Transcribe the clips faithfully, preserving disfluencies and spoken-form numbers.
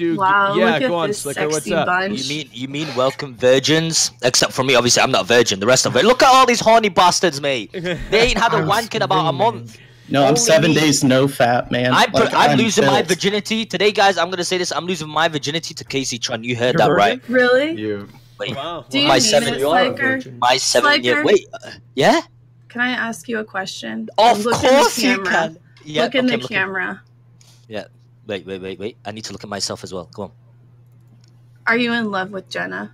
to. Wow, yeah, look go at on, this Slicker. What's up? Bunch. You mean you mean welcome virgins? Except for me, obviously, I'm not a virgin. The rest of it. Look at all these horny bastards, mate. They ain't had a wank in about a month. No, I'm seven days no fat, man. I'm, like, I'm, I'm losing built. my virginity today, guys. I'm gonna say this. I'm losing my virginity to Kaceytron. You heard You're that right? Really? You. Wait, wow. Do you my seven year old. My seven year. Wait. Uh, yeah. Can I ask you a question? Of look course in the camera. you can. Yeah, look in okay, the camera. In. Yeah. Wait, wait, wait, wait. I need to look at myself as well. Come on. Are you in love with Jenna?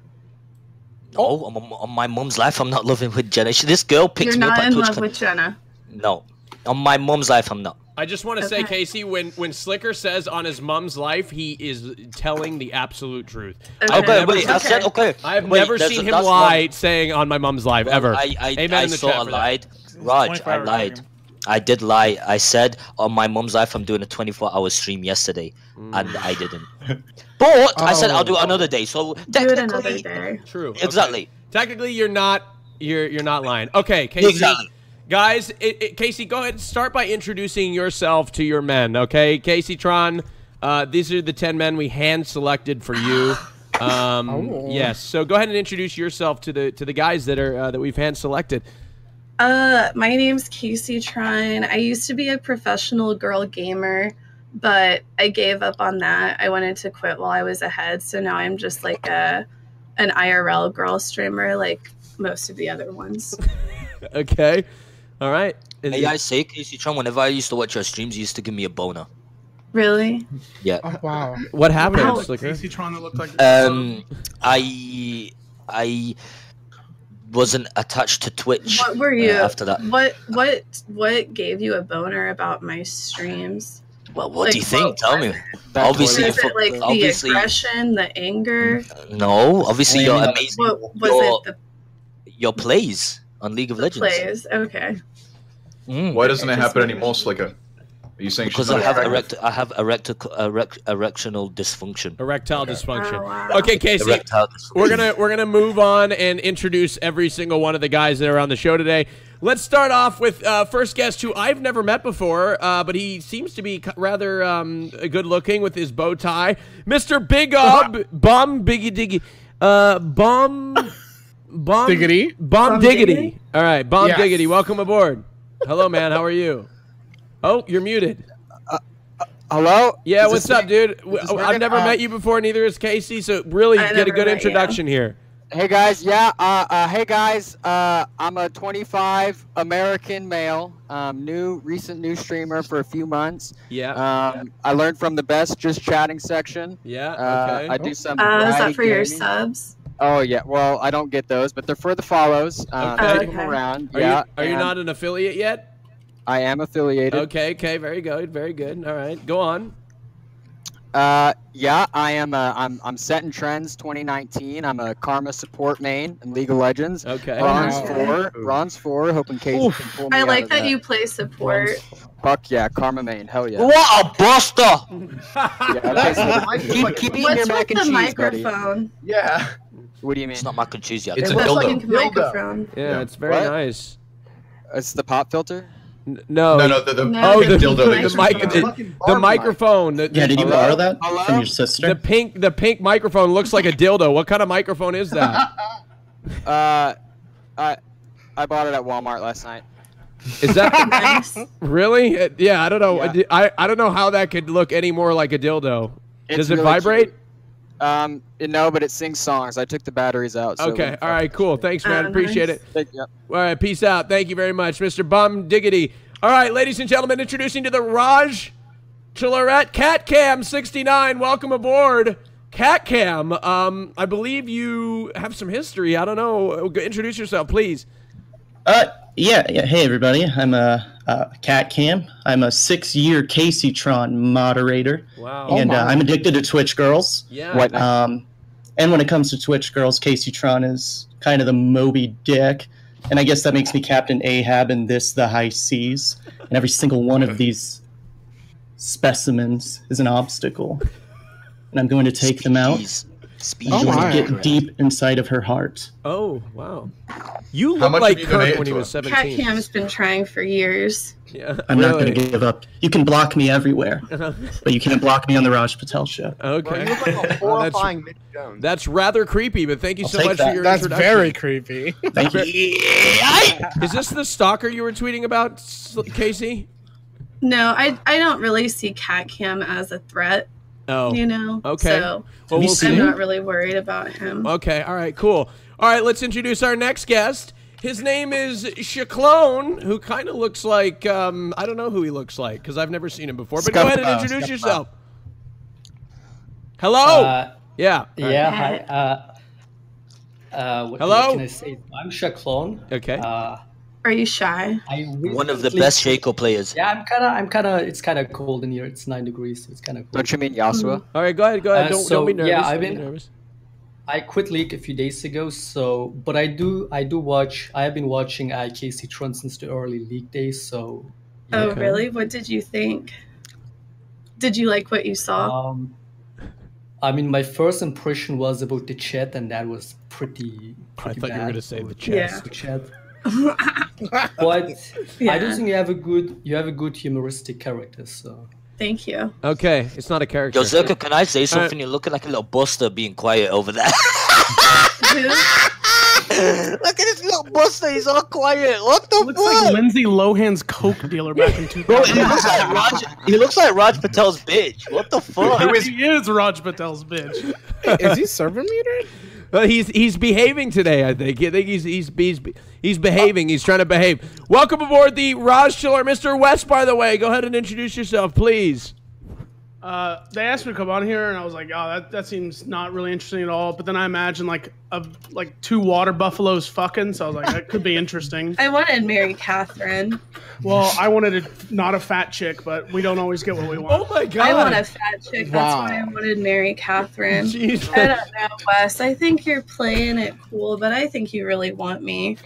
No, on, on my mom's life, I'm not loving with Jenna. She, this girl picks You're me up at TwitchCon. You're not in love with Jenna. No. On my mom's life, I'm not. I just want to okay. say, Casey, when, when Slicker says on his mom's life, he is telling the absolute truth. Okay, okay wait, seen, I said, okay. I've wait, never seen him lie one. saying on my mom's life, well, ever. I, I, Amen I, I in the saw I lied. Raj, I lied. Time. I did lie. I said on my mom's life, I'm doing a twenty-four hour stream yesterday, mm. and I didn't. But oh, I said I'll do it another day. So technically, do it another day. True. Exactly. Okay. Technically, you're not you're you're not lying. Okay, Casey. Exactly. Guys, it, it, Casey, go ahead and start by introducing yourself to your men, okay? Kaceytron, uh, these are the ten men we hand-selected for you. Um, oh. Yes, so go ahead and introduce yourself to the to the guys that are uh, that we've hand-selected. Uh, my name's Kaceytron. I used to be a professional girl gamer, but I gave up on that. I wanted to quit while I was ahead, so now I'm just like a an I R L girl streamer like most of the other ones. Okay. All right. Is hey, I say, Kaceytron, whenever I used to watch your streams, you used to give me a boner. Really? Yeah. Oh, wow. What happened? Wow. Like Kaceytron that looked like um, I I wasn't attached to Twitch. What were you uh, after that? What what what gave you a boner about my streams? Well, what like, do you think? Tell me. Obviously, was it like obviously, the aggression, the anger? No, obviously you're amazing. What was your, it? The... Your plays. On League of Legends. Plays, okay. Mm. Why doesn't it happen anymore, Slicker? Are you saying because I have erect, I have erect, erect, erectional dysfunction. Erectile okay. dysfunction. Oh, wow. Okay, Casey. Erectile dysfunction. We're gonna we're gonna move on and introduce every single one of the guys that are on the show today. Let's start off with uh, first guest who I've never met before, uh, but he seems to be rather um, good looking with his bow tie, Mister Big Ob Bomb Biggie Diggy, uh, Bomb. Bomb Diggity. Bomb, Bomb Diggity. Diggity. All right, Bomb yes. Diggity. Welcome aboard. Hello, man. How are you? Oh, you're muted. Uh, uh, hello? Yeah, is what's up, dude? I've never uh, met you before, neither is Casey, so really I get a good introduction you. here. Hey, guys. Yeah. Uh, uh, hey, guys. Uh, I'm a twenty-five American male, um, new, recent new streamer for a few months. Yeah. Um, yeah. I learned from the best just chatting section. Yeah. Okay. Uh, I do some. Uh, is that for gaming. your subs? Oh, yeah. Well, I don't get those, but they're for the follows. Um, okay. Keep them around. Are, yeah, you, are you not an affiliate yet? I am affiliated. Okay, okay. Very good. Very good. All right. Go on. Uh, yeah, I am. A, I'm, I'm setting trends twenty nineteen. I'm a Karma support main in League of Legends. Okay. Bronze four. Bronze four. Hoping Casey can pull me I like out that, that you play support. Fuck yeah, Karma main. Hell yeah. What a buster! Yeah, keep, keep What's with mac and the cheese, microphone? Buddy. Yeah. What do you mean? It's not mac and cheese yet. It's, it's a dildo. Microphone. Yeah, yeah, it's very what? nice. It's the pop filter? N no. No, no, the, the, no. Oh, the, dildo the, the, mic the, the microphone. The, yeah, did you borrow that Hello? from your sister? The pink, the pink microphone looks like a dildo. What kind of microphone is that? uh, I, I bought it at Walmart last night. Is that really? Uh, yeah, I don't know. Yeah. I, I don't know how that could look any more like a dildo. It's Does it really vibrate? Cute. Um, no, but it sings songs. I took the batteries out. So okay. All right. Cool. Thanks, man. Uh, Appreciate nice. it. Thank you. All right. Peace out. Thank you very much, Mister Bomb Diggity. All right, ladies and gentlemen, introducing to the Rajjchelorette Cat Cam sixty-nine. Welcome aboard, Cat Cam. Um, I believe you have some history. I don't know. Introduce yourself, please. Uh, yeah. Yeah. Hey, everybody. I'm a uh, uh, Cat Cam. I'm a six-year Kaceytron moderator. Wow. And oh uh, I'm addicted to Twitch girls. Yeah. What? Um, and when it comes to Twitch girls, Kaceytron is kind of the Moby Dick, and I guess that makes me Captain Ahab in this the high seas. And every single one of these specimens is an obstacle, and I'm going to take them out Speed oh, was getting deep inside of her heart. Oh, wow. You look like you Kirk when he was seventeen. Cat Cam has been trying for years. Yeah. I'm really? not going to give up. You can block me everywhere, but you can't block me on the Raj Patel show. Okay. Bro, you look like a horrifying Mitch Jones. That's rather creepy, but thank you I'll so much that. for your that's introduction. That's very creepy. Thank you. Is this the stalker you were tweeting about, Casey? No, I, I don't really see Cat Cam as a threat. Oh, you know, okay. So well, we'll I'm not really worried about him. Okay, all right, cool. All right, let's introduce our next guest. His name is Shaclone, who kind of looks like um, I don't know who he looks like because I've never seen him before. But Scuff go ahead and introduce uh, yourself. Hello. Uh, yeah. Yeah. Hi. Uh, uh, what, Hello. What can I say? I'm Shaclone. Okay. Uh, Are you shy? Recently, One of the best Shaco players. Yeah, I'm kind of, I'm kind of, it's kind of cold in here. It's nine degrees, so it's kind of cold. Don't you mean Yasuo? Mm-hmm. All right, go ahead, go ahead. Uh, don't, so, don't be nervous. Yeah, I've been, nervous. I quit League a few days ago, so, but I do, I do watch, I have been watching uh, Kaceytron since the early League days, so. Yeah. Oh, really? What did you think? Did you like what you saw? Um, I mean, my first impression was about the chat, and that was pretty, pretty I thought bad. you were going to say the chat. Yeah. The chat. But yeah. I do think you have a good, you have a good humoristic character. So thank you. Okay, it's not a character. Yo, Zherka, can I say something? Right. You're looking like a little buster being quiet over there. Look at this little buster. He's all quiet. What the fuck? Looks fuck? like Lindsay Lohan's coke dealer back in two thousand. He looks like Raj. He looks like Raj Patel's bitch. What the fuck? He is, he is Raj Patel's bitch. Is he server metered? Well, he's he's behaving today. I think. I think he's he's he's he's behaving. He's trying to behave. Welcome aboard the Rajjchelorette, Mister West. By the way, go ahead and introduce yourself, please. Uh, they asked me to come on here, and I was like, "Oh, that that seems not really interesting at all." But then I imagine like a like two water buffaloes fucking, so I was like, "That could be interesting." I wanted Mary Catherine. Well, I wanted a, not a fat chick, but we don't always get what we want. Oh my god! I want a fat chick. Wow. That's why I wanted Mary Catherine. Jesus. I don't know, Wes. I think you're playing it cool, but I think you really want me.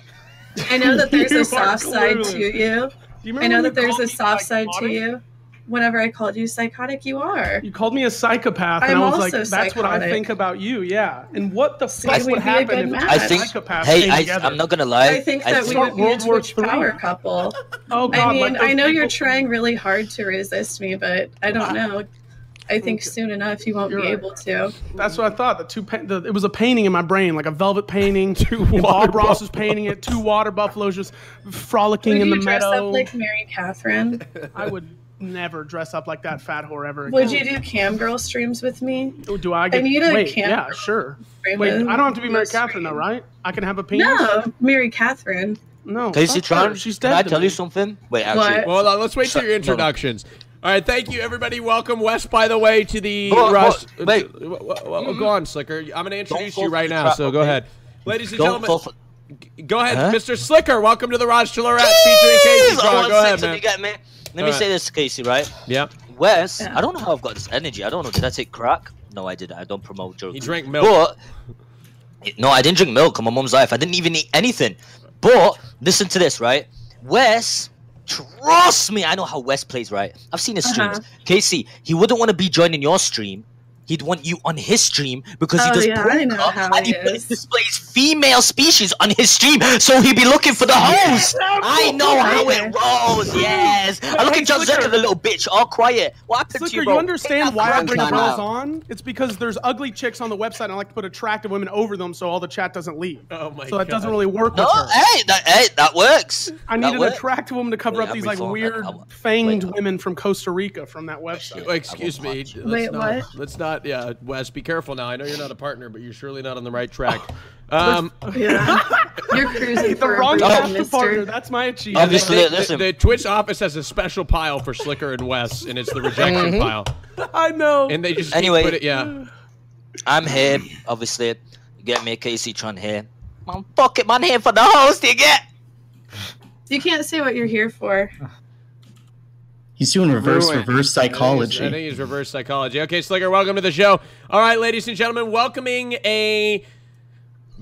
I know that there's a soft side to you. you I know that there's a soft side to you. Whenever I called you psychotic, you are. You called me a psychopath, I'm and I was like, "That's psychotic. what I think about you." Yeah, and what the fuck I would happen if I think? Hey, I, I'm not gonna lie. I think I that think we would be World a Twitch power couple. Oh God! I mean, like I know you're trying really hard to resist me, but I don't know. I think soon enough you won't you're be right. able to. That's what I thought. The two, the, it was a painting in my brain, like a velvet painting. two Bob Ross was painting it. Two water buffaloes just frolicking would in the meadow. Would you dress up like Mary Catherine? I would. Never dress up like that fat whore ever again. Would you do cam girl streams with me? Do I get? I need a wait, cam yeah, sure. Wait, I don't have to be Mary stream. Catherine though, right? I can have a penis. No, Mary Catherine. No. Kaceytron, she's dead. Can I tell me. you something? Wait, actually. What? Well, let's wait till your introductions. All right, thank you everybody. Welcome West, by the way, to the. Oh, Rush. Oh, wait, uh, mm -hmm. Go on, Slicker. I'm gonna introduce don't you right now, so go ahead, ladies and don't gentlemen. Go ahead, huh? Mister Slicker. Welcome to the Rajjchelorette featuring Kaceytron. Go ahead, man. You got, man. Let All me right. say this, Casey, right? Yeah. Wes, yeah. I don't know how I've got this energy. I don't know. Did I take crack? No, I didn't. I don't promote drugs. You drank milk. But, no, I didn't drink milk on my mom's life. I didn't even eat anything. But listen to this, right? Wes, trust me. I know how Wes plays, right? I've seen his streams. Uh -huh. Casey, he wouldn't want to be joining your stream. He'd want you on his stream because oh, he does yeah, porn and he is. displays female species on his stream, so he'd be looking for the hoes. Yes, I know right. how it rolls. Yes, I look hey, at Jonzherka, the little bitch, all quiet. What happened Slicker, to you, bro? You understand why I bring girls on? It's because there's ugly chicks on the website, and I like to put attractive women over them, so all the chat doesn't leave. Oh my god. So that god. doesn't really work. No, with her. hey, that, hey, that works. I need that an works. attractive woman to cover wait, up these like weird fanged wait, women from Costa Rica from that website. Excuse me. Wait, what? Let's not. Yeah, Wes, be careful now. I know you're not a partner, but you're surely not on the right track. Um, yeah. You're cruising hey, the for wrong oh. partner. That's my achievement. Obviously, the, listen. The, the Twitch office has a special pile for Slicker and Wes, and it's the rejection mm-hmm. pile. I know. And they just anyway, put it, yeah. I'm here, obviously. Get me a Kaceytron here. Man, fuck it, man, here for the host. You get. You can't say what you're here for. He's doing reverse, Ruin. reverse psychology. I think he's reverse psychology. Okay, Slicker, welcome to the show. All right, ladies and gentlemen, welcoming a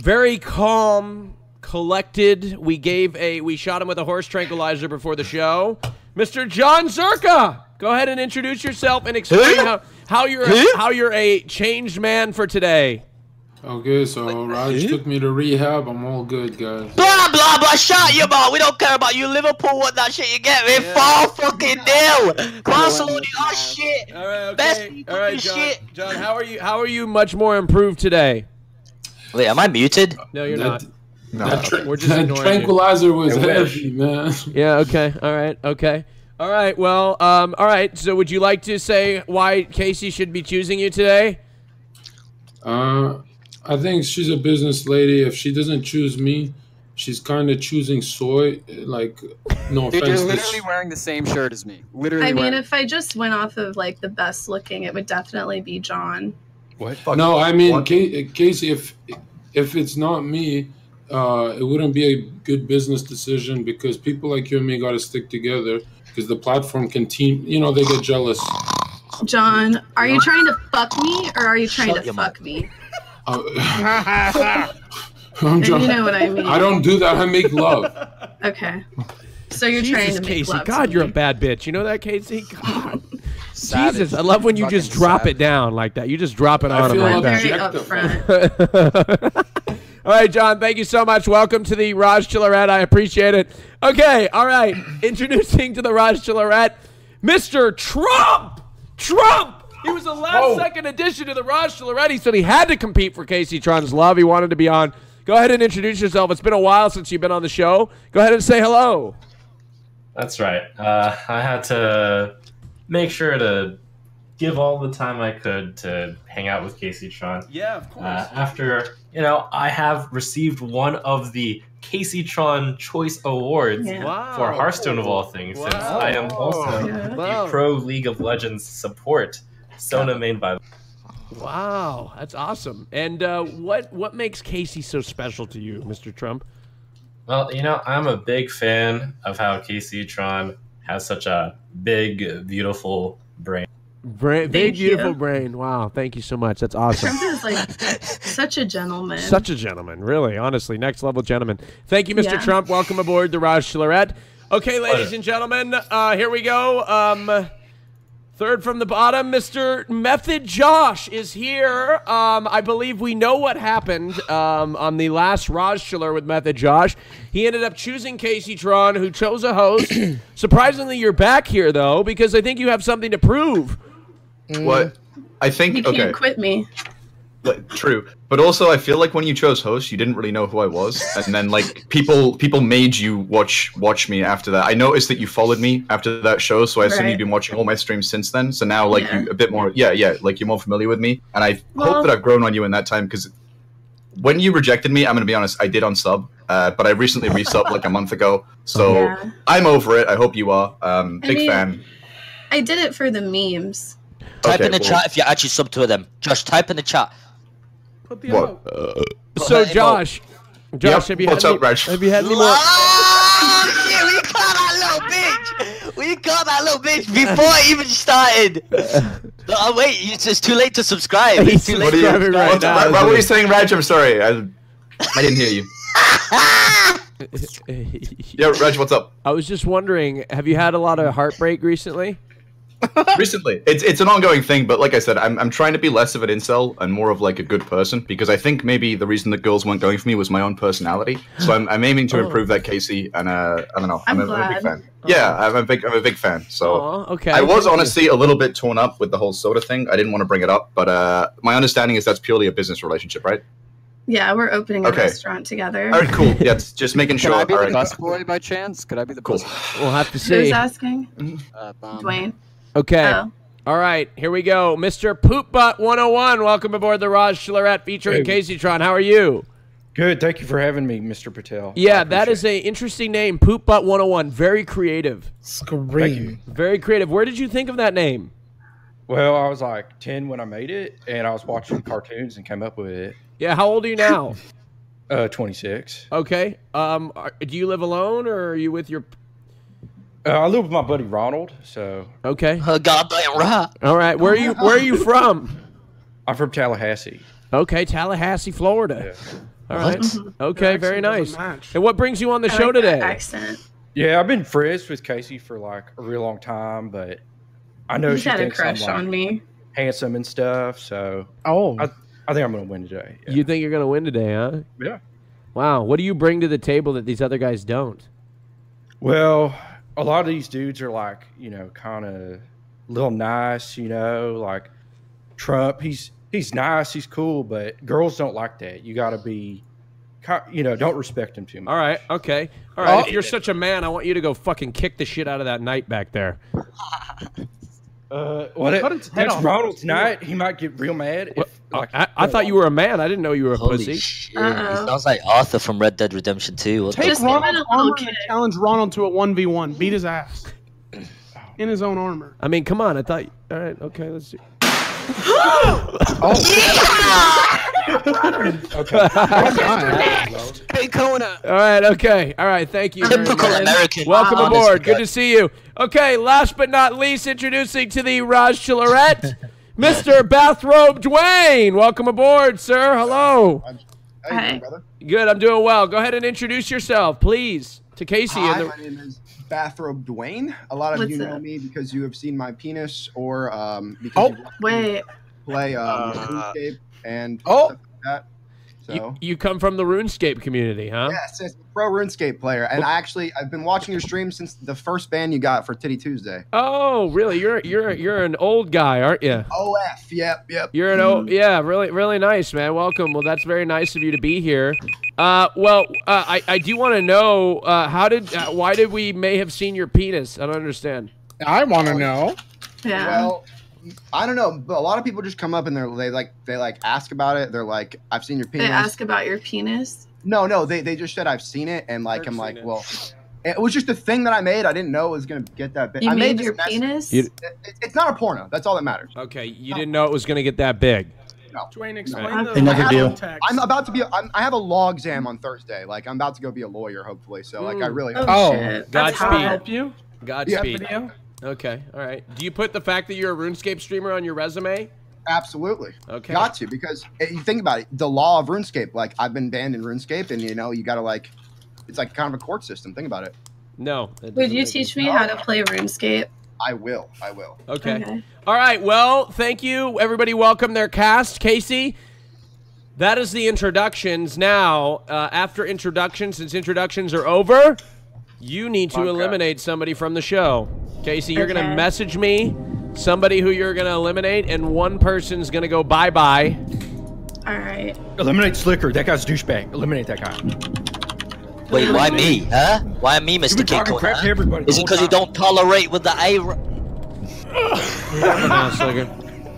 very calm, collected. We gave a, we shot him with a horse tranquilizer before the show. Mister Jonzherka, go ahead and introduce yourself and explain how, how you're a, how you're a changed man for today. Okay, so Raj took me to rehab. I'm all good, guys. Blah, blah, blah. Shut your mouth. We don't care about you. Liverpool want that shit you get. We yeah. fall fucking yeah. deal. Barcelona, oh shit. All right, okay. Best all right, John, shit. John, how are you? How are you much more improved today? Wait, am I muted? No, you're that, not. No. That, We're just that tranquilizer you. was it heavy, was. man. Yeah, okay. All right, okay. All right, well, um, all right. So would you like to say why Kacey should be choosing you today? Uh... I think she's a business lady. If she doesn't choose me, she's kind of choosing soy. Like, no offense. Dude, you're literally wearing the same shirt as me. Literally. I mean, if I just went off of like the best looking, it would definitely be John. What? Fuck no, I mean, Kacey, if if it's not me, uh, it wouldn't be a good business decision because people like you and me got to stick together because the platform can team. You know, they get jealous. John, are you trying to fuck me or are you trying Shut to fuck mouth. me? I'm you know what I mean. I don't do that. I make love. Okay. So you're Jesus, trying to make Kacey. love. God, you're me. a bad bitch. You know that, Kacey? God. Jesus, I love when you just drop savage. it down like that. You just drop it I on him like that. All right, John. Thank you so much. Welcome to the Rajjchelorette. I appreciate it. Okay. All right. Introducing to the Rajjchelorette, Mister Trump. Trump. He was the last oh. second addition to the Rajjchelorette. He said he had to compete for Kaceytron's love. He wanted to be on. Go ahead and introduce yourself. It's been a while since you've been on the show. Go ahead and say hello. That's right. Uh, I had to make sure to give all the time I could to hang out with Kaceytron. Yeah, of course. Uh, after, you know, I have received one of the Kaceytron Choice Awards yeah. wow. for Hearthstone of all things. Wow. Since I am also yeah. the wow. Pro League of Legends support. Sona main vibe. Wow, that's awesome. And uh, what what makes Kacey so special to you, Mister Trump? Well, you know, I'm a big fan of how Kaceytron has such a big, beautiful brain. Bra big, beautiful you. brain. Wow, thank you so much. That's awesome. Trump is like such a gentleman. Such a gentleman, really, honestly. Next level gentleman. Thank you, Mister Yeah. Trump. Welcome aboard the Rajjchelorette. Okay, ladies and gentlemen, uh, here we go. Um... Third from the bottom, Mister Method Josh is here. Um, I believe we know what happened um, on the last Rajjchelorette with Method Josh. He ended up choosing Kaceytron, who chose a host. Surprisingly, you're back here, though, because I think you have something to prove. What? I think, you okay. You can't quit me. Like, true. But also, I feel like when you chose host, you didn't really know who I was. And then, like, people people made you watch watch me after that. I noticed that you followed me after that show, so I assume right. you've been watching all my streams since then. So now, like, yeah. you're a bit more... Yeah, yeah, like, you're more familiar with me. And I well, hope that I've grown on you in that time, because when you rejected me, I'm going to be honest, I did unsub. Uh, but I recently resubbed, like, a month ago. So yeah. I'm over it. I hope you are. Um, big I mean, fan. I did it for the memes. Type okay, in the well, chat if you actually sub to them. Josh, type in the chat. What? Uh, so Josh, Josh, yep. have you What's had up, any, have you had any more? Oh, shit, we caught that little bitch. We caught that little bitch before it even started. No, oh, wait, it's just too late to subscribe. It's too late. What, are you, right now, what, what were you saying, Raj? I'm sorry, I, I didn't hear you. Yeah, Raj, what's up? I was just wondering, have you had a lot of heartbreak recently? Recently, it's it's an ongoing thing, but like I said, I'm I'm trying to be less of an incel and more of like a good person because I think maybe the reason that girls weren't going for me was my own personality. So I'm I'm aiming to oh. improve that, Kacey, and uh I don't know, I'm, I'm, a, I'm a big fan. Oh. Yeah, I'm a big I'm a big fan. So oh, okay, I was honestly a little bit torn up with the whole soda thing. I didn't want to bring it up, but uh my understanding is that's purely a business relationship, right? Yeah, we're opening a okay. restaurant together. All right, cool. Yeah, just making sure. Could I be All the right. bus boy by chance? Could I be the cool. bus boy? We'll have to see. Who's asking? Uh, Dwayne. Okay. Oh. All right. Here we go. Mister Poopbutt one oh one, welcome aboard the Rajjchelorette featuring hey. Kaceytron. How are you? Good. Thank you for having me, Mister Patel. Yeah, that is an interesting name, Poopbutt one oh one. Very creative. Scream. Very creative. Where did you think of that name? Well, I was like ten when I made it, and I was watching cartoons and came up with it. Yeah. How old are you now? uh, twenty-six. Okay. Um, are, do you live alone, or are you with your... Uh, I live with my buddy Ronald, so okay. Uh, Goddamn right. All right, where are you? Where are you from? I'm from Tallahassee. Okay, Tallahassee, Florida. Yeah. All right. Okay, very nice. And what brings you on the I show like today? Accent. Yeah, I've been friends with Kacey for like a real long time, but I know He's she had thinks a crush I'm, like, on me, handsome and stuff. So oh, I, I think I'm going to win today. Yeah. You think you're going to win today, huh? Yeah. Wow. What do you bring to the table that these other guys don't? Well, a lot of these dudes are like, you know, kind of a little nice, you know, like Trump. He's he's nice. He's cool. But girls don't like that. You got to be, you know, don't respect him too much. All right. Okay. All right. Oh, if you're such a man, I want you to go fucking kick the shit out of that knight back there. Uh, well, that, it, that's Ronald's night. He might get real mad. If, well, like, I, I thought you were a man. I didn't know you were a Holy pussy. Shit. Uh-oh. It sounds like Arthur from Red Dead Redemption two. What Take Ronald's armor and challenge Ronald to a one v one. Beat his ass. In his own armor. I mean, come on. I thought... All right, okay, let's do... Oh! Okay. Hey, Kona. All right. Okay. All right. Thank you. Typical American. Welcome ah, aboard. Good to see you. Okay. Last but not least, introducing to the Rajjchelorette, Mister Bathrobe Dwayne. Welcome aboard, sir. Hello. Hi. Good. I'm doing well. Go ahead and introduce yourself, please, to Casey. Hi, and the my name is Bathrobe Dwayne. A lot of What's you know up? me because you have seen my penis, or um. Because oh wait. Play um, uh, RuneScape and oh. Stuff like that. So you, you come from the RuneScape community, huh? Yes, yes, pro RuneScape player, and well, I actually I've been watching your stream since the first ban you got for Titty Tuesday. Oh, really? You're you're you're an old guy, aren't you? O F, yep, yep. You're an old, yeah, really really nice, man. Welcome. Well, that's very nice of you to be here. Uh, well, uh, I I do want to know uh, how did uh, why did we may have seen your penis? I don't understand. I want to know. Yeah. Well, I don't know, but a lot of people just come up and they're they like they like ask about it. They're like, I've seen your penis. They ask about your penis? No, no, they they just said I've seen it, and like I've I'm like, it. well, it was just a thing that I made. I didn't know it was gonna get that big. You I made, made your penis? It, it, it's not a porno. That's all that matters. Okay, you no. didn't know it was gonna get that big. No. Dwayne, explain no. the context. I'm, I'm about to be. I'm, I have a law exam on Thursday. Like I'm about to go be a lawyer, hopefully. So like mm. I really. Oh, oh Godspeed. Help you. Godspeed. Yeah, okay, all right. Do you put the fact that you're a RuneScape streamer on your resume? Absolutely. Okay. Got to, because it, you think about it, the law of RuneScape, like I've been banned in RuneScape, and you know, you gotta like, it's like kind of a court system. Think about it. No. It Would you teach me how to play RuneScape? I will, I will. Okay. okay. All right, well, thank you. Everybody welcome their cast. Casey, that is the introductions. Now, uh, after introductions, since introductions are over, you need to eliminate somebody from the show. Casey, you're okay. going to message me somebody who you're going to eliminate, and one person's going to go bye-bye. All right. Eliminate Slicker. That guy's a douchebag. Eliminate that guy. Wait, why me? Huh? Why me, Mister Kiko? Huh? Is it because you don't tolerate with the eye... on, Slicker.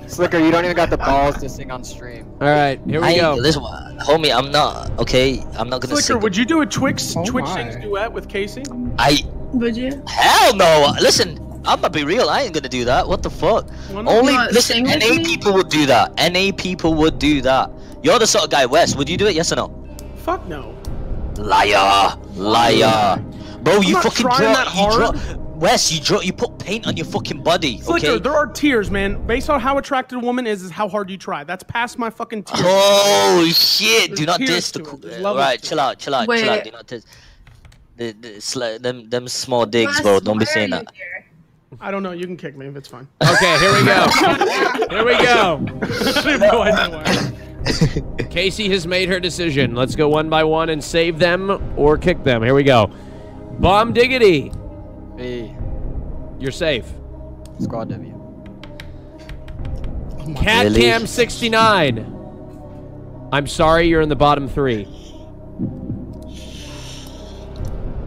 Slicker, you don't even got the balls to sing on stream. All right, here we I go. This one. Homie, I'm not, okay? I'm not going to sing. Slicker, would you do a Twix, oh Twitch Sings duet with Casey? I... Would you? Hell no! Listen, I'm gonna be real. I ain't gonna do that. What the fuck? Well, Only listen, N A people would do that. N A people would do that. You're the sort of guy, Wes. Would you do it? Yes or no? Fuck no. Liar, liar, bro. I'm you not fucking draw. That hard. You draw. Wes, you draw. You put paint on your fucking body. Flicker, okay? There are tears, man. Based on how attractive a woman is, is how hard you try. That's past my fucking tears. Oh shit! There's do not diss the cool. Right, chill out, chill out, Wait. chill out. Do not diss. The, the, them, them small digs, bro. Don't be saying that. I don't know. You can kick me if it's fine. Okay, here we go. Here we go. Casey has made her decision. Let's go one by one and save them or kick them. Here we go. Bomb Diggity. Hey. You're safe. Squad W. Oh Cat really? Cam sixty-nine. I'm sorry you're in the bottom three.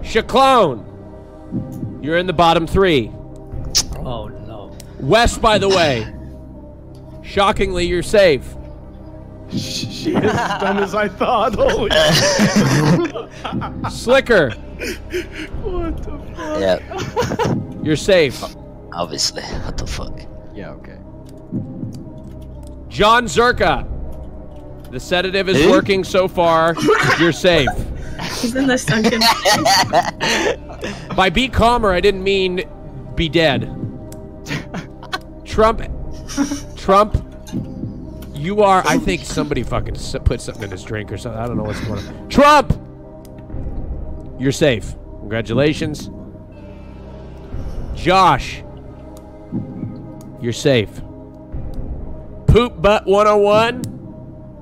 Shaclone, you're in the bottom three. Oh no. Wes, by the way, shockingly, you're safe. She is as dumb as I thought. Holy Slicker. What the fuck? Yeah. You're safe. Obviously. What the fuck? Yeah. Okay. Jonzherka. The sedative is Who? working so far. You're safe. He's in the sunken. By be calmer, I didn't mean be dead. Trump, Trump, you are. I think somebody fucking put something in his drink or something. I don't know what's going on. Trump, you're safe. Congratulations, Josh. You're safe. Poopbutt one oh one.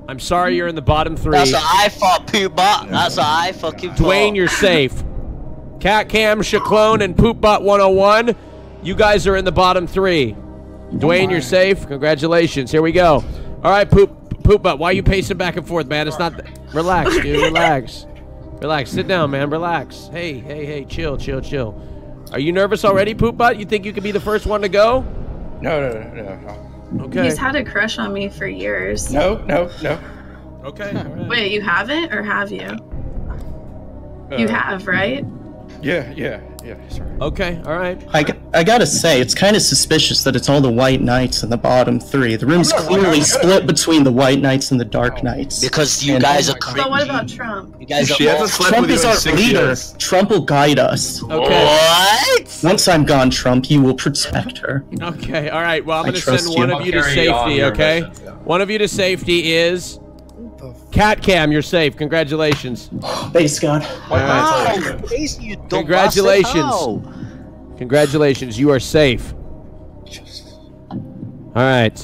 I'm sorry you're in the bottom three. That's what I fought, Poopbutt. That's what I fucking fought. Dwayne, you're safe. Cat Cam, Shaclone, and Poopbutt one oh one. You guys are in the bottom three. Dwayne, you're safe. Congratulations. Here we go. All right, Poop, Poopbutt, why are you pacing back and forth, man? It's not... Relax, dude. Relax. Relax. Sit down, man. Relax. Hey, hey, hey. Chill, chill, chill. Are you nervous already, Poopbutt? You think you could be the first one to go? No, no, no, no, no. Okay. He's had a crush on me for years. No, no, no. Okay. Right. Wait, you haven't, or have you? Uh, you have, right? Yeah, yeah, yeah. Sorry. Okay, all right. I, I gotta say, it's kind of suspicious that it's all the white knights and the bottom three. The room's not, clearly not, split between the white knights and the dark knights. Because you and guys are crazy. So what about Trump? You guys she are Trump is our leader. Years. Trump will guide us. Okay. What? Once I'm gone, Trump, you will protect her. Okay, all right. Well, I'm gonna send one you. of you I'll to safety, on okay? Message, yeah. One of you to safety is... Cat Cam, you're safe. Congratulations. Thanks, God. Wow. Congratulations. Congratulations. You are safe. All right.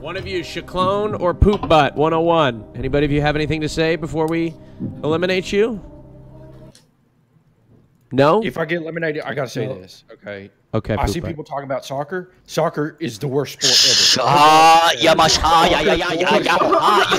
One of you, Shaclone or Poopbutt one oh one. Anybody of you have anything to say before we eliminate you? No? If I get eliminated, I got to say no. this. Okay. Okay, I see people talking about soccer. Soccer is the worst sport ever. Ah, yeah, my ah, yeah, yeah, yeah, yeah, yeah. Ah,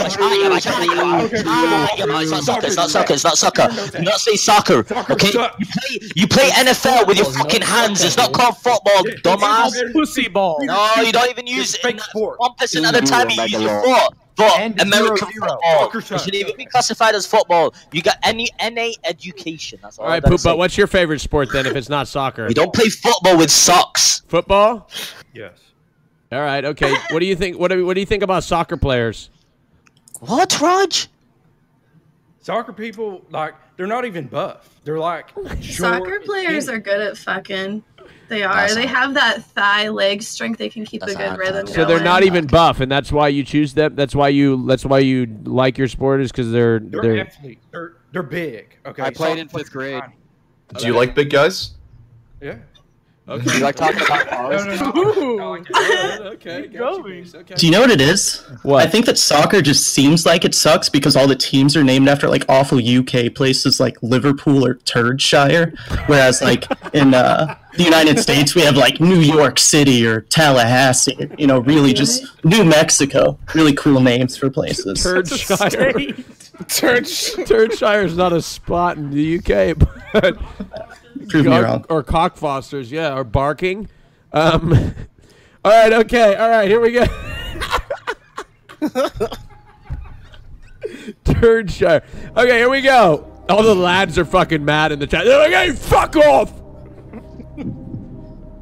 yeah, yeah, yeah, yeah. Soccer, it's not soccer, it's not soccer. Do not say soccer. Okay, you play, you play N F L with your fucking hands. It's not called football, dumbass. Pussy ball. No, you don't even use it. One person at a time. You use your foot. But American football, it should even be classified as football. You got any N A education? That's all. All right, Poopbutt, what's your favorite sport then? If it's not soccer, you don't play football with socks. Football? Yes. All right. Okay. What do you think? What do What do you think about soccer players? What, Raj? Soccer people, like, they're not even buff. They're like soccer players are good at fucking. They are. That's they have that thigh leg strength. They can keep the good rhythm. So going. They're not even buff, and that's why you choose them. That's why you. That's why you like your sport is because they're they're they're, athlete. they're they're big. Okay. I played so in fifth grade. Do okay. you like big guys? Yeah. Okay. Do you like talking about cars? No, no, no. Okay. Do you know what it is? What? I think that soccer just seems like it sucks because all the teams are named after like awful U K places like Liverpool or Turdshire, whereas like in uh, the United States we have like New York City or Tallahassee. You know, really just New Mexico. Really cool names for places. Turdshire. Turdshire. Turdshire is not a spot in the U K, but. Cock, or cockfosters, yeah, or barking. Um, all right, okay, all right, here we go. Turdshire. Okay, here we go. All the lads are fucking mad in the chat. They're like, hey, fuck off!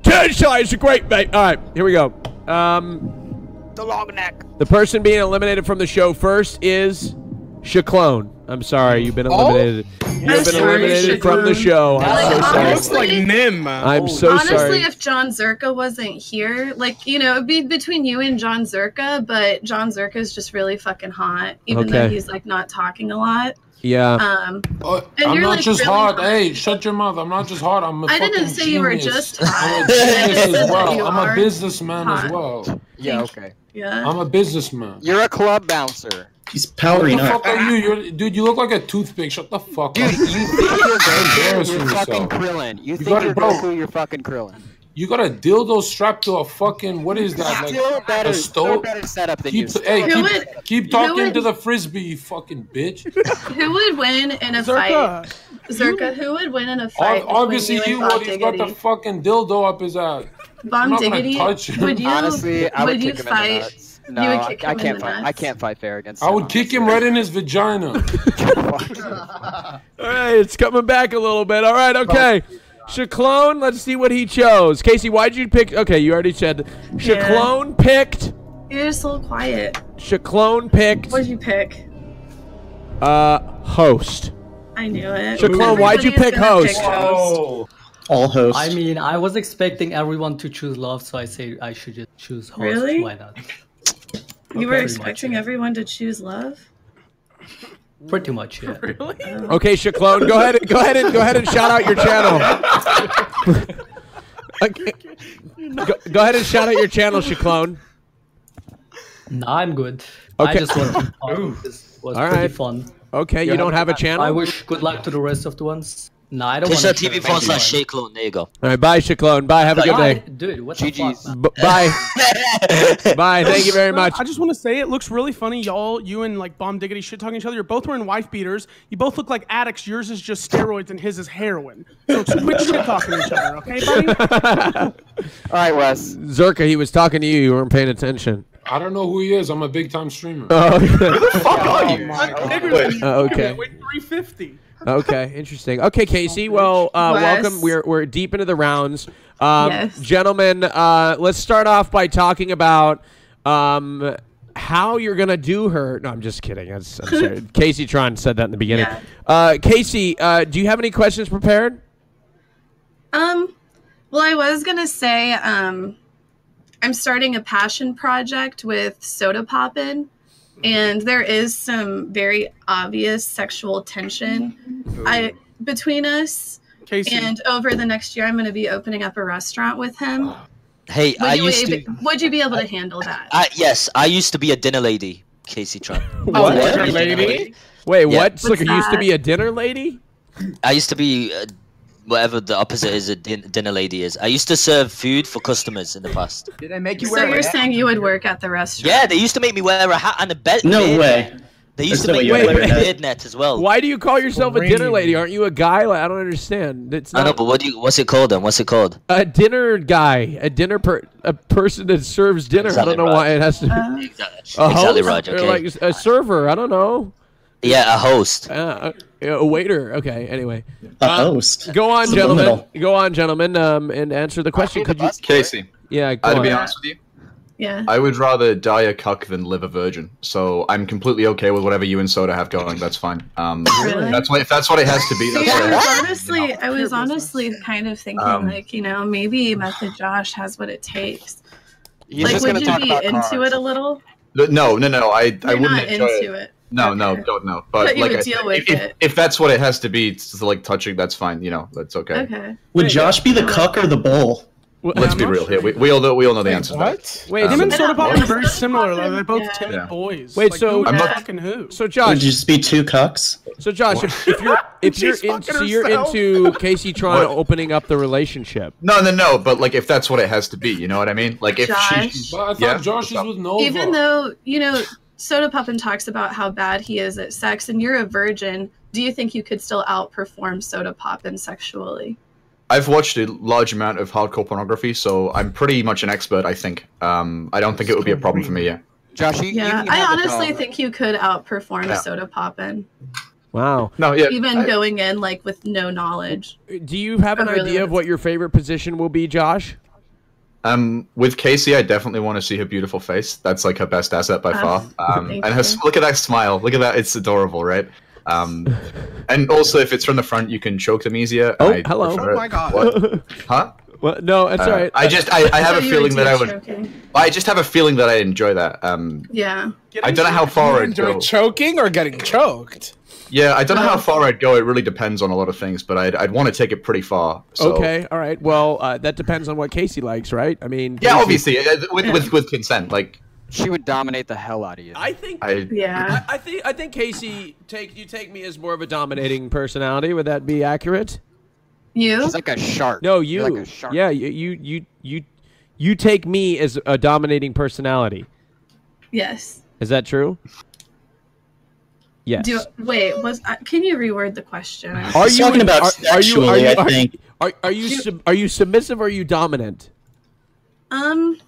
Turdshire is a great mate. All right, here we go. Um, the long neck. The person being eliminated from the show first is Shaclone. I'm sorry, you've been eliminated. Oh, You've been sorry, eliminated Shaclone. from the show. I'm so sorry. It's like Nim. I'm so honestly, sorry. Honestly, if Jonzherka wasn't here, like, you know, it'd be between you and Jonzherka, but Jonzherka is just really fucking hot, even okay. though he's like not talking a lot. Yeah. Um, uh, I'm not like just really hot. hot. Hey, shut your mouth. I'm not just hot. I'm a I fucking didn't say genius. you were just hot. I'm a genius as well. I'm a businessman hot. as well. Yeah, okay. Yeah. I'm a businessman. You're a club bouncer. He's powering up. What the fuck are you? You're, dude, you look like a toothpick. Shut the fuck dude, up. Dude, you think you're going through your fucking Krillin. You think you're going through your fucking Krillin. You got a dildo strapped to a fucking, what is that? Like still better, a still better setup than keep, you. Hey, keep, would, keep talking would, to the Frisbee, you fucking bitch. Who would win in a Zherka. fight? Zherka, who would win in a fight? Obviously you, you would. He's got the fucking dildo up his ass. Bomb Diggity, would you, Honestly, I would would you fight? No, I, I can't fight. Nuts. I can't fight fair against. I would him, kick him right in his vagina. All right, it's coming back a little bit. All right, okay. Shaclone, let's see what he chose. Casey, why'd you pick? Okay, you already said. Shaclone yeah. picked. You're just a little quiet. Shaclone picked. What'd you pick? Uh, host. I knew it. Shaclone, why'd you pick host? host? All hosts. I mean, I was expecting everyone to choose love, so I say I should just choose host. Really? Why not? You okay, were expecting everyone to choose love? Pretty much, yeah. Really? Um. Okay, Shaclone, go ahead and go ahead and go ahead and shout out your channel. okay. go, go ahead and shout out your channel, Shaclone. No, I'm good. Okay. I just want to talk. This was All pretty right. fun. Okay, you, you don't have, have a channel? I wish good luck to the rest of the ones. No, I don't want to. Twitch dot T V forward slash Shaclone. There you go. All right, bye, Shaclone. Bye. Have a good day. Dude, what the fuck? B bye. Bye. Thank you very much. I just want to say it looks really funny. Y'all, you and like Bomb Diggity shit talking each other. You're both wearing wife beaters. You both look like addicts. Yours is just steroids and his is heroin. So Twitch shit talking each other, okay, buddy? All right, Wes. Zherka, he was talking to you. You weren't paying attention. I don't know who he is. I'm a big time streamer. Oh, who the fuck are you? Oh, okay. three fifty. Okay, interesting. Okay, Casey. Well, uh, welcome. We're we're deep into the rounds, um, yes. gentlemen. Uh, let's start off by talking about um, how you're gonna do her. No, I'm just kidding. I'm, I'm sorry. Kaceytron said that in the beginning. Yeah. Uh, Casey, uh, do you have any questions prepared? Um, well, I was gonna say um, I'm starting a passion project with Soda Poppin. And there is some very obvious sexual tension I, between us. Casey. And over the next year, I'm going to be opening up a restaurant with him. Hey, would I used to... Would you be able I, to handle that? I, yes, I used to be a dinner lady, Kaceytron. What? what? Dinner lady? Wait, yeah. what? Slicker, you used to be a dinner lady? I used to be uh, whatever the opposite is a din dinner lady is. I used to serve food for customers in the past. Did I make you wear so a you're hat? saying you would work at the restaurant? Yeah, they used to make me wear a hat and a bed. No beard way. Net. They used That's to make me wear a beard net as well. Why do you call yourself a dinner lady? Aren't you a guy? Like, I don't understand. It's not... I know, but what do you, what's it called then? What's it called? A dinner guy. A dinner per a person that serves dinner. Exactly I don't know right. why it has to be. Uh, exactly a host? Right, okay. Or like a server. I don't know. Yeah, a host. Uh, a waiter. Okay. Anyway, a uh, host. Go on, gentlemen. Go on, gentlemen, um, and answer the question. Could you, Casey? Yeah. Go uh, to be honest with you, yeah, I would rather die a cuck than live a virgin. So I'm completely okay with whatever you and Soda have going. That's fine. Um, really? That's what. If that's what it has to be. That's yeah, what it honestly, you know, I was honestly kind of thinking um, like, you know, maybe Method Josh has what it takes. Like, would you be into cars. it a little? No, no, no. I You're I wouldn't not enjoy into it. it. No, okay. no, don't know. But like, I, if, if, if that's what it has to be, to like touching, that's fine. You know, that's okay. Okay. Would Wait, Josh be the cuck or the bull? Well, Let's I'm be real here. We, we all know we all know the answer. What? To that. Wait, um, him and Soda Poppin are very similar. Like, they're both yeah. timid yeah. boys. Wait, like, so I'm not fucking who? So Josh, would you just be two cucks? So Josh, if, if you're if you're in, so you're into Kaceytron opening up the relationship. No, no, no. But like, if that's what it has to be, you know what I mean? Like, if Josh, she, but I thought yeah, Josh is with Nova. Even though you know. Soda Poppin talks about how bad he is at sex, and you're a virgin. Do you think you could still outperform Soda Poppin sexually? I've watched a large amount of hardcore pornography, so I'm pretty much an expert, I think. Um, I don't think it would be a problem for me, yeah. Josh, you, yeah, you I honestly think you could outperform yeah. Soda Poppin. Wow. No, yeah, Even I, going in, like, with no knowledge. Do you have an really idea of what your favorite position will be, Josh? Um, with Casey, I definitely want to see her beautiful face. That's like her best asset by far. Um, and her, look at that smile. Look at that. It's adorable, right? Um, and also, if it's from the front, you can choke them easier. Oh, I hello. Oh my God. What? Huh? Well, no, it's uh, all right. I just, I, I have a feeling that I would. Choking? I just have a feeling that I enjoy that. Um, yeah. I don't know how far I'd go. Choking or getting choked? Yeah, I don't know how far I'd go. It really depends on a lot of things, but I'd, I'd want to take it pretty far. So. Okay, all right. Well, uh, that depends on what Casey likes, right? I mean, Casey... yeah, obviously, with, with with consent, like she would dominate the hell out of you. I think. I, yeah. I, I think. I think Casey take you take me as more of a dominating personality. Would that be accurate? You. She's like a shark. No, you. Like a shark. Yeah, you, you you you you take me as a dominating personality. Yes. Is that true? Yes. Do, wait, was uh, can you reword the question? Are you talking about are, sexually? Are you, are you, I are, think. Are are you sub, are you submissive or are you dominant? Um,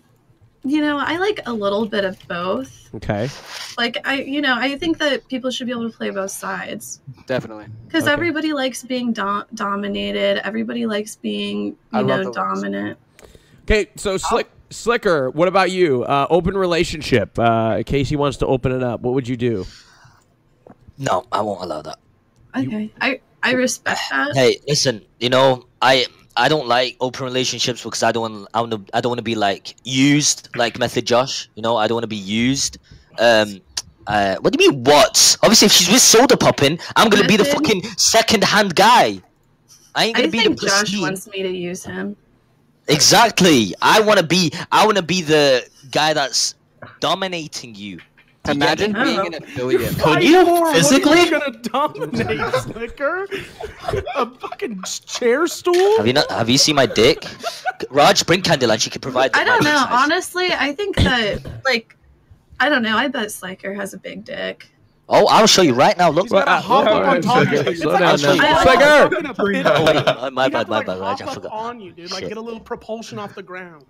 you know, I like a little bit of both. Okay. Like I, you know, I think that people should be able to play both sides. Definitely. Because okay. everybody likes being do dominated. Everybody likes being, you know, dominant. Words. Okay, so Slick, Slicker, what about you? Uh, open relationship. Uh, Casey wants to open it up. What would you do? No, I won't allow that. Okay, I I respect that. Hey, listen, you know, I I don't like open relationships because I don't I don't I don't want to be like used like Method Josh. You know, I don't want to be used. Um, uh, what do you mean what? Obviously, if she's with Soda Poppin, I'm gonna Method? be the fucking second-hand guy. I ain't gonna I be think the. Josh pussy. wants me to use him. Exactly. I wanna be. I wanna be the guy that's dominating you. Imagine yeah, being an affiliate. Could you for physically? What are you gonna dominate, Slicker? A fucking chair stool? Have you not? Have you seen my dick? Raj, bring Candyland. She could provide. I don't know. Size. Honestly, I think that like, I don't know. I bet Slicker has a big dick. Oh, I'll show you right now. Look, He's right now. Hop up on top of you. It's like a Slicker. My bad, my bad, Raj. I forgot. On you, dude. Like, get a little propulsion off the ground.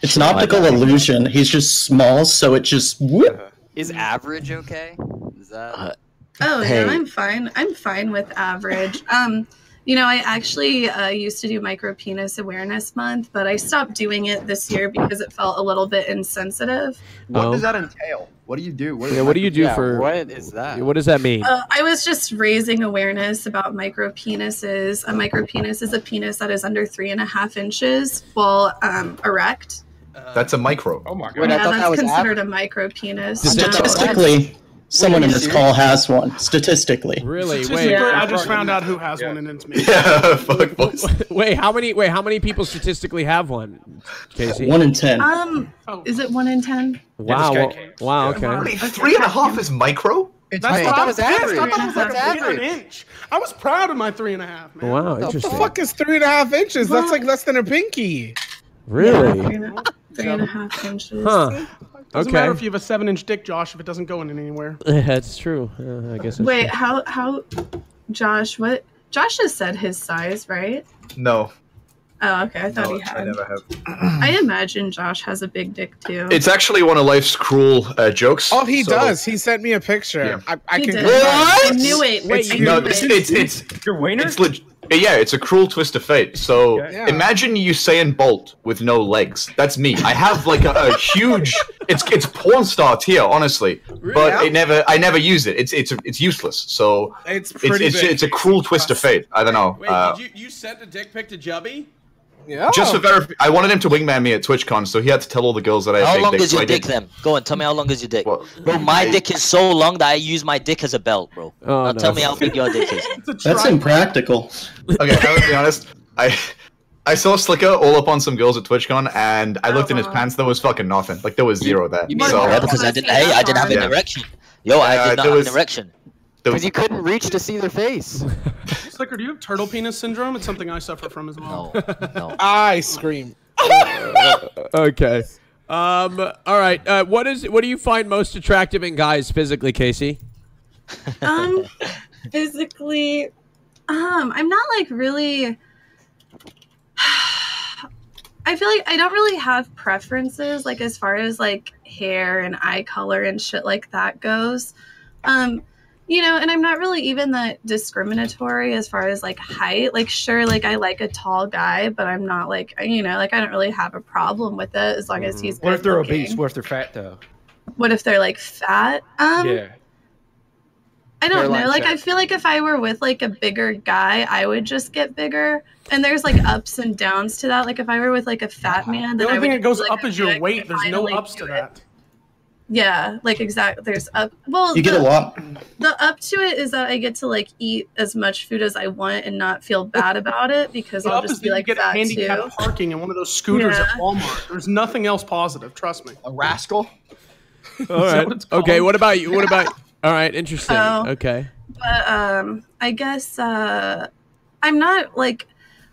It's an optical illusion. He's just small, so it just whoop. Is average okay? Is that... uh, oh, hey. No, I'm fine. I'm fine with average. Um, you know, I actually uh, used to do Micro Penis Awareness Month, but I stopped doing it this year because it felt a little bit insensitive. What oh. does that entail? What do you do? What, yeah, what do you do yeah, for... What is that? What does that mean? Uh, I was just raising awareness about micro penises. A micro penis is a penis that is under three and a half inches while um, erect. That's a micro. Oh my god! Wait, I yeah, thought that's that was considered average. A micro penis. Statistically, someone in this call has one. Statistically. Really? Statistically, wait. Yeah. I just found out who has yeah. one, and it's me. Yeah. Fuck boys. Wait, how many? Wait, how many people statistically have one? Casey? One in ten. Um, oh. Is it one in ten? Wow. Yeah, wow. Okay. Wait, three and a half is micro. It's that's what I was average. I thought it was like that's an inch. I was proud of my three and a half. Man. Wow. Interesting. What the fuck is three and a half inches? That's like less than a pinky. Really? Yeah, three and a half inches. Huh. Doesn't okay. matter if you have a seven-inch dick, Josh, if it doesn't go in anywhere. That's true. Uh, I guess. Wait, true. how how, Josh? What? Josh has said his size, right? No. Oh, okay. I thought no, he had. I never have. I imagine Josh has a big dick too. It's actually one of life's cruel uh, jokes. Oh, he so. does. He sent me a picture. Yeah. I, I he can. Did. What? I knew it. Wait, it's, you no, it's, it. it's it's it's your wiener. It's legit. Yeah, it's a cruel twist of fate. So yeah. imagine Usain Bolt with no legs. That's me. I have like a, a huge. It's it's porn star tier, honestly. Really? But it never. I never use it. It's it's it's useless. So it's pretty it's, it's, it's a cruel twist of fate. I don't know. Wait, uh, did you you sent a dick pic to Jubby? Yeah. Just for verif- I wanted him to wingman me at TwitchCon, so he had to tell all the girls that I had big dick. How long is your dick then? Go on, tell me how long is your dick. What? Bro, my I... dick is so long that I use my dick as a belt, bro. Oh, now no. Tell me how big your dick is. That's impractical. Okay, I was to be honest. I I saw Slicker all up on some girls at TwitchCon, and I looked oh, in his wow. pants. There was fucking nothing. Like there was zero there. You so... Yeah, because I didn't. Hey, I didn't have an yeah. erection. Yo, yeah, I did not have was... an erection. Because you couldn't reach to see their face. Slicker, do you have turtle penis syndrome? It's something I suffer from as well. No, no. I scream. Okay. Um. All right. Uh, what is? What do you find most attractive in guys physically, Casey? Um, physically, um, I'm not like really. I feel like I don't really have preferences, like as far as like hair and eye color and shit like that goes. Um. You know, and I'm not really even that discriminatory as far as, like, height. Like, sure, like, I like a tall guy, but I'm not, like, you know, like, I don't really have a problem with it as long as he's good. What if they're obese? What if they're fat, though? What if they're, like, fat? Um, yeah. I don't know. Like, I feel like if I were with, like, a bigger guy, I would just get bigger. And there's, like, ups and downs to that. Like, if I were with, like, a fat man, then I would... The only thing that goes up is your weight. There's no ups to that. Yeah, like exactly. There's up. Well, you get the, a lot. The up to it is that I get to like eat as much food as I want and not feel bad about it because the I'll just be like you get that handicapped too. Parking in one of those scooters yeah. at Walmart. There's nothing else positive. Trust me. A rascal. All right. What okay. What about you? What about? All right. Interesting. Oh, okay. But um, I guess uh, I'm not like.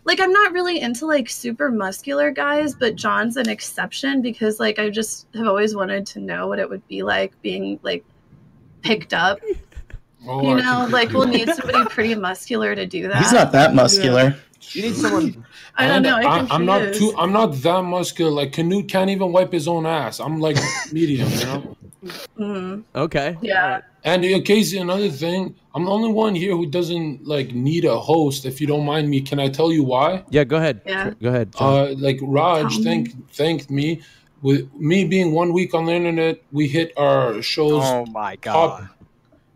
Like, I'm not really into, like, super muscular guys, but John's an exception because, like, I just have always wanted to know what it would be like being, like, picked up. Oh, you know, like, we'll need somebody pretty muscular to do that. He's not that muscular. Yeah. You need someone. I don't know. I, I'm not too. I'm not that muscular. Like, Canute can't even wipe his own ass. I'm, like, medium, you know? Mm. Okay. Yeah. And in case another thing, I'm the only one here who doesn't like need a host. If you don't mind me, can I tell you why? Yeah, go ahead. Yeah. Go ahead. Uh, like Raj thank thanked me with me being one week on the internet. We hit our shows. Oh my god. Top.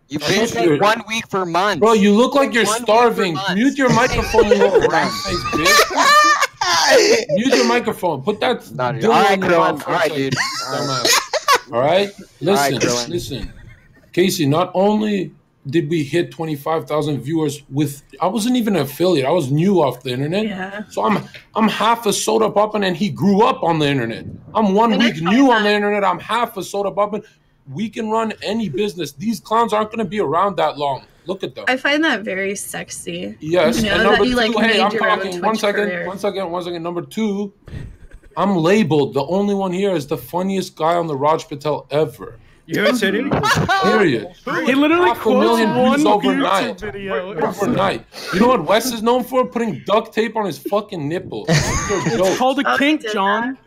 You've been like one week for months. Bro, you look like you're one starving. Mute your microphone. Bitch. Mute your microphone. Put that. Not all right, girl. All right, dude. All right. Listen, all right, listen. Casey, not only did we hit twenty-five thousand viewers with, I wasn't even an affiliate. I was new off the internet. Yeah. So I'm I'm half a Soda Poppin and he grew up on the internet. I'm one and week new that. on the internet. I'm half a Soda Poppin. We can run any business. These clowns aren't going to be around that long. Look at them. I find that very sexy. Yes. You know, and number that you, like, two, hey, I'm talking one second, career. one second, one second. Number two, I'm labeled. The only one here is the funniest guy on the Raj Patel ever. Yes, it is. Period. He literally quotes one overnight. Video. Overnight. You know what Wes is known for? Putting duct tape on his fucking nipple. It's called a kink, John.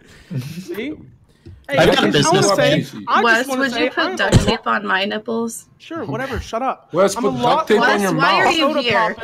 See? Hey, I, I, business say, I Wes, would say, you put duct tape on my nipples? Sure, whatever. Shut up. Wes, I'm put duct tape Wes, on your why mouth. Are you here?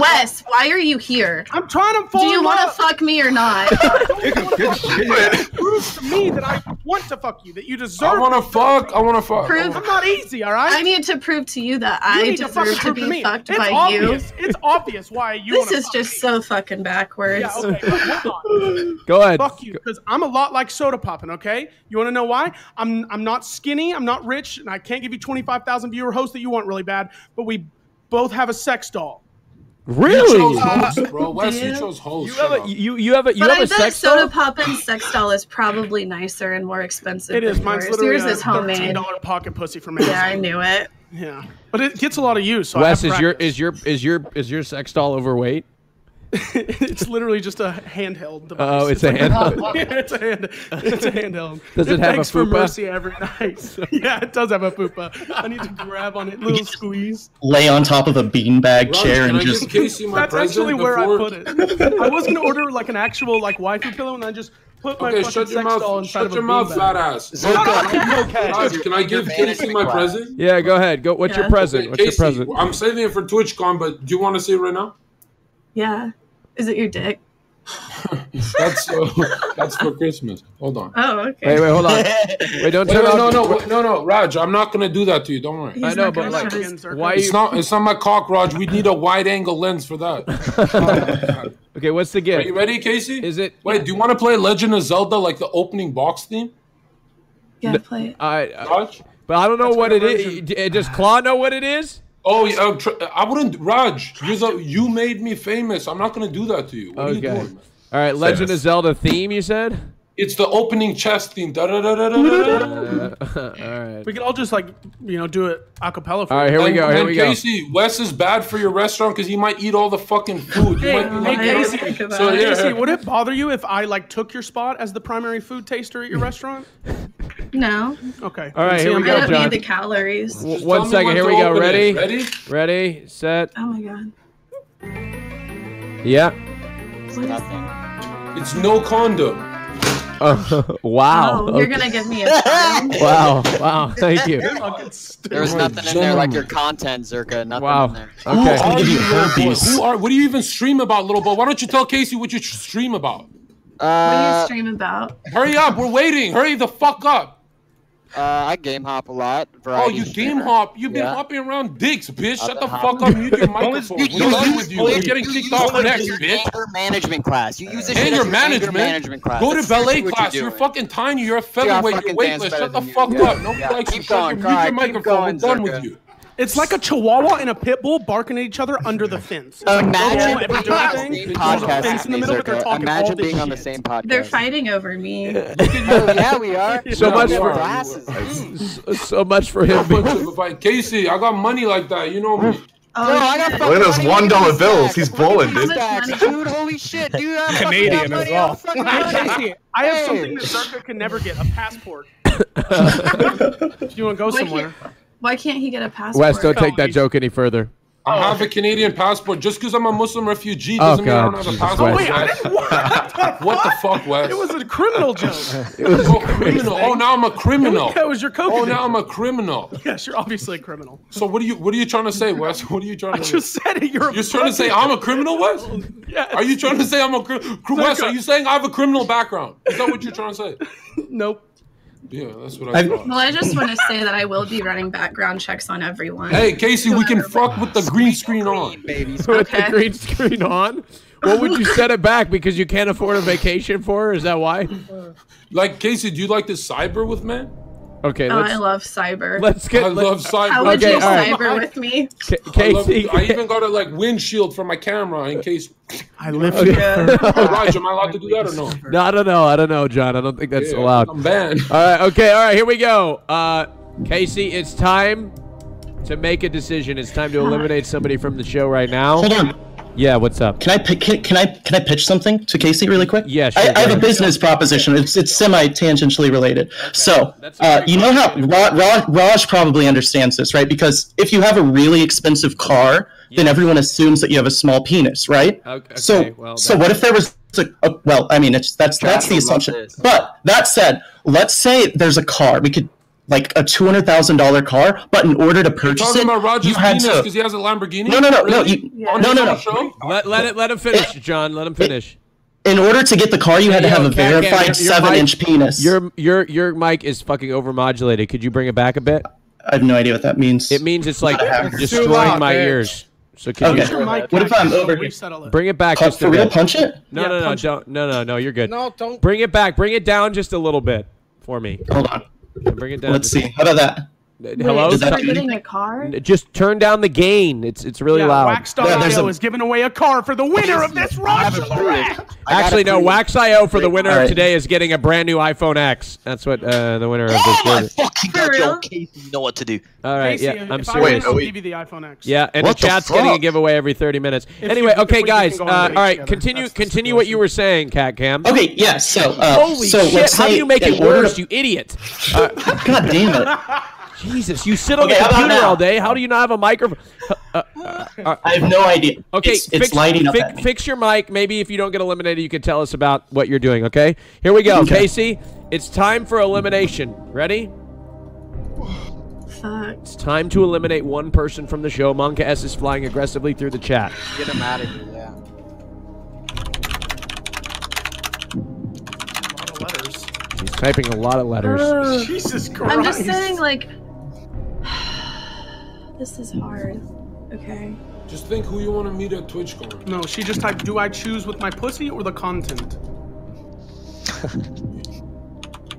Wes, why are you here? I'm trying to fall Do you want to fuck me or not? It proves to me that I want to fuck you, that you deserve. I want to fuck. I want to fuck. Prove, I'm not easy, all right? I need to prove to you that you I deserve to, to be me. fucked it's by obvious. you. It's obvious why you. This is fuck just me. so fucking backwards. Yeah, okay, on. Go ahead. Fuck you, because I'm a lot like Soda Poppin. Okay. You want to know why? I'm I'm not skinny, I'm not rich, and I can't give you twenty-five thousand viewer hosts that you want really bad, but we both have a sex doll. Really? You chose hosts, bro. Wes, you chose hosts. You have a, you, you have a, you but have I a sex doll? But I bet Soda Poppin's sex doll is probably nicer and more expensive It is. Than Mine's yours. literally yours is a thirteen dollar pocket pussy for me. Yeah, I knew it. Yeah. But it gets a lot of use, so Wes, I have is your is your is your is your sex doll overweight? It's literally just a handheld device. Oh, it's, it's a like, handheld. Yeah, it's a hand. It's a handheld. Does it, it have a fupa? For mercy every night. So, yeah, it does have a fupa. I need to grab on it, little squeeze. Lay on top of a beanbag chair and I just. Casey, my that's actually where before... I put it. I was gonna order like an actual like waifu pillow, and I just put my okay, fucking shut your sex mouth, doll inside shut of your a mouth, fat ass. Shut up. Okay. Raj, can I give Casey my present? Yeah, go ahead. Go. What's yeah. your present? Okay, What's Casey, your present? I'm saving it for TwitchCon, but do you want to see it right now? Yeah. Is it your dick? that's uh, that's for Christmas. Hold on. Oh, okay. Wait, wait, hold on. Wait, don't wait, turn wait, no, no, no, no, no, Raj. I'm not gonna do that to you. Don't worry. He's I know, but like, why? It's not. It's not my cock, Raj. We need a wide-angle lens for that. Oh, okay, what's the gift? Are you ready, Casey? Is it? Wait, do you want to play Legend of Zelda like the opening box theme? Yeah, play it. I, I, Raj? But I don't know that's what it version. is. Does Claw know what it is? Oh, yeah, uh, tr I wouldn't, Raj. You're the, you made me famous. I'm not gonna do that to you. What okay. are you doing? All right, Legend famous. of Zelda theme. You said it's the opening chest theme. Da da da da da. -da, -da. Uh, all right. We could all just like you know do it acapella. For all right, here we go. Here we go. Casey, Wes is bad for your restaurant because he might eat all the fucking food. You hey, might hey, Casey. So yeah, Casey, would it bother you if I like took your spot as the primary food taster at your restaurant? No. Okay. All right, here we go, John. I don't need the calories. W one second, here we go. Ready? It. Ready? Ready, set. Oh, my God. Yeah. What is that? It's no condom. Uh, wow. Oh, you're going to give me a Wow. Wow. Thank you. There was nothing in there like your content, Zherka. Nothing wow. in there. Okay. Who are you, Who are, what do you even stream about, little boy? Why don't you tell Casey what you stream about? Uh, what do you stream about? Hurry up. We're waiting. Hurry the fuck up. Uh, I game hop a lot. Oh, you game hop? You've been yeah. hopping around dicks, bitch. Shut the fuck up. Mute your microphone. You, you, you, with you. We're getting kicked off next, bitch. Anger management class. You use this shit as your anger management class. Go to ballet class. You're fucking tiny. You're a featherweight. You're weightless. Shut the fuck up. Nobody likes you. Mute your microphone. I'm done with you. It's like a chihuahua and a pit bull barking at each other under the fence. Imagine being on the same podcast. They're fighting over me. Yeah, we are. So much for so much for him. Casey, I got money like that. You know me. Oh, no, I got Look at those one dollar bills. He's bowling, dude. Dude, holy shit, dude! I'm Canadian as well. I have something that Zherka can never get: a passport. If you want to go somewhere. Why can't he get a passport? Wes, don't take that joke any further. I have a Canadian passport. Just because I'm a Muslim refugee doesn't oh, mean I don't have a passport. Oh, wait, I didn't, what? what the fuck, Wes? It was a criminal joke. It was oh, criminal. Oh, now I'm a criminal. That was your coconut. Oh, now I'm a criminal. Yes, you're obviously a criminal. So what are you? What are you trying to say, Wes? What are you trying to? I just said it. You're. You're trying to say I'm a criminal, Wes? Yes. Are you trying to say I'm a criminal? Wes, are you saying I have a criminal background? Is that what you're trying to say? Nope. Yeah, that's what I thought. Well, I just want to say that I will be running background checks on everyone. Hey, Casey, we can fuck with the green screen on. With the green screen on? What would you set it back? Because you can't afford a vacation for her? Is that why? Like, Casey, do you like to cyber with men? Okay. Let's, oh, I love cyber. Let's get. I love cyber. How would okay, you cyber right. with me? K Casey, I, love, I even got a like windshield for my camera in case. I live here. Yeah. Oh, Raj, am I allowed to do that or no? No, I don't know. I don't know, John. I don't think that's yeah, allowed. I'm banned. All right. Okay. All right. Here we go. Uh, Casey, it's time to make a decision. It's time to eliminate somebody from the show right now. Hold on. Yeah, what's up? Can I can, can I can I pitch something to Casey really quick? Yeah, sure. I, I have a business proposition. It's it's semi tangentially related. Okay. So uh, you know how Ra Ra Raj probably understands this, right? Because if you have a really expensive car, yeah. then everyone assumes that you have a small penis, right? Okay. So well, so what if there was a, a well, I mean, it's that's that's the assumption. But that said, let's say there's a car we could. Like a two hundred thousand dollar car, but in order to purchase talking it, about Raj's you had penis, to. Because he has a Lamborghini. No, no, no, really? no, you, yeah. no, no, no. Show? Let, let it, let him finish, it, John. Let him finish. It, in order to get the car, you had to have a verified seven-inch penis. Your your your mic is fucking overmodulated. Could you bring it back a bit? I have no idea what that means. It means it's like destroying loud, my man. ears. So can okay. you what if I'm over here? Bring it back. Just for real, punch it. No, no, no, don't. No, no, no. You're good. No, don't. Bring it back. Bring it down just a little bit for me. Hold on. Bring it down. Let's see. How about that? Wait, Hello? Is that getting a car? Just turn down the gain. It's it's really yeah, loud. Wax dot I O yeah, a... is giving away a car for the winner of this Rajjchelorette. Actually, no. Wax dot I O for the winner right. of today is getting a brand new iPhone ten. That's what uh, the winner of this. Oh my fucking God, yo, Casey, you know what to do. All right. Casey, yeah, I'm if serious. Wait, I'll give you the iPhone ten. Yeah, and what the chat's the getting a giveaway every thirty minutes. If anyway, you, okay, guys. Uh, all right, continue. Continue what you were saying, Cat Cam. Okay. Yeah. So, holy shit! How do you make it worse, you idiot? God damn it. Jesus, you sit on okay, the computer all day. How do you not have a microphone? Uh, uh, uh, I have no idea. Okay, it's, fix, it's lighting fix, up fix your mic. Maybe if you don't get eliminated, you can tell us about what you're doing, okay? Here we go. Okay. Casey, it's time for elimination. Ready? Fuck. It's time to eliminate one person from the show. Monka S is flying aggressively through the chat. Get him out of here, yeah. A lot of letters. He's typing a lot of letters. Uh, Jesus Christ. I'm just saying, like... This is hard. Okay. Just think who you want to meet at TwitchCon. No, she just typed, do I choose with my pussy or the content?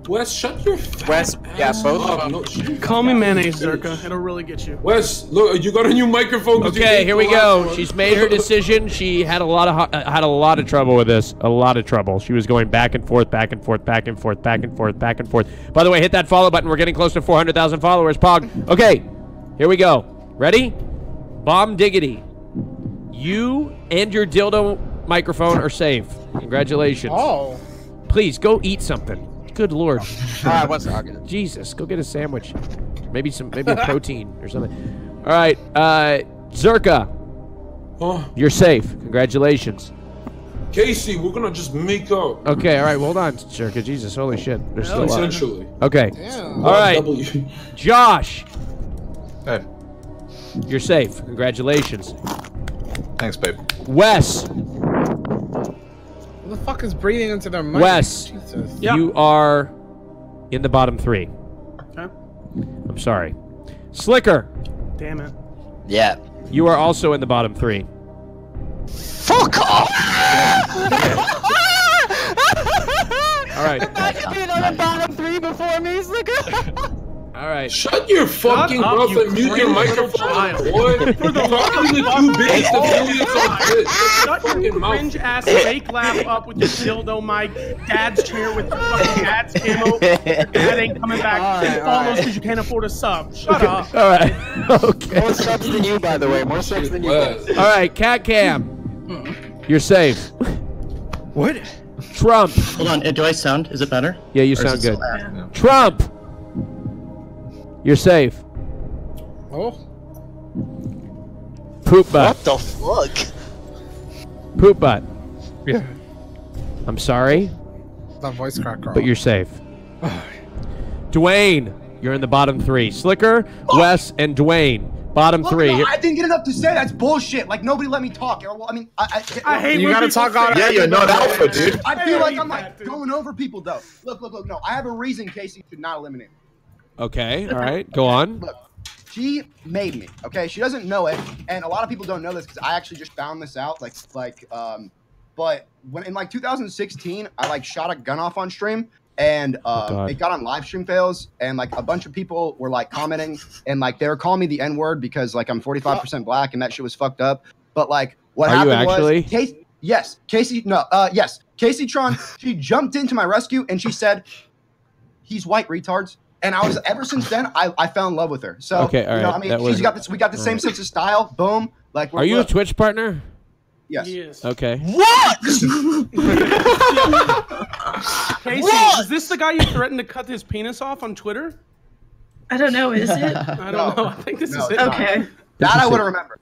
Wes, shut your Wes, yeah, both of them. Call me mayonnaise, Zherka. It'll really get you. Wes, look, you got a new microphone. Okay, here we go. She's made her decision. She had a lot of uh, had a lot of trouble with this. A lot of trouble. She was going back and forth, back and forth, back and forth, back and forth, back and forth. By the way, hit that follow button. We're getting close to four hundred thousand followers, Pog. Okay. Here we go. Ready? Bomb Diggity. You and your dildo microphone are safe. Congratulations. Oh. Please, go eat something. Good Lord. Ah, what's that? Jesus, go get a sandwich. Maybe some, maybe a protein or something. All right, uh, Zherka. Oh. You're safe. Congratulations. Casey, we're gonna just make up. Okay, all right, well, hold on, Zherka. Jesus, holy shit. There's still essentially. Okay. Damn. All right, W. Josh. Hey. You're safe. Congratulations. Thanks, babe. Wes. What the fuck is breathing into their mic? Wes, Jesus. You yep. are in the bottom three. Okay. I'm sorry. Slicker. Damn it. Yeah. You are also in the bottom three. Fuck off! All right. Imagine being on the bottom three before me, Slicker. All right. Shut your fucking mouth you and mute your microphone, boy. For the fucking two biggest affiliates on Twitch. Shut your cringe ass fake laugh up with your dildo mic, dad's chair with your fucking dad's camo. Dad ain't coming back. All right, follows because right. you can't afford a sub. Shut okay. up. All right. Okay. More subs than you, by the way. More subs than you. All right, Cat Cam. You're safe. What? Trump. Hold on. Do I sound? Is it better? Yeah, you or sound good. Yeah. Trump. You're safe. Oh. Poopbutt. What the fuck? Poopbutt. Yeah. I'm sorry. That voice crack, girl. But you're safe. Dwayne, you're in the bottom three. Slicker, oh. Wes, and Dwayne. Bottom Look, three. No, I didn't get enough to say. That's bullshate. Like nobody let me talk. I mean, I, I, I hate. You gotta talk on. Yeah, you're not alpha, dude. I feel I like I'm like that, going over people though. Look, look, look. No, I have a reason Casey should not eliminate me. Okay, all right, go on. Look, she made me, okay? She doesn't know it, and a lot of people don't know this because I actually just found this out, like, like, um, but when in, like, two thousand sixteen, I, like, shot a gun off on stream, and um, oh it got on live stream fails, and like a bunch of people were like commenting, and like they were calling me the N word because like I'm forty-five percent black and that shit was fucked up. But like what Are happened you actually? was, Case, yes, Casey, no, uh, yes, Kaceytron, she jumped into my rescue and she said, "He's white, retards." And I was ever since then, I, I fell in love with her. So okay, all you know, right. I mean, that she's was, got this. We got the same right. sense of style. Boom. Like, we're, are you look. a Twitch partner? Yes. yes. Okay. What? Casey, what? Is this the guy you threatened to cut his penis off on Twitter? I don't know. Is it? I don't no. know. I think this no, is it. Okay. Not. That I would have remembered.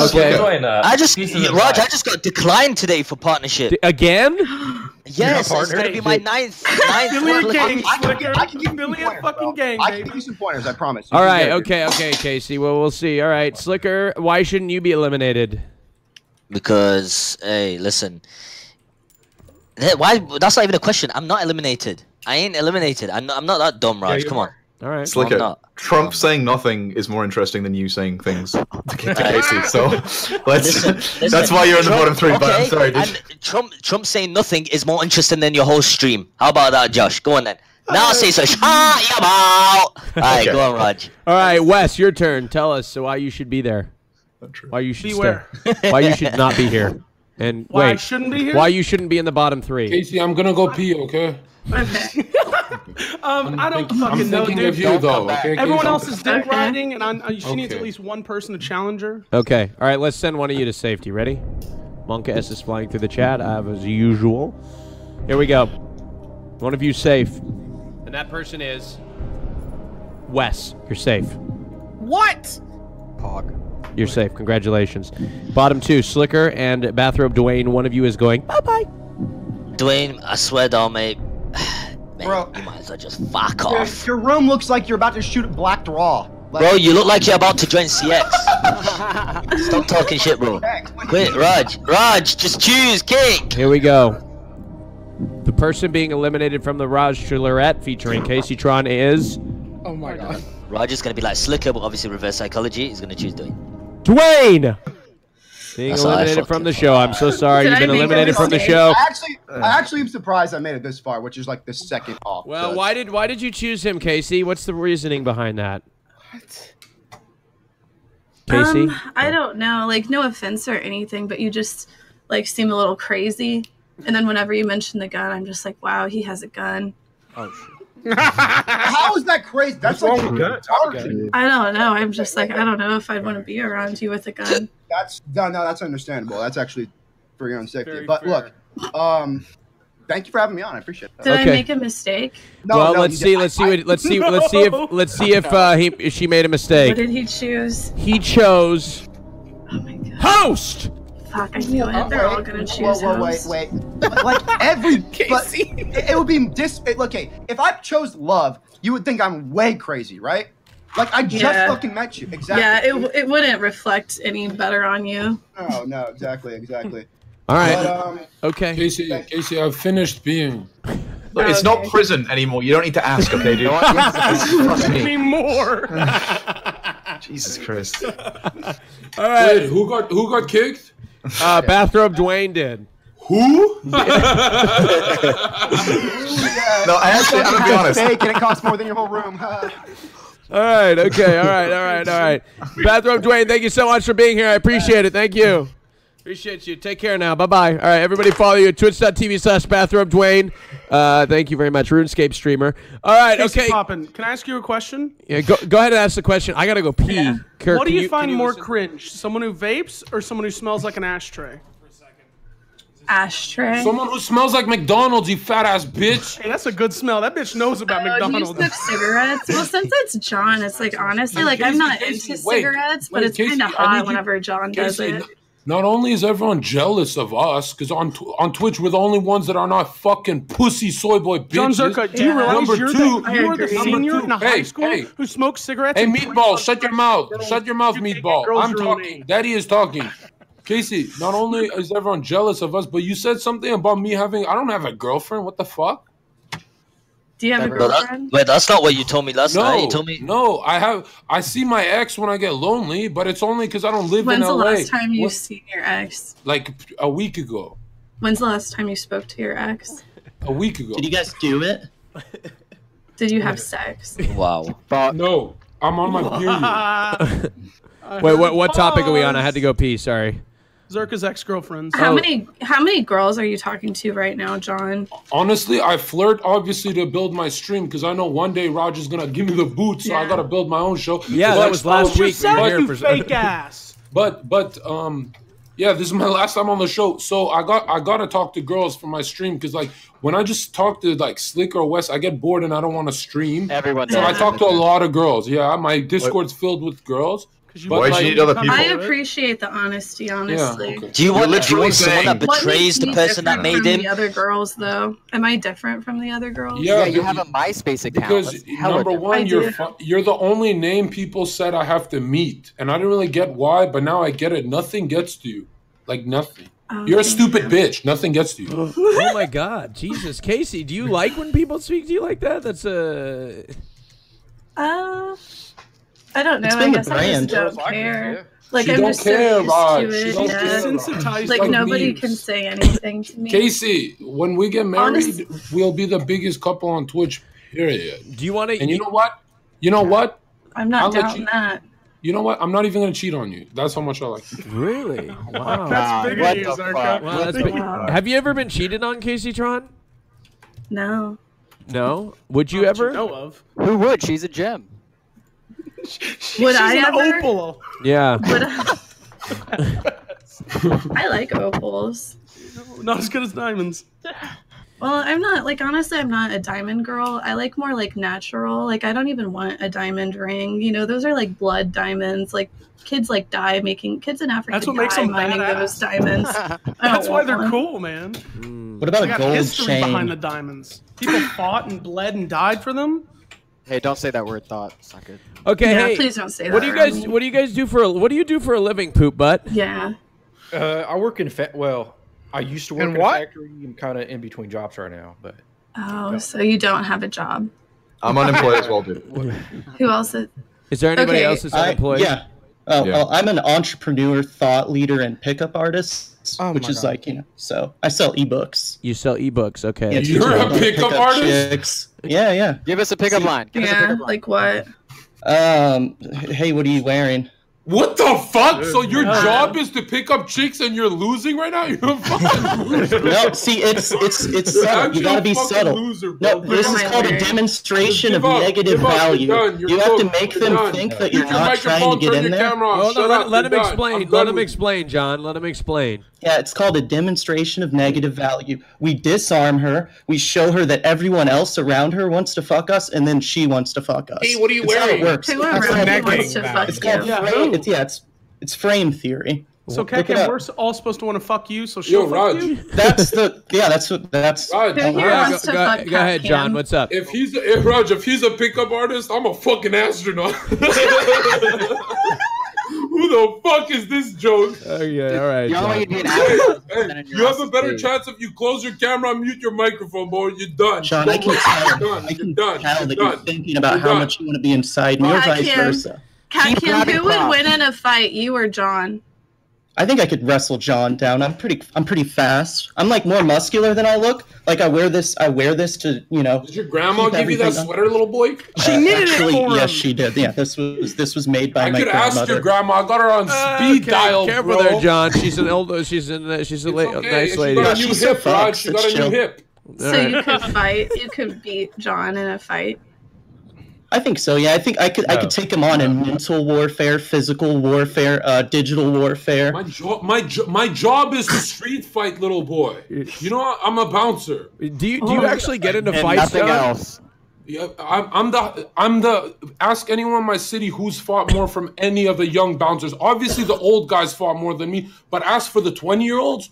Okay. okay. I just, Raj, I just got declined today for partnership. D again? Yes, partner? It's going to be my ninth. ninth Billion gangs, Slicker. I can give Billion fucking gangs, I can give you some pointers, I promise. All right, okay, okay, Casey. Well, we'll see. All right, Slicker, why shouldn't you be eliminated? Because, hey, listen. Why? That's not even a question. I'm not eliminated. I ain't eliminated. I'm not, I'm not that dumb, Raj. Yeah, come on. All right. Slicker, no, Trump um, saying nothing is more interesting than you saying things to, to Casey. So let's, listen, listen, that's why you're in the Trump, bottom three. Okay, but I'm sorry. And you... Trump, Trump saying nothing is more interesting than your whole stream. How about that, Josh? Go on then. Now say so. All right, okay. Go on, Raj. All right, Wes, your turn. Tell us why you should be there. Not true. Why you should Beware. stay. Why you should not be here. And why wait, I shouldn't be here? Why you shouldn't be in the bottom three? Casey, I'm gonna go pee. Okay. um, I don't thinking, fucking I'm know, dude. You, though, okay? Everyone else is dick riding, and I'm, she okay. needs at least one person to challenge her. Okay. All right, let's send one of you to safety. Ready? Monka S is flying through the chat, as usual. Here we go. One of you safe. And that person is... Wes. You're safe. What? Pog. You're Wait. safe. Congratulations. Bottom two, Slicker and Bathrobe Dwayne. One of you is going, bye-bye. Dwayne, I swear though, mate. Man, bro, you might as well just fuck your, off. Your room looks like you're about to shoot at Black Draw. Like, bro, you look like you're about to join C X. Stop talking shit, bro. Quit, Raj. Raj, just choose, kick. Here we go. The person being eliminated from the Rajjchelorette featuring Kaceytron is... Oh my god. Raj is going to be like Slicker, but obviously reverse psychology. He's going to choose Dwayne. Dwayne! Being That's eliminated from the show. I'm so sorry. You've been eliminated from the show. I actually, I actually am surprised I made it this far, which is like the second off. Well, why did why did you choose him, Casey? What's the reasoning behind that? What? Casey? Um, I don't know. Like, no offense or anything, but you just like seem a little crazy. And then whenever you mention the gun, I'm just like, wow, he has a gun. Oh shit. How is that crazy? That's like good. I don't know. I'm just like, I don't know if I'd want to be around you with a gun. That's no, no, that's understandable. That's actually for your own safety. Very but fair. Look, um, thank you for having me on. I appreciate that. Did okay. I make a mistake? No, well, no, let's see. Let's see. What, let's see. No. Let's see if let's see if uh, he if she made a mistake. What did he choose? He chose. Oh my god. Host. Fuck! I knew it. Oh, They're wait, all gonna choose. Whoa, whoa, host. wait, wait! Like every Casey, it, it would be dis. It, okay, if I chose love, you would think I'm way crazy, right? Like, I just yeah. fucking met you. Exactly. Yeah, it, it wouldn't reflect any better on you. No, no, exactly, exactly. All right. But, um, okay. Casey, Casey, I've finished being. Look, it's okay. not prison anymore. You don't need to ask, okay, do you? Trust me. more. Jesus Christ. All right. Wait, who got, who got kicked? Uh, Bathrobe Dwayne did. Who? Yeah. No, I actually, I'm going to be honest. And it costs more than your whole room. All right, okay, all right, all right, all right. Bathrobe Dwayne, thank you so much for being here. I appreciate it. Thank you. Appreciate you. Take care now. Bye-bye. All right, everybody follow you at twitch dot T V slash Bathrobe Dwayne. Uh, thank you very much, RuneScape streamer. All right, Casey okay. Poppin, can I ask you a question? Yeah, go, go ahead and ask the question. I got to go pee. Yeah. Kirk, what do you, you find you more listen? cringe, someone who vapes or someone who smells like an ashtray? Ashtray. Someone who smells like McDonald's, you fat ass bitch. Hey, that's a good smell. That bitch knows about uh, McDonald's. Do you sniff cigarettes? Well, since it's John, it's like honestly, like Casey, I'm not Casey, into wait, cigarettes, wait, but it's kind of hot whenever John Casey, does it. Not only is everyone jealous of us, because on on Twitch we're the only ones that are not fucking pussy soy boy bitches. Jonzherka, do you realize number you're two, the, you are the senior in a high hey, school hey, who smokes cigarettes? Hey, Meatball, shut your mouth. Shut your mouth, Meatball. I'm talking. Daddy is talking. Casey, not only is everyone jealous of us, but you said something about me having... I don't have a girlfriend. What the fuck? Do you have that, a girlfriend? That, wait, that's not what you told me last no, night. You told me... No, I have... I see my ex when I get lonely, but it's only because I don't live When's in L A. When's the last time you've seen your ex? Like, a week ago. When's the last time you spoke to your ex? A week ago. Did you guys do it? Did you have sex? Wow. But no, I'm on my period. Wait, what, what topic are we on? I had to go pee, sorry. Zherka's ex-girlfriends. How oh. many how many girls are you talking to right now, John? Honestly, I flirt, obviously, to build my stream, because I know one day Raj is going to give me the boot, so yeah. I got to build my own show. Yeah, that was last week. You we here for fake ass. But, but, um... yeah, this is my last time on the show, so I got I gotta talk to girls for my stream, because like when I just talk to like Slicker or Wes, I get bored and I don't want to stream. Everyone, so I talk to a lot of girls. Yeah, my Discord's filled with girls. You Why like, you need other people? I appreciate the honesty, honestly. Yeah, okay. Do you want to join someone that betrays the person that made him? The other girls, though, am I different from the other girls? Yeah, yeah you have a MySpace account. Because number one, you're you're the only name people said I have to meet, and I didn't really get why, but now I get it. Nothing gets to you, like nothing. Um, you're a stupid bitch. Nothing gets to you. Oh my God, Jesus, Kacey, do you like when people speak to you like that? That's a. Uh... uh... I don't know. It's I guess I just don't care. Like I'm just so used to it. Like nobody can say anything to me. Kacey, when we get married, we'll be the biggest couple on Twitch. Period. Do you want to? And you know what? You know what? I'm not doubting that. You know what? I'm not even gonna cheat on you. That's how much I like you. Really? Wow. That's big of you, Zherka. Have you ever been cheated on, Kaceytron? No. No? Would you ever? Know of? Who would? She's a gem. She, would I ever? Opal. Yeah. Would I... I like opals. Not as good as diamonds. Well, I'm not like honestly, I'm not a diamond girl. I like more like natural. Like I don't even want a diamond ring. You know, those are like blood diamonds. Like kids like die making kids in Africa. That's what die makes them mining badass. Those diamonds. That's why they're one. Cool, man. What about they a gold history chain behind the diamonds? People fought and bled and died for them. Hey, don't say that word thought. It's not good. Okay, yeah, hey. Please don't say that. What do you guys me. What do you guys do for a, what do you do for a living, Poopbutt? Yeah. Uh, I work in fa well, I used to work in, in a factory. I'm kind of in between jobs right now, but Oh, no. So you don't have a job. I'm unemployed as well, dude. Who else is Is there anybody okay. else that's unemployed? I, yeah. Oh, yeah. Oh, I'm an entrepreneur, thought leader and pickup artist. Oh which is God. Like, you know, so I sell ebooks. You sell ebooks, okay. Yeah, You're a pickup pick artist? Chicks. Yeah, yeah. Give us a pickup line. Give yeah, us a pickup line. Like what? Um, hey, what are you wearing? What the fuck? Dude, so your man. Job is to pick up chicks and you're losing right now? You're a fucking loser. No, see, it's it's it's subtle. You gotta be subtle. Loser, no, this is called a demonstration of up, negative value. You have to make them done. Think that you're, you're not trying to get in there. Well, no, let, let him done. Explain. I'm let him explain, John. Let him explain. Yeah, it's called a demonstration of negative value. We disarm her. We show her that everyone else around her wants to fuck us, and then she wants to fuck us. Hey, what are you That's wearing? How it works. Hey, it's wants to fuck it's called frame. It's, yeah, it's it's frame theory. So Cat Cam, we're all supposed to want to fuck you, so she'll Yo, fuck Raj. You. That's the yeah. That's what that's. Raj, Raj, Raj, go, go, go ahead, John. What's up? If he's a, if Raj, if he's a pickup artist, I'm a fucking astronaut. Who the fuck is this joke? Oh yeah, all right. Hey, you have a better chance if you close your camera, mute your microphone, boy. You're done. John, I can tell. I can tell that you're thinking about how much you want to be inside, and vice versa. Cat Cam, who would win in a fight, you or John? I think I could wrestle John down. I'm pretty. I'm pretty fast. I'm like more muscular than I look. Like I wear this. I wear this to you know. Did your grandma give you that sweater, little boy? She knitted it for him. Yes, she did. Yeah, this was this was made by my grandmother. I could ask your grandma. I got her on speed dial, bro. Careful there, John. She's an old. She's in. She's a nice lady. She got a new hip, Rod. She got a new hip. So you could fight. You could beat John in a fight. I think so. Yeah, I think I could. No. I could take him on in mental warfare, physical warfare, uh, digital warfare. My job, my jo my job is to street fight, little boy. You know, I'm a bouncer. Do you do you oh, actually get into and fights? Nothing now? Else. Yeah, I'm, I'm the I'm the. Ask anyone in my city who's fought more from any of the young bouncers. Obviously, the old guys fought more than me. But ask for the twenty year olds.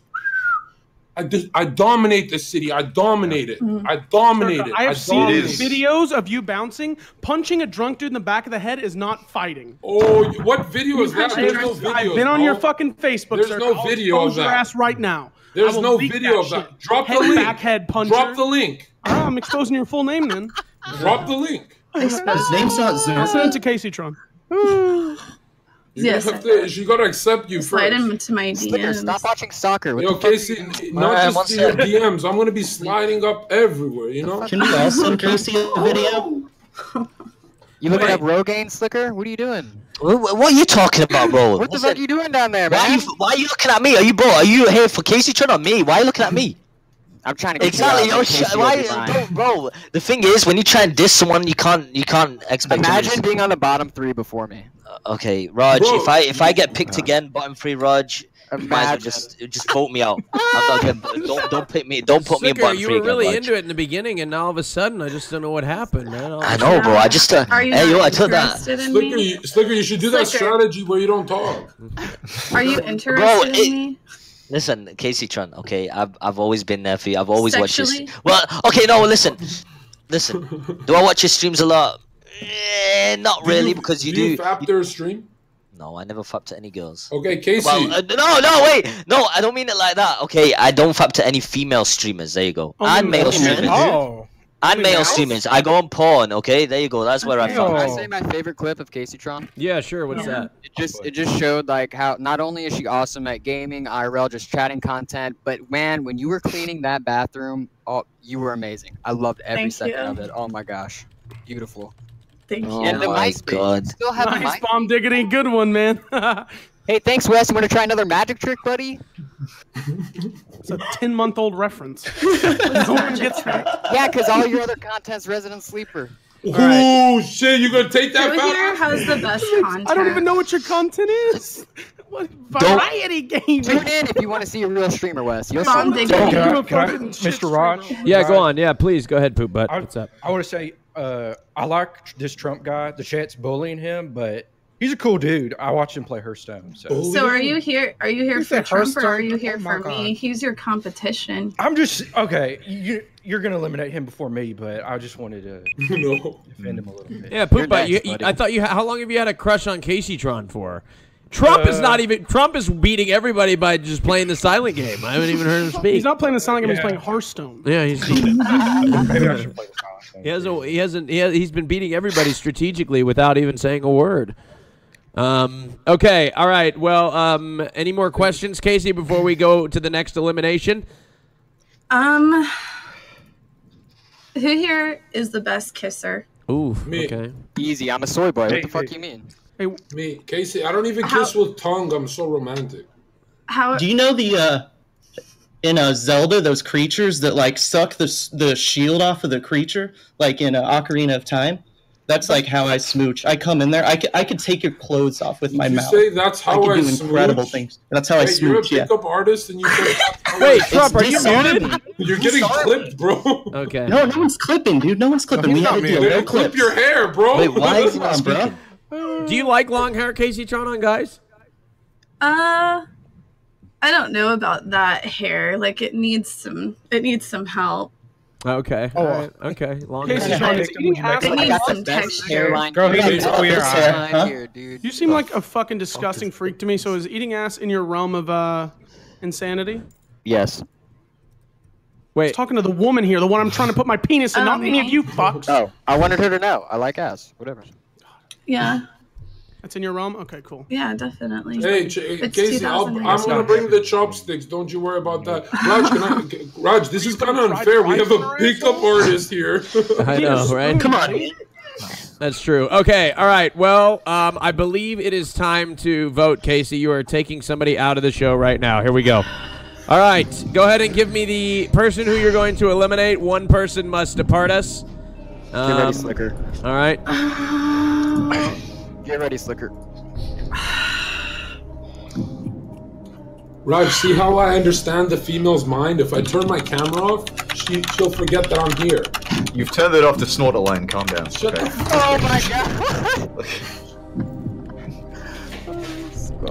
I, do, I dominate the city. I dominate it. I dominate it. I have I seen videos of you bouncing. Punching a drunk dude in the back of the head is not fighting. Oh, what video is that? There's no video. I've been on bro. Your fucking Facebook. There's sir. No I'll video of that. Your ass right now. There's no video that of that. Shit. Drop head the link. Backhead puncher. Drop the link. Oh, I'm exposing your full name then. Drop the link. His name's not Zero. Send it to Kaceytron. You yes, have to, she gotta accept you slide first. Slide him to my D Ms. Slicker, stop watching soccer. What Yo, Casey, not right, just to your D Ms. I'm gonna be sliding up everywhere, you know? Can we also go see a video? You looking up Rogaine, Slicker? What are you doing? What, what are you talking about, bro? What the fuck are you doing down there, man? Why are you, why are you looking at me? Are you bro? Are you here for Kaceytron or me? Why are you looking at me? I'm trying to get exactly. Yo, sh why, bro, bro? The thing is, when you try and diss someone, you can't, you can't expect. Imagine being on the bottom three before me. Uh, okay, Raj. Bro. If I, if I get picked again, bottom three, Raj. You might as well just, just vote me out. I'm not gonna, don't, don't pick me. Don't put Slicker, me in bottom you three. You were really again, into Raj. It in the beginning, and now all of a sudden, I just don't know what happened, man. I know, yeah. bro. I just, uh, Are you hey, yo, I took that. Slicker, you, Slicker, you should do Slicker. That strategy where you don't talk. Are you interested bro, in it, me? Listen, Kaceytron, okay, I've I've always been there for you. I've always Sexually? watched your well, okay, no, listen. Listen. Do I watch your streams a lot? Eh, not do really you, because you do. Do you fap their stream? No, I never fap to any girls. Okay, Casey. Well, uh, no, no, wait. No, I don't mean it like that. Okay, I don't fap to any female streamers. There you go. Oh, and male streamers. Oh. And male else? streamers. I go on porn, okay? There you go. That's where I found. Can I say my favorite clip of Kaceytron? Yeah, sure. What's yeah. that? It just it just showed like how not only is she awesome at gaming, I R L, just chatting content, but man, when you were cleaning that bathroom, oh, you were amazing. I loved every Thank second you. of it. Oh my gosh, beautiful. Thank you. Oh and the my god. Still have nice mic. Bomb Diggity, good one, man. Hey, thanks, Wes. You want to try another magic trick, buddy? It's a ten-month-old reference. No one gets that. Yeah, because all your other content's Resident Sleeper. Right. Oh, shit, you going to take that back? Here has the best content. I don't even know what your content is. What variety game? Tune in if you want to see a real streamer, Wes. You'll Bomb Diggity. Oh, Mister Raj? Yeah, go on. Yeah, please. Go ahead, Poopbutt. I, What's up? I want to say uh, I like this Trump guy. The chat's bullying him, but... He's a cool dude. I watched him play Hearthstone. So, so are you here? Are you here for Trump or are you here oh for God. me? He's your competition. I'm just okay. You, you're gonna eliminate him before me, but I just wanted to no. defend him a little bit. Yeah, Poopbutt, you, you, I thought you. How long have you had a crush on Kaceytron for? Trump uh, is not even. Trump is beating everybody by just playing the silent game. I haven't even heard him speak. He's not playing the silent game. Yeah. He's playing Hearthstone. Yeah, he's. Maybe I should play the silent game. He has a, He hasn't. He has, he's been beating everybody strategically without even saying a word. Um, okay, all right, well, um, any more questions, Casey, before we go to the next elimination? Um, who here is the best kisser? Ooh, me. Okay. Easy, I'm a soy boy, hey, what the hey. fuck you mean? Hey. Me, Casey, I don't even How? kiss with tongue, I'm so romantic. How? Do you know the, uh, in uh, Zelda, those creatures that, like, suck the, the shield off of the creature, like in uh, Ocarina of Time? That's like how I smooch. I come in there. I could, I could take your clothes off with Did my you mouth. Say that's how I, can I do smooch? incredible things. That's how Wait, I smooch. You're a pickup yeah. artist, and you. Say Wait, Trump, are you muted? You're getting clipped, bro. Okay. No, no one's clipping, dude. No one's clipping. No, we have to do no clip your hair, bro. Wait, why is on, bro? Do you like long hair, Kaceytron, on guys? Uh, I don't know about that hair. Like it needs some. It needs some help. Okay. Oh, right. Okay. Long hair. You seem like a fucking disgusting freak to me. So is eating ass in your realm of uh, insanity? Yes. Wait. I was talking to the woman here, the one I'm trying to put my penis in, not any of you fucks. Oh, I wanted her to know. I like ass. Whatever. Yeah. That's in your realm? Okay, cool. Yeah, definitely. Hey, Casey, I'm going to bring the chopsticks. Don't you worry about that. Raj, can I, Raj this is kind of unfair. We have a pickup artist here. I know, right? Come on. That's true. Okay, all right. Well, um, I believe it is time to vote, Casey. You are taking somebody out of the show right now. Here we go. All right. Go ahead and give me the person who you're going to eliminate. One person must depart us. Um, Get ready, Slicker. All right. Get ready, Slicker. Raj, see how I understand the female's mind? If I turn my camera off, she, she'll forget that I'm here. You've turned it off to snort a line. Calm down. Shut okay. Oh my god.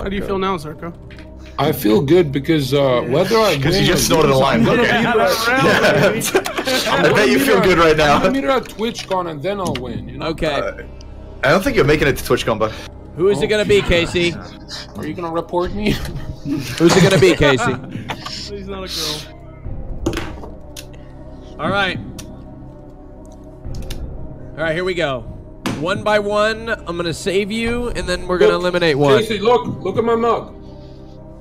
How do you feel now, Zherka? I feel good because uh, whether I because you just snorted a line. Okay. Yeah. I bet you feel good right now. I'm gonna meet her at TwitchCon and then I'll win. You know? Okay. Uh, I don't think you're making it to TwitchCon, but... Who is oh, it gonna be, Casey? Are you gonna report me? Who's it gonna be, Casey? She's not a girl. Alright. Alright, here we go. One by one, I'm gonna save you, and then we're look, gonna eliminate one. Casey, look, look at my mug.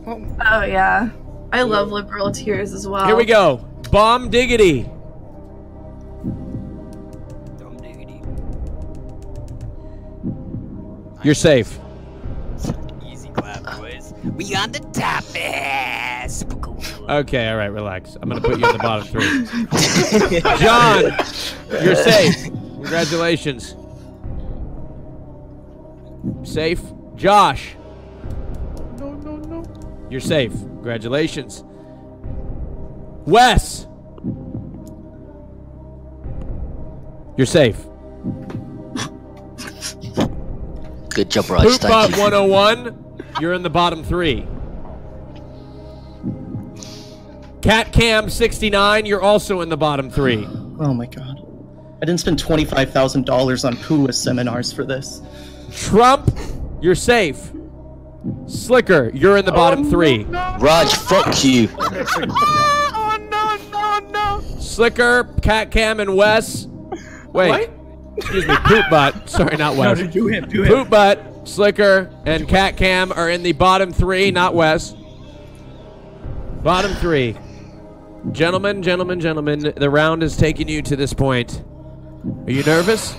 Oh yeah, I love liberal tears as well. Here we go, Bomb Diggity. Bomb Diggity. You're safe. Easy clap, boys. We on the top. Okay, all right, relax. I'm gonna put you in the bottom three. John, you're safe. Congratulations. Safe. Josh. No, no, no. You're safe. Congratulations. Wes. You're safe. Good job, Raj. Poopbutt one oh one. You're in the bottom three. Cat Cam sixty-nine. You're also in the bottom three. Oh my God. I didn't spend twenty-five thousand dollars on P U A seminars for this. Trump, you're safe. Slicker, you're in the bottom oh, three. No, no, Raj, no, fuck no. you. Oh, no, no, no. Slicker, Cat Cam, and Wes. Wait. What? Excuse me, Poopbutt. Sorry, not Wes. No, do him, do him. Poopbutt, Slicker, and Cat Cam are in the bottom three, not Wes. Bottom three. Gentlemen, gentlemen, gentlemen, the round has taken you to this point. Are you nervous?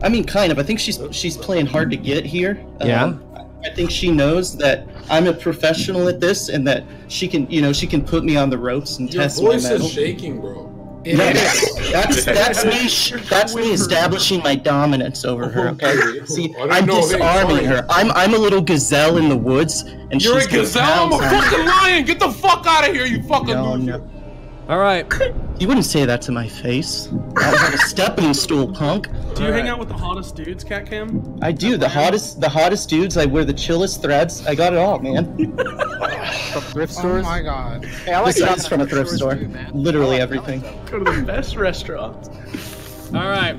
I mean, kind of. I think she's she's playing hard to get here. Yeah. Um, I think she knows that I'm a professional at this, and that she can, you know, she can put me on the ropes and Your test my metal. Your voice is shaking, bro. Yeah. No, that's that's me. That's me establishing my dominance over her. Okay. See, I'm disarming her. I'm I'm a little gazelle in the woods, and You're she's a gazelle. I'm a fucking lion. Get the fuck out of here, you fucking. No, no. All right. You wouldn't say that to my face. I was on a stepping stool, punk. Do you right. hang out with the hottest dudes, Cat Cam? I do. The hottest, the hottest dudes. I wear the chillest threads. I got it all, man. From thrift stores. Oh my God. Hey, I like this from a thrift store. Too, Literally like everything. Go to the best restaurants. All right.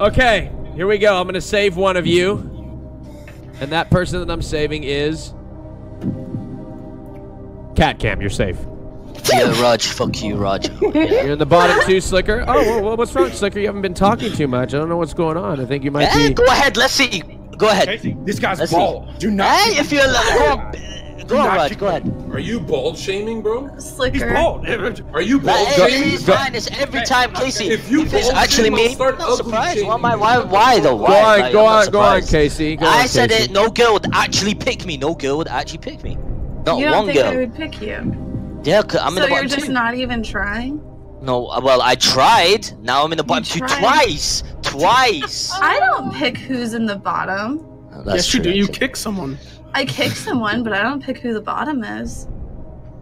Okay. Here we go. I'm gonna save one of you, and that person that I'm saving is Cat Cam. You're safe. Yeah, Raj, fuck you, Raj. Yeah. You're in the bottom two, Slicker. Oh, well, what's wrong, Slicker? You haven't been talking too much. I don't know what's going on. I think you might eh, be... Go ahead, let's see. Go ahead. Casey, this guy's let's bald. See. Do not... Hey, if you're... Like, oh, go on, Raj, go ahead. Are you bald shaming, bro? Slicker. He's bald. Are you bald hey, shaming? He's fine. It's every time, Casey. If you if it's actually me, I'm not surprised. Why, why, why, though? Why? Go on, like, go, on go on, Casey. Go I on, said Casey. it. No girl would actually pick me. No girl would actually pick me. Not you one girl. You don't think I would pick you? Yeah, I'm so in the you're just two. Not even trying? No, well, I tried. Now I'm in the bottom two twice. Twice. I don't pick who's in the bottom. Oh, that's yes, true, you do. You actually. kick someone. I kick someone, but I don't pick who the bottom is.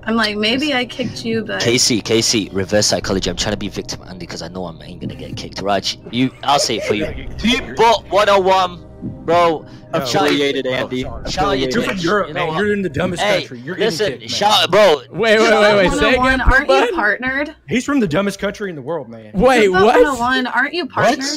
I'm like, maybe I kicked you, but... Casey, Casey, reverse psychology. I'm trying to be victim, Andy, because I know I ain't going to get kicked. Raj, you, I'll say it for you. Poopbutt one oh one. Bro, no, affiliated, Andy. Affiliated. You're from Europe, you know, man. You're in the dumbest hey, country. You're listen, kicked, shout, bro. Wait, wait, wait, wait. Say again, aren't you partnered? He's from the dumbest country in the world, man. Wait, what? one oh one, aren't you partnered?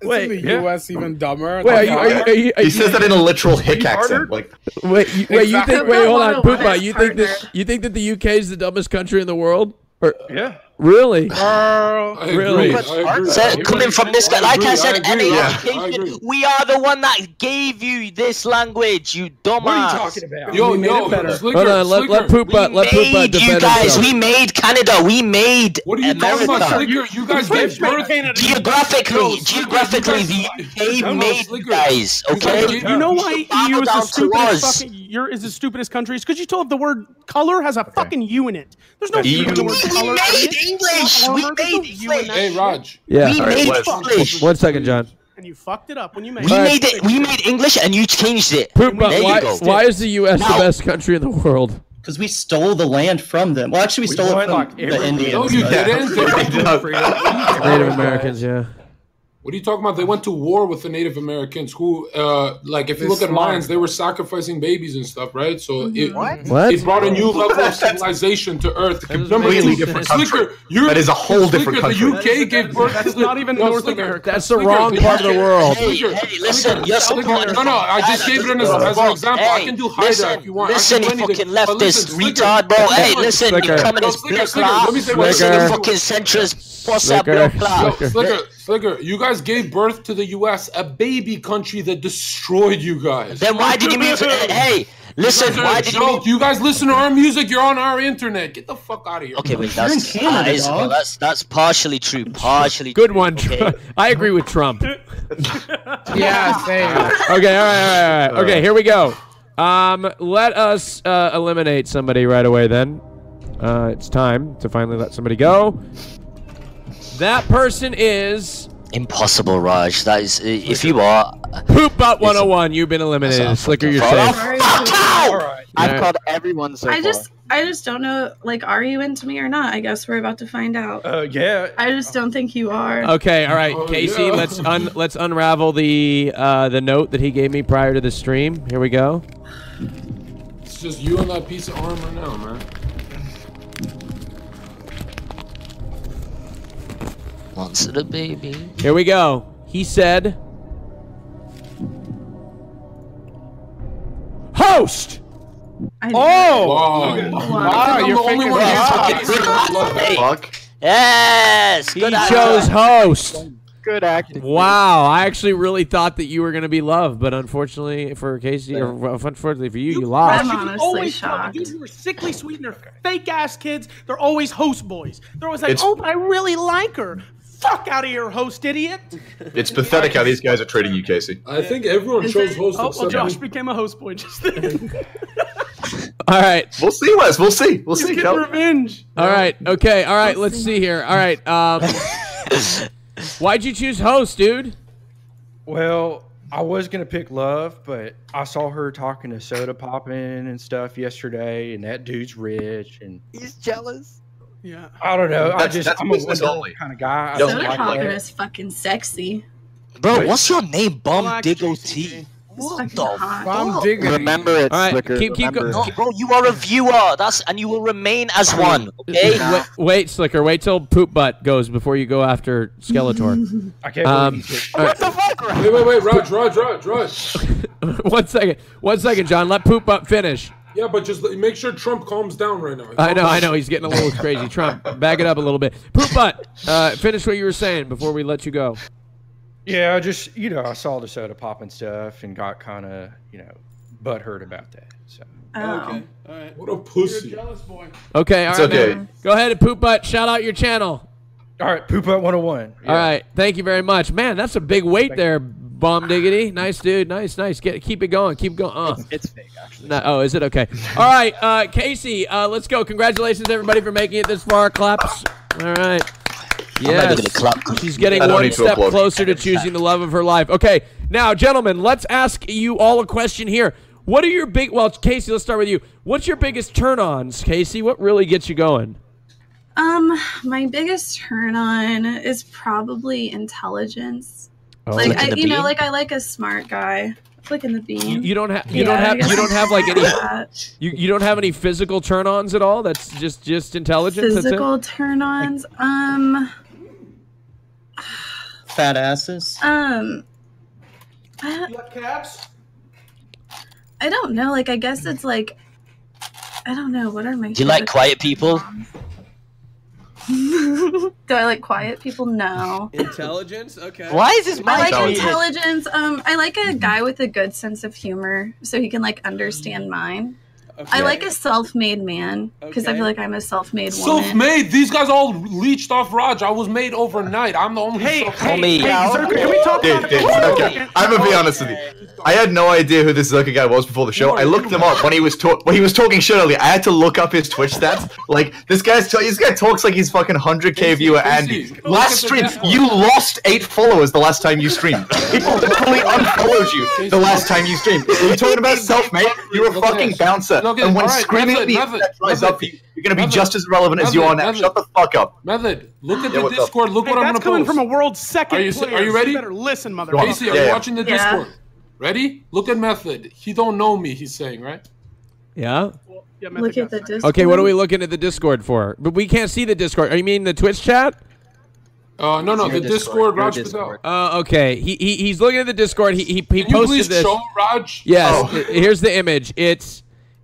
What? Wait, in the yeah. U S even dumber. Wait, are you, are you, are you, are he you, says that in a literal hick accent. Like, wait, you, wait, exactly. you think? Wait, hold on, Poopbutt. You think that? You think that the U K is the dumbest country in the world? Or, yeah. Really? Uh, really? So, coming from this guy, like I, I said, I any education, yeah. we are the one that gave you this language, you dumbass. What are you talking about? Yo, we made yo, it better. Slicker, Hold on, let, let Poopbutt, let Poopbutt defend you guys, himself. We made Canada, we made What are you America. Talking about, Slicker? You guys gave birth Canada. Geographically, yo, geographically, the U K made you guys, okay? You, you know why E U is the stupidest fucking, you're, is the stupidest country? It's because you told the word color has a okay. fucking U in it. There's no U in the word color. English. We made English. Hey, Raj. Yeah. We made English. One second, John. And you fucked it up when you made. We made it. We made English, and you changed it. Poopbutt, why is the U S the best country in the world? Because we stole the land from them. Well, actually, we stole it from the Indians. No, you didn't. Native Americans, yeah. What are you talking about? They went to war with the Native Americans who, uh, like, if you look at mines, they were sacrificing babies and stuff, right? So it, what? it brought a new level of civilization to Earth. Completely different country. That is a whole different country. The U K gave birth to the... That's not even North America. That's the wrong part of the world. Hey, hey, listen. No, no, I just gave it as an example. I can do Haida if you want. Listen, you fucking leftist retard, bro. Hey, listen, you communist, black class, fucking centrist, post-Slicker, Slicker, you guys guys gave birth to the U S, a baby country that destroyed you guys. Then why did you mean? Hey, listen, why did you? You guys listen to our music. You're on our internet. Get the fuck out of here. Okay, wait, that's that is, well, that's that's partially true. Partially. Good true. one. Okay. I agree with Trump. Yeah, same. Okay, all right, all right, all right. Okay, here we go. Um, let us uh, eliminate somebody right away. Then, uh, it's time to finally let somebody go. That person is impossible, Raj. That is, uh, if you are Poopbutt one oh one, you've been eliminated. Slicker, you're safe. Right. I've called everyone so I far. just, I just don't know. Like, are you into me or not? I guess we're about to find out. Uh, yeah. I just don't think you are. Okay, all right, oh, Casey. Yeah. Let's un, let's unravel the uh, the note that he gave me prior to the stream. Here we go. It's just you and that piece of armor now, man. Wants it a baby. Here we go. He said, "Host." I oh! Wow! Wow. You're the only one here. Fuck. Yes. He good chose acting. host. Good acting. Wow! I actually really thought that you were gonna be loved, but unfortunately for Casey, or unfortunately for you, you, you lost. I'm honestly shocked. Dudes who are sickly sweet and they're fake ass kids. They're always host boys. They're always like, it's, "Oh, I really like her." Fuck out of here, host idiot! It's pathetic how these guys are treating you, Casey. I think everyone Is chose it? host. Oh, well, Josh became a host boy just then. All right, we'll see, Wes. We'll see. We'll He's see. Get revenge. All right. Okay. All right. Let's see here. All right. Um, why'd you choose host, dude? Well, I was gonna pick Love, but I saw her talking to Soda Poppin and stuff yesterday, and that dude's rich and he's jealous. Yeah, I don't know. That's, I just I'm a one kind of guy. Soda like Poppin is fucking sexy. Bro, what's your name? Bomb like Diggity. What the fuck? Bomb Diggity. Remember it, right, Slicker. Keep, keep going. No, bro, you are a viewer. That's and you will remain as one. Okay. Wait, wait, Slicker. Wait till Poopbutt goes before you go after Skeletor. I can't um, right. What the fuck? Raj? Wait, wait, wait, Raj, Raj, Raj, Raj. One second. One second, John. Let Poopbutt finish. Yeah, but just make sure Trump calms down right now. Calm I know, down. I know. He's getting a little crazy. Trump, back it up a little bit. Poopbutt, uh, finish what you were saying before we let you go. Yeah, I just, you know, I saw the Soda Poppin stuff and got kind of, you know, butthurt about that. So. Oh. Okay. All right. What a pussy. You're a jealous boy. Okay, all right, it's okay. Man. Go ahead and Poopbutt, shout out your channel. All right, Poopbutt one oh one. Yeah. All right, thank you very much. Man, that's a big weight Thank there, Bomb Diggity. Nice, dude. Nice, nice. Get, keep it going. Keep going. Uh. It's, it's fake, actually. No, oh, is it? Okay. All right, uh, Casey, uh, let's go. Congratulations, everybody, for making it this far. Claps. All right. Yes. Clap. She's getting one step to closer to choosing the love of her life. Okay. Now, gentlemen, let's ask you all a question here. What are your big – well, Casey, let's start with you. What's your biggest turn-ons, Casey? What really gets you going? Um, my biggest turn-on is probably intelligence. Oh, like I, you beam. know, like I like a smart guy. Flicking the beam. You don't have. You yeah, don't have. You don't have like any. You you don't have any physical turn-ons at all. That's just just intelligence. Physical turn-ons. Um. Fat asses. Um. I, you have caps? I don't know. Like I guess it's like. I don't know. What are my? Do you like quiet people? Turn-ons? Do I like quiet people? No. Intelligence? Okay. Why is this my I like intelligence? intelligence. Um, I like a guy with a good sense of humor, so he can like understand mine. Okay. I like a self-made man, because okay. I feel like I'm a self-made woman. Self-made? These guys all leached off Raj. I was made overnight. I'm the only hey, hey, hey, Zherka, can we talk Dave, about Dave, okay. I'm gonna be honest with you. I had no idea who this Zherka guy was before the show. I looked him up when he was when he was talking shit earlier. I had to look up his Twitch stats. Like this guy's this guy talks like he's fucking one hundred K viewer Andy. Last stream, you lost eight followers the last time you streamed. People totally unfollowed you the last time you streamed. You're talking about self-made. You're a fucking bouncer, and when right, screaming at me, you're gonna be method, just as relevant method, as you are now. Method. Shut the fuck up. Method, look at yeah, the Discord. Look hey, what I'm gonna post. That's coming from a world second. Are you, player, are you ready? So you better listen, mother. Casey, are yeah, you yeah. watching the yeah. Discord? Ready? Look at Method. He don't know me, he's saying, right? Yeah. Well, yeah look at the right. Discord. Okay, what are we looking at the Discord for? But we can't see the Discord. Are you mean the Twitch chat? Uh, no, no, the Discord, Discord Raj Patel. Uh, okay, he, he he's looking at the Discord. He he, he Can posted you please this. Show Raj? Yes. Oh. Here's the image. It's.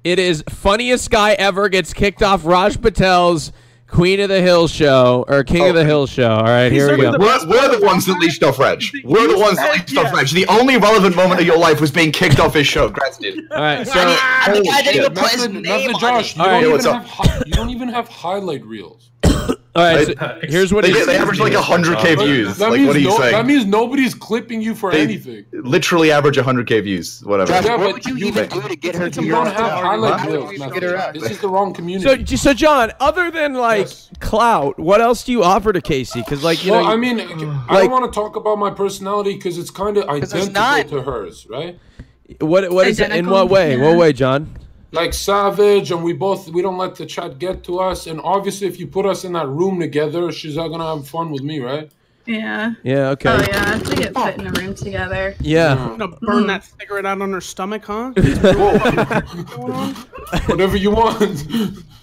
It is funniest guy ever gets kicked off Raj Patel's Queen of the Hill show, or King oh, of the Hill show. All right, here we go. We're, we're the ones that leached off Reg. We're the ones that leached yeah. off Reg. The only relevant moment of your life was being kicked off his show. Congrats, dude. All right, so... I mean, I didn't even play his name on it. All right, what's up? You don't even have highlight reels. All right, so here's what they, they average like one hundred K views. Like, what are you no, saying? That means nobody's clipping you for they anything. Literally average one hundred K views. Whatever. Josh, yeah, what would you, you even do to get her to your out? This is the wrong community. So, so John, other than like yes. clout, what else do you offer to Kacey? Because like you well, know, I mean, like, I don't want to talk about my personality because it's kind of identical to hers, right? What what is it? In what way? What way, John? Like savage, and we both we don't let the chat get to us. And obviously, if you put us in that room together, she's not gonna have fun with me, right? Yeah. Yeah. Okay. Oh yeah, if we get put in a room together. Yeah. yeah. I'm gonna burn mm. that cigarette out on her stomach, huh? Whatever you want.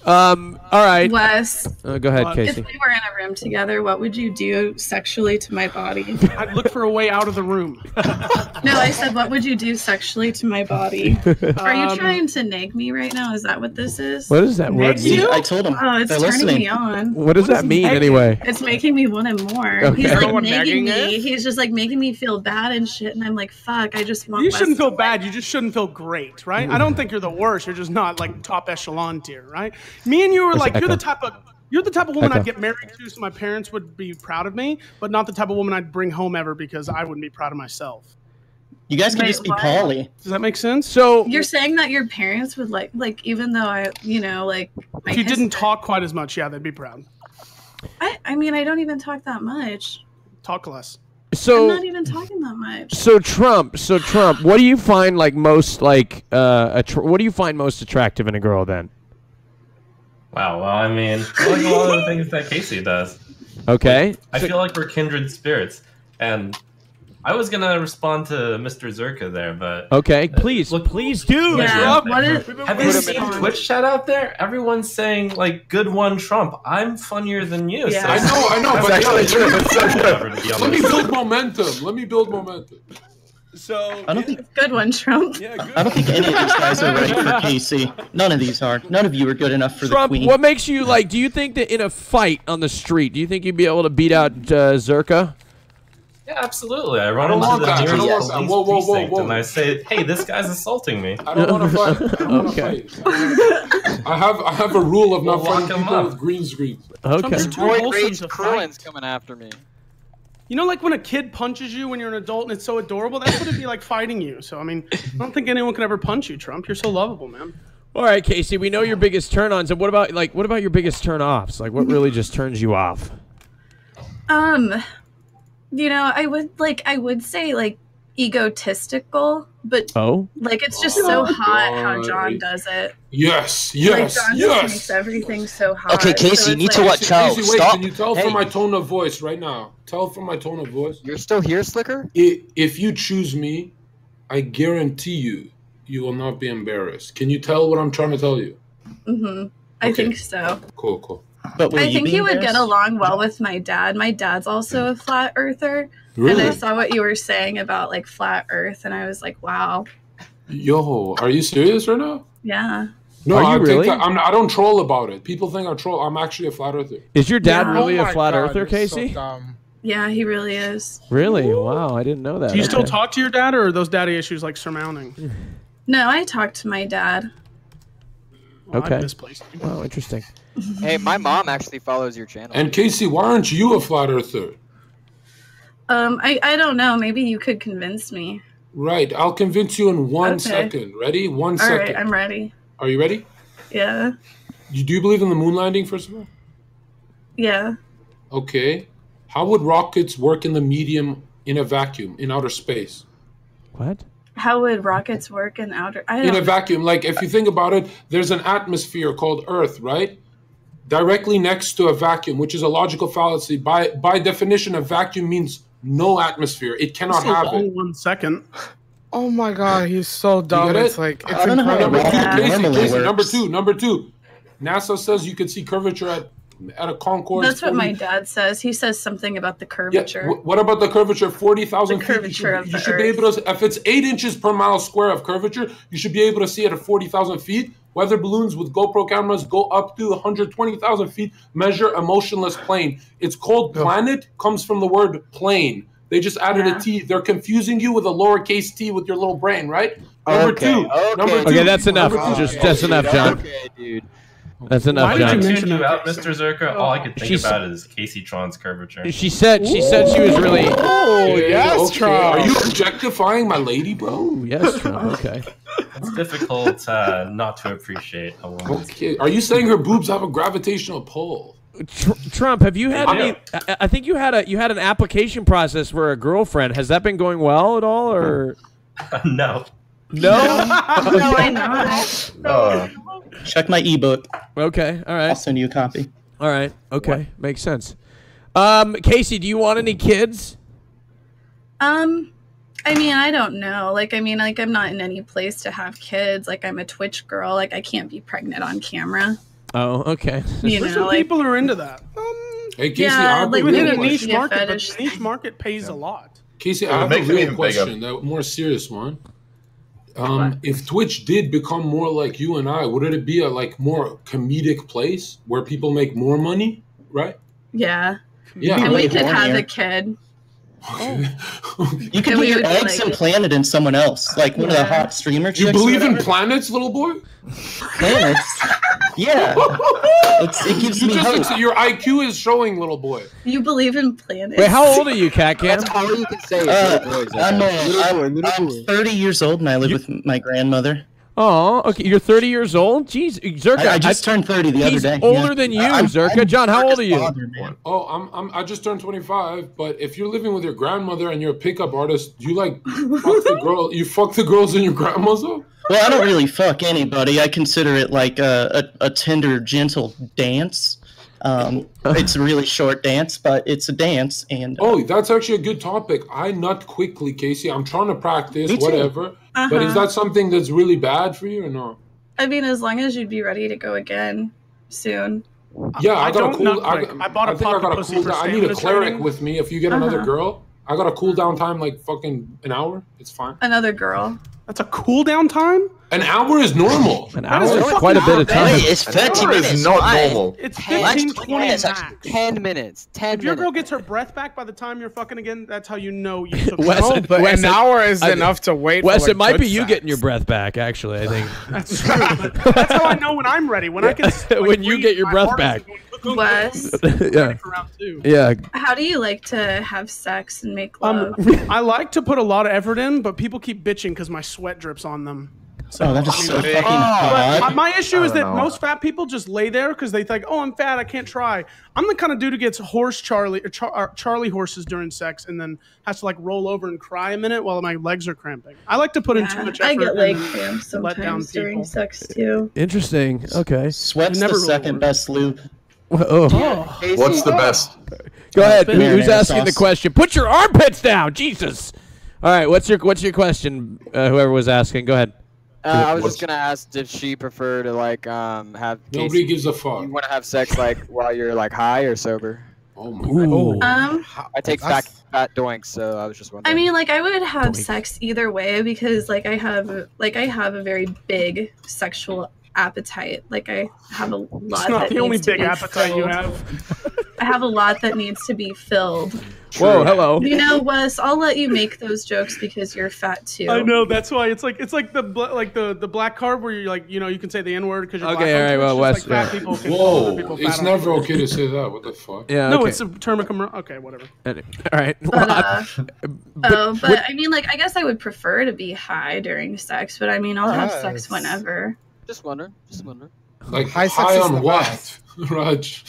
Um. All right. Wes. Uh, go ahead, Kacey. If we were in a room together, what would you do sexually to my body? I'd look for a way out of the room. No, I said, what would you do sexually to my body? Are you um, trying to nag me right now? Is that what this is? What does that word mean? I told him. Oh, it's turning listening. me on. What does, what does that mean nagging? anyway? It's making me want him more. Okay. He's like nagging, nagging me. It? He's just like making me feel bad and shit. And I'm like, fuck, I just want. You Wes shouldn't feel bad. You just shouldn't feel great, right? Mm. I don't think you're the worst. You're just not like top echelon tier, right? Me and you were like, you're the type of you're the type of woman I'd get married to, so my parents would be proud of me, but not the type of woman I'd bring home ever because I wouldn't be proud of myself. You guys can Wait, just be poly. Does that make sense? So you're saying that your parents would like, like even though I, you know, like if you didn't talk quite as much, yeah, they'd be proud. I, I mean, I don't even talk that much. Talk less. So I'm not even talking that much. So Trump, so Trump, what do you find like most like uh, what do you find most attractive in a girl then? Wow, well, I mean, I like a lot of the things that Kacey does. Okay. Like, I feel like we're kindred spirits. And I was going to respond to Mister Zherka there, but... Okay, uh, please, look, please do! Yeah. What is, Have you seen Twitch chat out there? Everyone's saying, like, good one, Trump. I'm funnier than you. Yeah. So I know, I know, but actually true. Let honest. me build momentum. Let me build momentum. So I don't think good one, Trump. Yeah, good. I don't think any of these guys are right for Kacey. None of these are. None of you are good enough for Trump, the queen. What makes you like? Do you think that in a fight on the street, do you think you'd be able to beat out uh, Zherka? Yeah, absolutely. I run into the nearest police whoa, whoa, whoa, whoa. and I say, "Hey, this guy's assaulting me. I don't want to fight. I don't okay. want to fight. I have I have a rule of not we'll fighting people up. with green screens. Okay. Troy Rage Cruin's coming after me. You know, like when a kid punches you when you're an adult and it's so adorable, that's what it'd be like fighting you. So, I mean, I don't think anyone could ever punch you, Trump. You're so lovable, man. All right, Kacey, we know your biggest turn-ons. And what about, like, what about your biggest turn-offs? Like, what really just turns you off? Um, you know, I would, like, I would say, like, egotistical, but, oh? like, it's just oh, so God. hot how John does it. Yes, yes, like John yes. Just makes everything so hot. Okay, Kacey, so you need like, to watch out. Wait, Stop. Can you tell hey. from my tone of voice right now? Tell from my tone of voice. You're still here, Slicker? If, if you choose me, I guarantee you, you will not be embarrassed. Can you tell what I'm trying to tell you? Mm-hmm. I okay. think so. Cool, cool. But I think he would get along well with my dad. My dad's also a flat earther. Really? And I saw what you were saying about, like, flat earth, and I was like, wow. Yo, are you serious right now? Yeah. No, I, really? think I'm, I don't troll about it. People think I troll. I'm actually a flat earther. Is your dad yeah. really oh a flat God, earther, Kacey? So yeah, he really is. Really? Ooh. Wow, I didn't know that. Do you okay. still talk to your dad, or are those daddy issues like surmounting? No, I talk to my dad. Well, okay. Wow, interesting. Hey, my mom actually follows your channel. And Kacey, why aren't you a flat earther? Um, I, I don't know. Maybe you could convince me. Right. I'll convince you in one okay. second. Ready? One all second. All right, I'm ready. Are you ready? Yeah. You, do you believe in the moon landing, first of all? Yeah. Okay. How would rockets work in the medium in a vacuum, in outer space? What? How would rockets work in outer... I don't in a vacuum. Like, if you think about it, there's an atmosphere called Earth, right? Directly next to a vacuum, which is a logical fallacy. By, by definition, a vacuum means no atmosphere. It cannot have it. One second. Oh my God, he's so dumb. It? It's like it's I don't incredible. Know how it number, two, Kacey, Kacey, number two, number two. NASA says you can see curvature at at a Concorde. That's what forty my dad says. He says something about the curvature. Yeah, what about the curvature? Forty thousand feet. You should, of you should be able to. If it's eight inches per mile square of curvature, you should be able to see it at forty thousand feet. Weather balloons with GoPro cameras go up to one hundred twenty thousand feet, measure a motionless plane. It's called planet, comes from the word plane. They just added yeah. a T. They're confusing you with a lowercase t with your little brain, right? Number okay. two. Okay. Number two. Okay, that's enough. Oh, just, okay, that's dude. enough, John. Okay, dude. That's enough. Why John. did you mention about Mister Zherka? All I could think She's, about is Kaceytron's curvature. She said. She said she was really. Oh yes, okay. Tron. Are you objectifying my lady, bro? Yes, Tron. Okay. It's difficult uh, not to appreciate a woman. Okay. Are you saying her boobs have a gravitational pull? Tr Trump, have you had any? I, I think you had a you had an application process for a girlfriend. Has that been going well at all, or? no. No. No, I'm not. No. Uh. Check my ebook. Okay, all right. I'll send you a copy. All right, okay, what? makes sense. Um, Casey, do you want any kids? Um, I mean, I don't know. Like, I mean, like, I'm not in any place to have kids. Like, I'm a Twitch girl. Like, I can't be pregnant on camera. Oh, okay. You know, some like, people are into that. Um, hey, Casey, yeah, like, within a niche market, but the niche market pays yeah. a lot. Casey, I have a real question, that more serious one. Um, if Twitch did become more like you and I, would it be a like more comedic place where people make more money, right? Yeah. Yeah. And we could have here. a kid. Oh. You could put your eggs like... implanted in someone else, like one yeah. of the hot streamer chicks. You believe in planets, little boy? Planets? Yeah. It's, it gives you me just, hope. Your I Q is showing, little boy. You believe in planets. Wait, how old are you, Cat Cam? That's all you can say. Uh, boys, I'm, I'm, I'm thirty years old and I live you... with my grandmother. Oh, okay. You're thirty years old? Jeez, Zherka. I, I just I, turned thirty the other day. He's older yeah. than you, I'm, Zherka. I'm John, how old are you? Father, oh, I'm, I'm, I just turned twenty-five, but if you're living with your grandmother and you're a pickup artist, you like fuck the girl, you fuck the girls in your grandma's though? Well, I don't really fuck anybody. I consider it like a, a, a tender, gentle dance. Um, it's a really short dance, but it's a dance. And uh, oh, that's actually a good topic. I nut quickly, Casey. I'm trying to practice, whatever. Uh-huh. But is that something that's really bad for you or not? I mean, as long as you'd be ready to go again soon. Yeah, I, I got a cool. I, I bought a I think I got a cool. I need a cleric training. with me. If you get uh-huh. another girl, I got a cool down time like fucking an hour. It's fine. Another girl. That's a cool down time? An hour is normal. An hour is quite a bit of time. It's fifteen minutes. Is not normal. It's fifteen, twenty, ten minutes. ten if your girl gets her breath back by the time you're fucking again, that's how you know you took Wes, it. But Wes, an hour is I, enough to wait Wes, for Wes, it might be you facts. getting your breath back, actually, I think. That's true. That's how I know when I'm ready. When yeah. I can like, when you get your breath back. Wes. Yeah. Yeah. How do you like to have sex and make love? Um, I like to put a lot of effort in, but people keep bitching because my sweat drips on them. So oh, that's just so fucking hot. My, my issue is that know. most fat people just lay there because they think, "Oh, I'm fat, I can't try." I'm the kind of dude who gets horse Charlie, or char, or Charlie horses during sex, and then has to like roll over and cry a minute while my legs are cramping. I like to put yeah, in too much effort. I get leg cramps sometimes during sex too. Interesting. Okay. Sweat's the second best lube. Oh. Oh. What's the best? Go ahead. Who's Marinara asking sauce. the question? Put your armpits down, Jesus! All right. What's your What's your question? Uh, whoever was asking, go ahead. Uh, I was What's... just gonna ask, did she prefer to like um have? Nobody Casey, gives a fuck. You want to have sex like while you're like high or sober? Oh my Ooh. god. Um, I take fat fat doinks, so I was just wondering. I mean, like I would have doinks. sex either way because like I have like I have a very big sexual appetite. Like I have a lot. It's not that the only big appetite filled. you have. I have a lot that needs to be filled. True. Whoa, hello. You know, Wes, I'll let you make those jokes because you're fat too. I know, that's why it's like it's like the like the the black card where you're like, you know, you can say the N word because you're okay, black. Okay, all right, well, Wes. Like yeah. Whoa, it's never okay people. to say that. What the fuck? Yeah. No, okay. it's a term of commercial. Okay, whatever. All right. But, uh, but, oh, but I mean, like, I guess I would prefer to be high during sex, but I mean, I'll yes. have sex whenever. Just wondering. Just wondering. Like high, sex high on what? Best. Raj.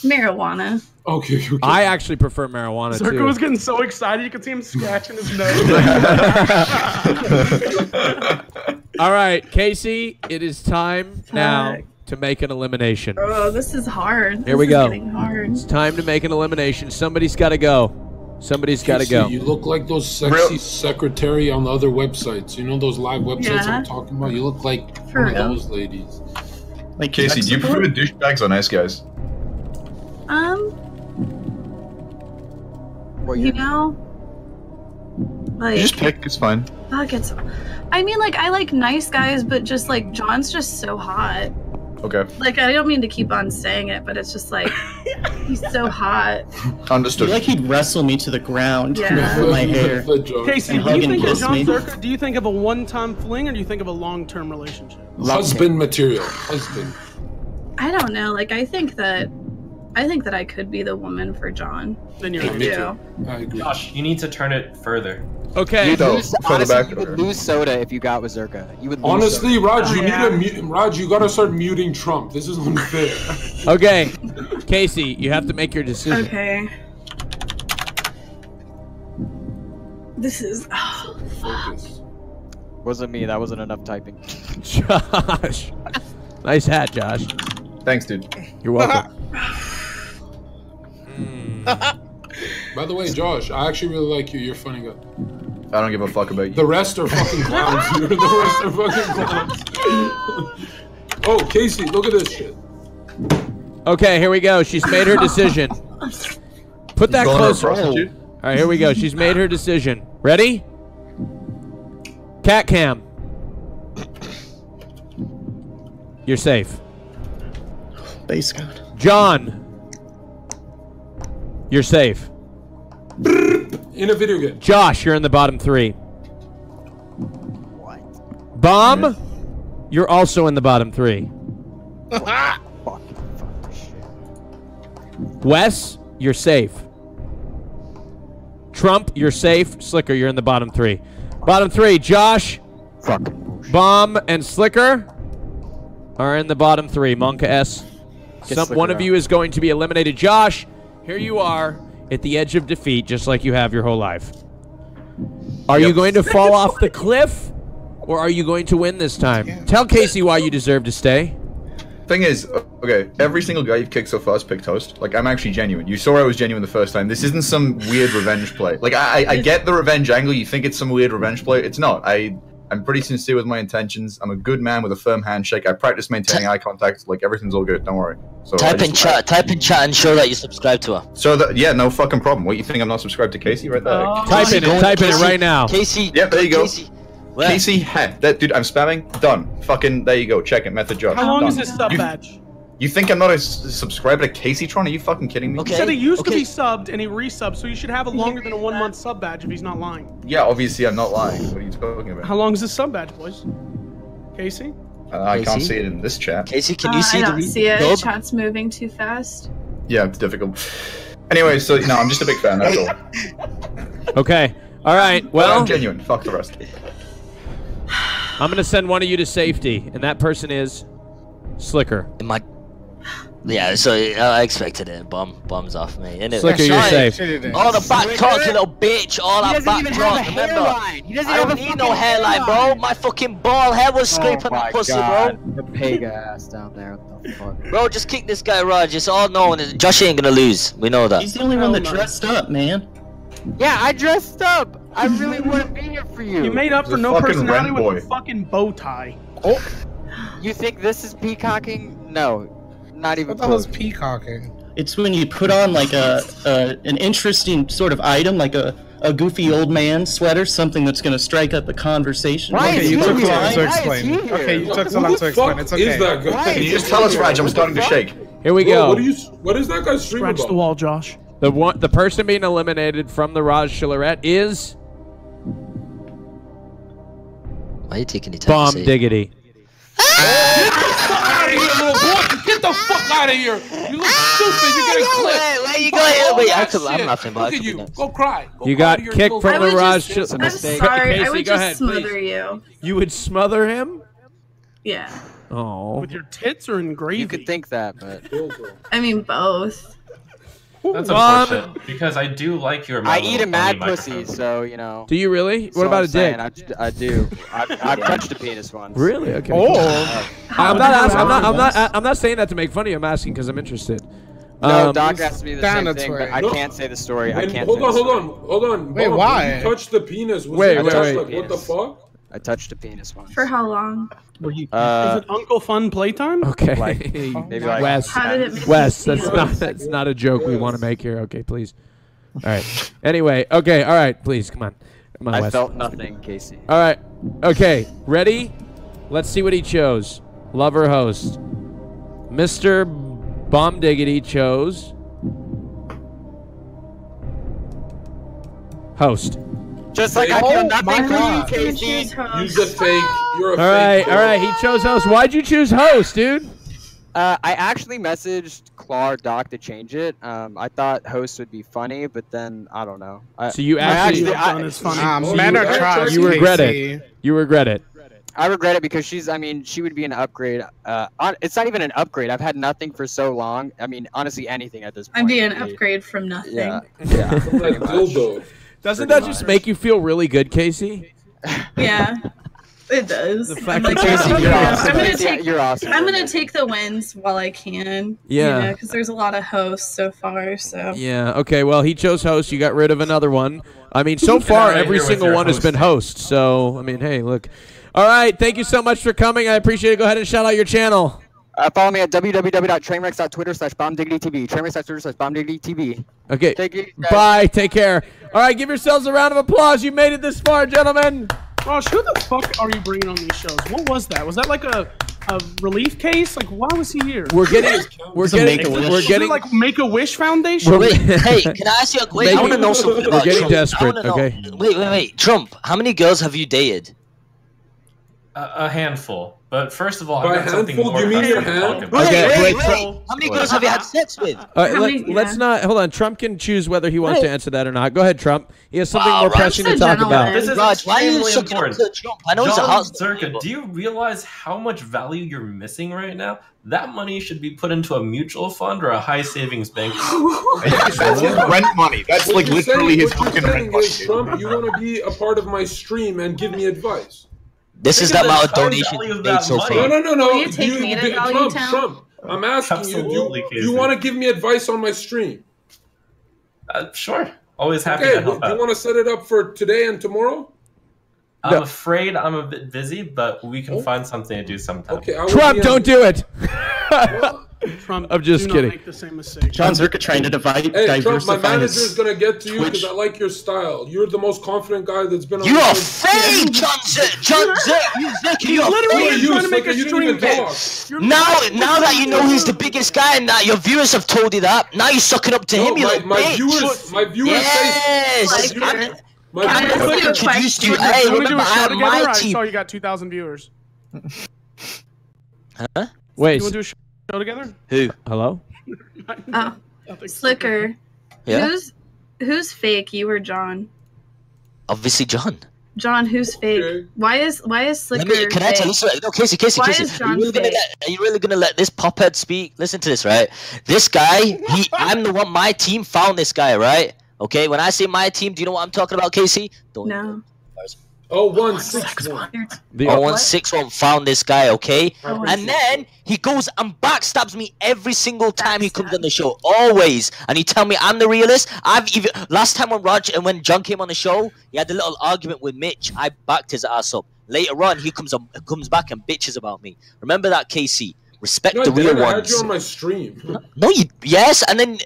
Marijuana. Okay, okay. I actually prefer marijuana Zherka too. Zherka was getting so excited you could see him scratching his nose. All right, Casey, it is time now to make an elimination. Oh, this is hard. Here this we is go. Getting hard. It's time to make an elimination. Somebody's got to go. Somebody's got to go. You look like those sexy Real. secretary on the other websites. You know those live websites yeah. I'm talking about? You look like For one real. of those ladies. Like Casey, do you prefer douchebags or nice guys? Um, well, you know, like you just pick. It's fine. Buckets. I mean, like, I like nice guys, but just, like, John's just so hot. Okay. Like, I don't mean to keep on saying it, but it's just, like, he's so hot. Understood. I feel like he'd wrestle me to the ground with yeah. my hair. Casey, do you think of Jonzherka, do you think of a one-time fling, or do you think of a long-term relationship? Husband material. Husband. I don't know. Like, I think that... I think that I could be the woman for John. Then you're right. Yeah, I agree. Josh, you need to turn it further. Okay. You lose, honestly, you would lose Soda if you got with Zherka. You would lose honestly, Soda. Raj, you oh, yeah. need a Raj, you gotta start muting Trump. This is unfair. Okay, Casey, you have to make your decision. Okay. This is. Oh, fuck. Wasn't me. That wasn't enough typing. Josh, nice hat, Josh. Thanks, dude. You're welcome. By the way, Josh, I actually really like you. You're funny guy. I don't give a fuck about you. The rest are fucking clowns. You're the rest are fucking clowns. Oh, Casey, look at this shit. Okay, here we go. She's made her decision. Put that closer. All right, here we go. She's made her decision. Ready? Cat Cam. You're safe. Base code. John. You're safe. In a video game. Josh, you're in the bottom three. What? Bomb, you're also in the bottom three. Fuck, fuck, fuck shit. Wes, you're safe. Trump, you're safe. Slicker, you're in the bottom three. Bottom three, Josh, fuck. Bomb, and Slicker are in the bottom three. Monka S. Some, one out. of you is going to be eliminated. Josh, here you are at the edge of defeat, just like you have your whole life. Are yep. you going to fall off the cliff, or are you going to win this time? Yeah. Tell Casey why you deserve to stay. Thing is, okay, every single guy you've kicked so far has picked host. Like, I'm actually genuine. You saw I was genuine the first time. This isn't some weird revenge play. Like, I, I, I get the revenge angle. You think it's some weird revenge play. It's not. I... I'm pretty sincere with my intentions. I'm a good man with a firm handshake. I practice maintaining eye contact. Like, everything's all good. Don't worry. So type just, in chat. I, type in chat and show that you subscribe to her. So that yeah, no fucking problem. What, you think I'm not subscribed to Casey right there? Oh. Type in it. Type in it right now. Casey. Yeah, there you go. Casey. Casey head. That dude. I'm spamming. Done. Fucking. There you go. Check it. Method Josh. How long Done. is this sub badge? You think I'm not a subscriber to Kaceytron? Are you fucking kidding me? Okay. He said he used okay. to be subbed and he resubbed, so you should have a longer than a one month sub badge if he's not lying. Yeah, obviously I'm not lying. What are you talking about? How long is this sub badge, boys? Casey? Uh, I Casey? can't see it in this chat. Casey, can you uh, see it? I don't the see it. Nope. Chat's moving too fast. Yeah, it's difficult. Anyway, so, no, I'm just a big fan, that's all. Okay. All right, well. I'm genuine. Fuck the rest. I'm going to send one of you to safety, and that person is Slicker. Am I Yeah, so I expected it. Bum, bums off me. And it Slicker, you're safe. All the back talk, little bitch. All that back talk. Remember, I don't need no hairline, bro. My fucking ball hair was scraping the pussy, bro. The pig ass down there. What the fuck? Bro, just kick this guy, Raj. It's all known. Josh ain't gonna lose. We know that. He's the only one that dressed up, man. Yeah, I dressed up. I really wouldn't be here for you. You made up for no personality with a fucking bow tie. Oh, you think this is peacocking? No. Not even. What was peacocking? It's when you put on like a, a an interesting sort of item, like a, a goofy old man sweater, something that's going to strike up a conversation. Why okay, is you took so long to explain. Okay, you took so long to explain. It's okay. Is that guy? Can you just tell us, Raj? I'm starting to shake. Here we go. Whoa, what, are you, what is that guy's stream Scratch about? the wall, Josh. The one, the person being eliminated from the Rajjchelorette is. Why are you taking the time? Bomb Diggity. Get the fuck out of here! You look stupid. You're getting clipped. Why you go ahead? Wait, I could, I'm nothing. Look at you. Next. Go cry. Go you got kicked from the Raj. I'm sorry. Casey, I would just ahead, smother please. you. You would smother him? Yeah. Oh. With your tits or in gravy? You could think that, but I mean both. That's unfortunate um, because I do like your. I eat a mad pussy, microphone. so you know. Do you really? What so about I'm a saying, dick? I, I do. I've, I've touched a penis once. Really? Okay. Oh. Uh, I'm not. Asking, I'm not. I'm not. I'm not saying that to make fun of you. I'm asking because I'm interested. No, um, Doc asked me the same thing, but I no. can't say the story. I can't. Hold on. Hold on. Hold on. Wait. Mom, why? You touched the penis. Was wait. It wait. Wait. Like, what the fuck? I touched a penis once. For how long? Were you, uh, is it Uncle Fun playtime? Okay. Like, maybe like Wes. How did it Wes, that's not that's not a joke we want to make here. Okay, please. All right. Anyway, okay. All right, please. Come on. My I West felt nothing, thing. Casey. All right. Okay. Ready? Let's see what he chose. Love or host. Mister Bomb Diggity chose host. Just like I feel nothing for you, Casey. He's a fake. You're a all fake. All right. Girl. All right. He chose host. Why'd you choose host, dude? Uh, I actually messaged Claw or Doc to change it. Um, I thought host would be funny, but then I don't know. I, so you actually, you regret it. You regret it. I regret it because she's. I mean, she would be an upgrade. Uh, on, it's not even an upgrade. I've had nothing for so long. I mean, honestly, anything at this point. I'd be an upgrade from nothing. Yeah. yeah Doesn't that just make you feel really good, Casey? Yeah. It does. The fact I'm, like, oh, you're yeah. awesome. I'm gonna take yeah, awesome. I'm gonna take the wins while I can. Yeah, because you know, there's a lot of hosts so far. So yeah. Okay. Well, he chose host. You got rid of another one. I mean, so far every single one host. has been host. So I mean, hey, look. All right. Thank you so much for coming. I appreciate it. Go ahead and shout out your channel. Uh, follow me at w w w dot trainwreck dot twitter slash bombdiggitytv. trainwreck dot twitter slash bombdiggitytv. Okay. Take it, bye. Take care. All right. Give yourselves a round of applause. You made it this far, gentlemen. Gosh, who the fuck are you bringing on these shows? What was that? Was that like a, a relief case? Like, why was he here? We're getting, we're getting, we're getting like Make a Wish Foundation. Wait, hey, can I ask you a question? I want to know something about Trump. We're getting desperate. Okay. Wait, wait, wait, Trump. How many girls have you dated? Uh, a handful. But first of all, I've got something more to talk about. Okay, wait, wait. How many girls have you had sex with? All right, let, many, let's yeah. not hold on. Trump can choose whether he wants wait. to answer that or not. Go ahead, Trump. He has something wow, more Raj pressing to talk gentleman. about. This is Raj, why are you sucking up to Trump? I know John it's a Zherka, do you realize how much value you're missing right now? That money should be put into a mutual fund or a high savings bank. That's rent money. That's what like literally saying, his fucking rent money. Trump, you want to be a part of my stream and give me advice? This Think is the amount of donation made so far. No, no, no, no. Will you take you, me to Trump, Town? Trump, I'm asking Absolutely, you, do you, you want to give me advice on my stream? Uh, sure. Always happy okay, to help well, out. Do you want to set it up for today and tomorrow? I'm no. afraid I'm a bit busy, but we can oh. find something to do sometime. Okay, Trump, don't do it! Well, Trump, I'm just do kidding. Not make the same mistake. Jonzherka trying to divide, hey, Trump, my manager's gonna get to you because I like your style. You're the most confident guy that's been on. You are fake, Jonzherka. Jonzherka, you are literally trying to make a stream. Now, now that you know he's the biggest guy, and that your viewers have told you that, now you're sucking up to no, him. You like my viewers, my viewers yes. say. My I introduced you. Hey, remember, I have my team. I saw you got two thousand viewers. Huh? Wait. You want to do a show together? Who? Hello? Oh. Slicker. Yeah? Who's, who's fake, you or John? Obviously John. John, who's fake? Okay. Why is why is Slicker me, Can fake? I tell you something? No, Casey, Casey, why Casey. Is John are, you really let, are you really gonna let this pophead speak? Listen to this, right? This guy, he, I'm the one, my team found this guy, right? Okay, when I say my team, do you know what I'm talking about, Casey? Don't no. Oh, one six one. Oh, one six one found this guy, okay? Oh, and then he goes and backstabs me every single time he comes on the show, always. And he tell me I'm the realist. I've even last time when Raj and when John came on the show, he had a little argument with Mitch. I backed his ass up. Later on, he comes on, comes back and bitches about me. Remember that, Casey? Respect no, the real ones. I had you on my stream. No, no you. Yes, and then.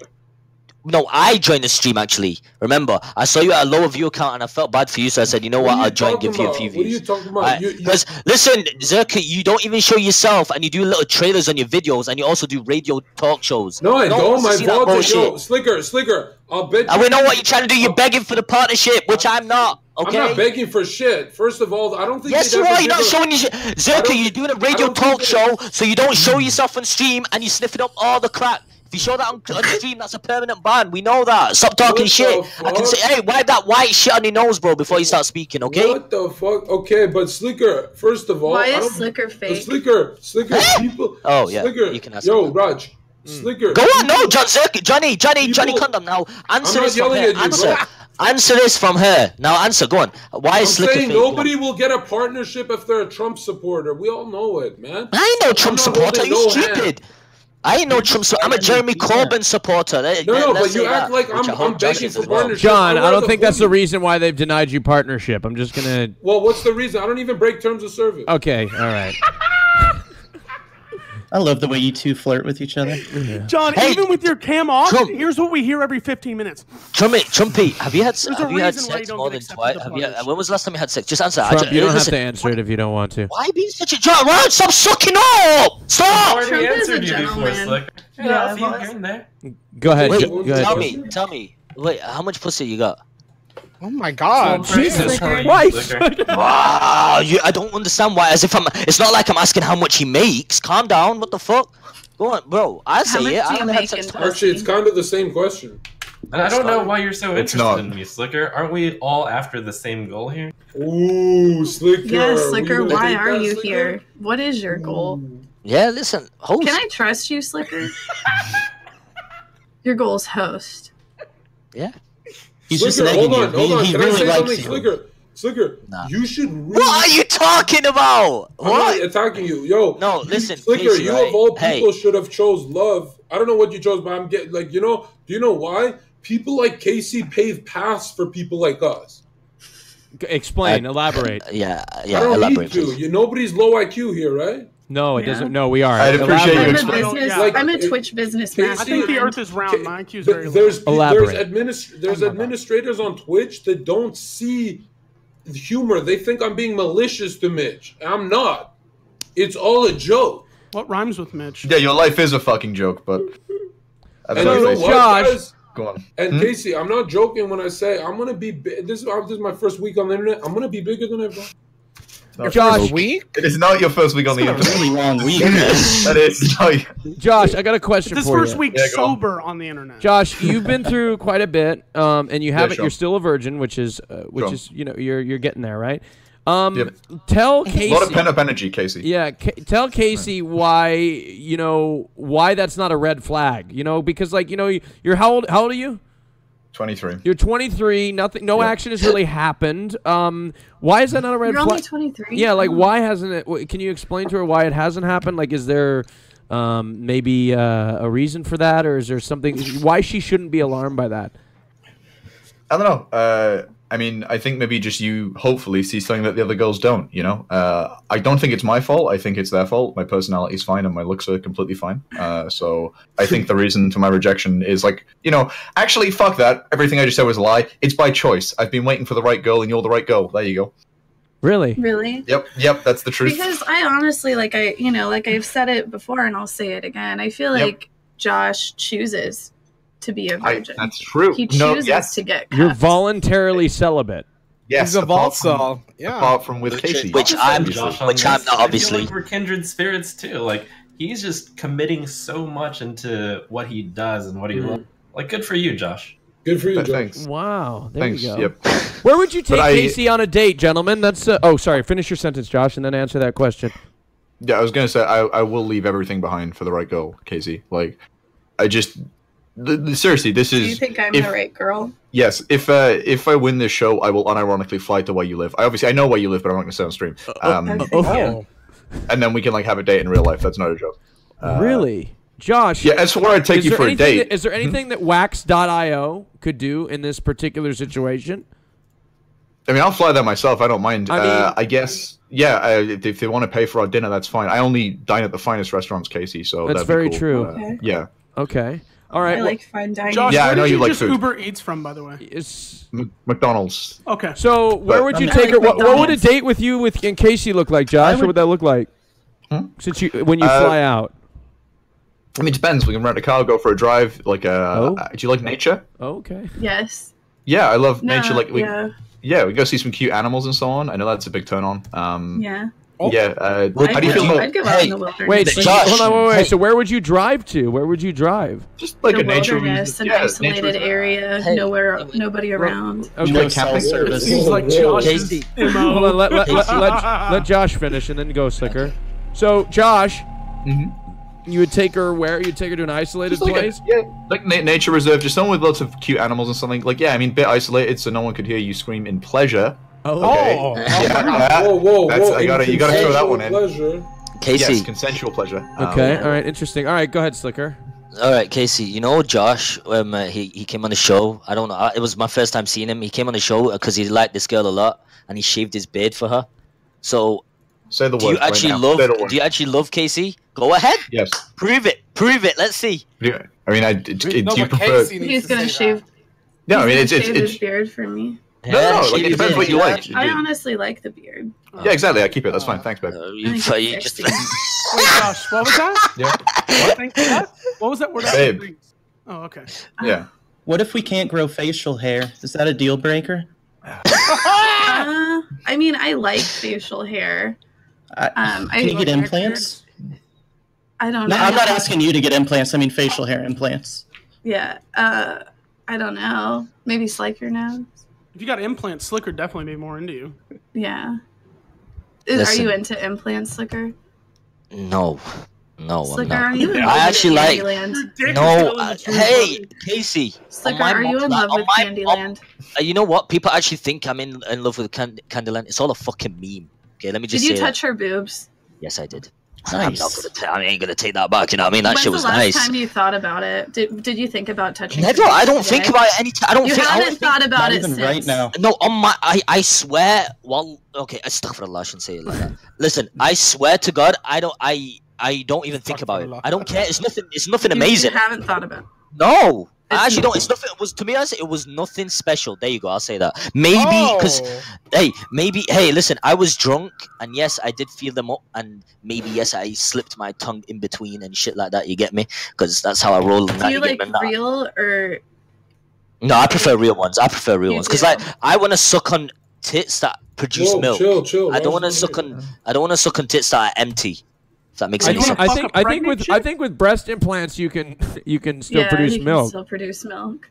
No, I joined the stream, actually. Remember, I saw you at a lower view account, and I felt bad for you, so I said, you know what, what I'll join and give you a few views. What are you talking about? Because, right? you... listen, Zherka, you don't even show yourself, and you do little trailers on your videos, and you also do radio talk shows. No, I don't. My vlogs are, yo, Slicker, Slicker, I'll bet you... And we know what you're trying to do. You're begging for the partnership, which I'm not. Okay. I'm not begging for shit. First of all, I don't think. Yes, you are. You're not showing your shit. Zherka, you're doing a radio talk show, so you don't show yourself on stream, and you're sniffing up all the crap. If you show that on, on stream, that's a permanent ban. We know that. Stop talking what shit. I can say, hey, wipe that white shit on your nose, bro, before you start speaking, okay? What the fuck? Okay, but Slicker, first of all... Why is Slicker fake? Slicker, Slicker, people... Oh, yeah, Slicker, you can ask Yo, that. Raj, mm. Slicker... Go on, no, John, Johnny, Johnny, people, Johnny, condom now. Answer this from her. You, answer. answer this from her. Now, answer, go on. Why I'm is Slicker fake? Nobody will get a partnership if they're a Trump supporter. We all know it, man. I know Trump supporter. Are you no stupid? Hand. I ain't no Trump. So I'm a Jeremy Corbyn supporter. They, no, no, but you act that, like I'm, I'm begging for partnership. John, I don't think that's the reason why they've denied you partnership. I'm just gonna. Well, what's the reason? I don't even break terms of service. Okay, all right. I love the way you two flirt with each other. Yeah. John, hey, even with your cam off, Trump, here's what we hear every fifteen minutes. Trumpy, Trumpy, have you had, have you had sex more than twice? Have you, when was the last time you had sex? Just answer. Trump, I, you don't listen, have to answer it if you don't want to. Why be such a John? Raj, stop sucking up! Stop! I've already answered you before, Slick. Yeah, yeah, I there. Go ahead. Wait, go ahead. Tell me, tell me. Wait, how much pussy you got? Oh my God! So Jesus Christ! Wow! You, I don't understand why. As if I'm. It's not like I'm asking how much he makes. Calm down. What the fuck? Go on, bro. I say it. I only had sex twice. Actually, it's kind of the same question. And I don't know why you're so interested in me, Slicker. Aren't we all after the same goal here? Ooh, Slicker. Yeah, Slicker. Why are you here? What is your goal? Yeah, listen, host. Can I trust you, Slicker? Your goal is host. Yeah. He's Slicker, just hold on, hold on. He, he really I likes you. Slicker, Slicker, nah. you should really... What are you talking about? I'm what? not attacking you. Yo, no, you, listen, Slicker, please, you right? of all people hey. should have chose love. I don't know what you chose, but I'm getting, like, you know, do you know why? People like Casey pave paths for people like us. Explain, I, elaborate. Yeah, yeah, I don't elaborate. Need you. You, nobody's low I Q here, right? No, it yeah. doesn't. No, we are. I'd appreciate I'm you explaining. Yeah. Like, I'm a Twitch business master. I think the earth is round. My I Q's very low. There's, there's, administ there's administrators on Twitch that don't see the humor. They think I'm being malicious to Mitch. I'm not. It's all a joke. What rhymes with Mitch? Yeah, your life is a fucking joke, but... I don't know what, guys. Go on. And hmm? Casey, I'm not joking when I say I'm going to be... This, this is my first week on the internet. I'm going to be bigger than everyone. Not Josh, week? It is not your first week on the internet. It's a really long week. That is. No. Josh, I got a question this for you. This first week yeah, sober on. on the internet. Josh, you've been through quite a bit, um, and you haven't. Yeah, sure. You're still a virgin, which is, uh, which sure. is, you know, you're you're getting there, right? Um, yep. Tell Casey. A lot of pent up energy, Casey. Yeah. Ca tell Casey right. why you know why that's not a red flag. You know, because like you know you're how old? How old are you? twenty-three. You're twenty-three. Nothing. No yeah. action has really happened. Um, why is that not a red flag? You're only twenty-three. Yeah, like why hasn't it? Can you explain to her why it hasn't happened? Like, is there um, maybe uh, a reason for that, or is there something why she shouldn't be alarmed by that? I don't know. Uh, I mean, I think maybe just you hopefully see something that the other girls don't. You know, uh, I don't think it's my fault. I think it's their fault. My personality is fine, and my looks are completely fine. Uh, so I think the reason for my rejection is like, you know, actually, fuck that. Everything I just said was a lie. It's by choice. I've been waiting for the right girl, and you're the right girl. There you go. Really? Really? Yep. Yep. That's the truth. Because I honestly, like I, you know, like I've said it before, and I'll say it again. I feel yep. like Josh chooses to be a virgin. I, that's true. He chooses no, yes. to get cuffed. You're voluntarily celibate. Yes. He's a apart, from, yeah. apart from with Casey. Which I'm, Josh, which I'm not, obviously. I feel like we're kindred spirits, too. Like, he's just committing so much into what he does and what he mm. loves. Like, good for you, Josh. Good for you, Josh. Thanks. Wow. There Thanks. you go. Yep. Where would you take I, Casey on a date, gentlemen? That's uh, Oh, sorry. Finish your sentence, Josh, and then answer that question. Yeah, I was going to say, I, I will leave everything behind for the right girl, Casey. Like, I just... Seriously, this is. Do you think I'm if, the right girl? Yes. If uh, if I win this show, I will unironically fly to where you live. I obviously I know where you live, but I'm not going to say on stream. Um, oh, oh. And then we can like have a date in real life. That's not a joke. Uh, really, Josh? Yeah, that's where I'd take you for a date. That, is there anything that Wax dot I O could do in this particular situation? I mean, I'll fly there myself. I don't mind. I, mean, uh, I guess. Yeah, uh, if they want to pay for our dinner, that's fine. I only dine at the finest restaurants, Casey. So that's very cool. true. Uh, okay. Yeah. Okay. All right. I like fine dining. Josh, yeah, where I know did you, you like just food. Uber Eats from, by the way? It's McDonald's. Okay. So where but, would you I take like her? What, what would a date with you with in Casey look like, Josh? Would, what would that look like? Hmm? Since you when you uh, fly out. I mean, it depends. We can rent a car, go for a drive. Like, uh, oh. uh do you like nature? Oh, okay. Yes. Yeah, I love no, nature. Like, we, yeah. yeah, we go see some cute animals and so on. I know that's a big turn on. Um, yeah. Oh. Yeah. Uh, well, how do you feel about? Hey, wait, so, Josh, hold on, wait, wait. Hey. So where would you drive to? Where would you drive? Just like the a nature, wilderness, an yeah, isolated area, hey. nowhere, hey. nobody around. Okay, no camping service. He's like Josh's M O. Hold on, let, let, let, let, let Josh finish and then go, Slicker. So, Josh, mm-hmm. you would take her where? You'd take her to an isolated like place? A, yeah, like na nature reserve, just someone with lots of cute animals and something. Like, yeah, I mean, a bit isolated, so no one could hear you scream in pleasure. Oh, okay. oh. Yeah, whoa, whoa, that's, whoa. I gotta, you gotta throw that one in. Pleasure. Casey. Yes, consensual pleasure. Okay, um, all right, interesting. All right, go ahead, Slicker. All right, Casey, you know Josh, um, uh, he, he came on the show. I don't know, I, it was my first time seeing him. He came on the show because he liked this girl a lot, and he shaved his beard for her. So Say the word. Do you actually right love? Do you actually love K C? Go ahead. Yes. Prove it. Prove it. Let's see. I mean, I do. No, you prefer? He's gonna shave. No, I mean it's it's it's beard for me. No, no, no, like, it depends what you like. I honestly like the beard. Yeah, exactly. I keep it. That's fine. Thanks, babe. Uh, you, so you just... Wait, Josh, what was that? Yeah. What? What? What was that word? Babe. Oh, okay. Yeah. What if we can't grow facial hair? Is that a deal breaker? uh, I mean, I like facial hair. Um, can I you get implants? Hair. I don't know. No, I'm not asking you to get implants. I mean facial hair implants. Yeah. Uh, I don't know. Maybe Slicker now. If you got implants, Slicker definitely be more into you. Yeah. Listen. Are you into implants, Slicker? No. No, Slicker, I'm not. Are you in I love actually with like. Candyland? No, uh, hey, K C. Slicker, are you in love with Candyland? Uh, you know what? People actually think I'm in in love with Candy, Candyland. It's all a fucking meme. Okay, let me just. Did you say touch that. her boobs? Yes, I did. Nice. I'm not gonna t I ain't gonna take that back. You know what I mean? That When's shit was the last nice. Last time you thought about it, did did you think about touching? Never. I don't today? think about it any time. I don't. You think, haven't I thought think, about it even since. Right now. No, on my, I I swear. Well, okay, astaghfirullah, I shouldn't say it like that. Listen, I swear to God, I don't. I. I don't even think about it. I don't care. It's nothing. It's nothing you amazing. You haven't thought about it. No, it's I actually don't. It's nothing. It was to me. I said it was nothing special. There you go. I'll say that. Maybe because oh. hey, maybe hey, listen. I was drunk, and yes, I did feel them up, and maybe yes, I slipped my tongue in between and shit like that. You get me? Because that's how I roll. Do you like real or? No, I prefer real ones. I prefer real ones because like I want to suck on tits that produce Whoa, milk. Chill, chill, I don't want to suck on. I don't want to suck on tits that are empty. If that makes I, sense. I think I think with shit? I think with breast implants you can you can still yeah, produce you milk. Can still produce milk.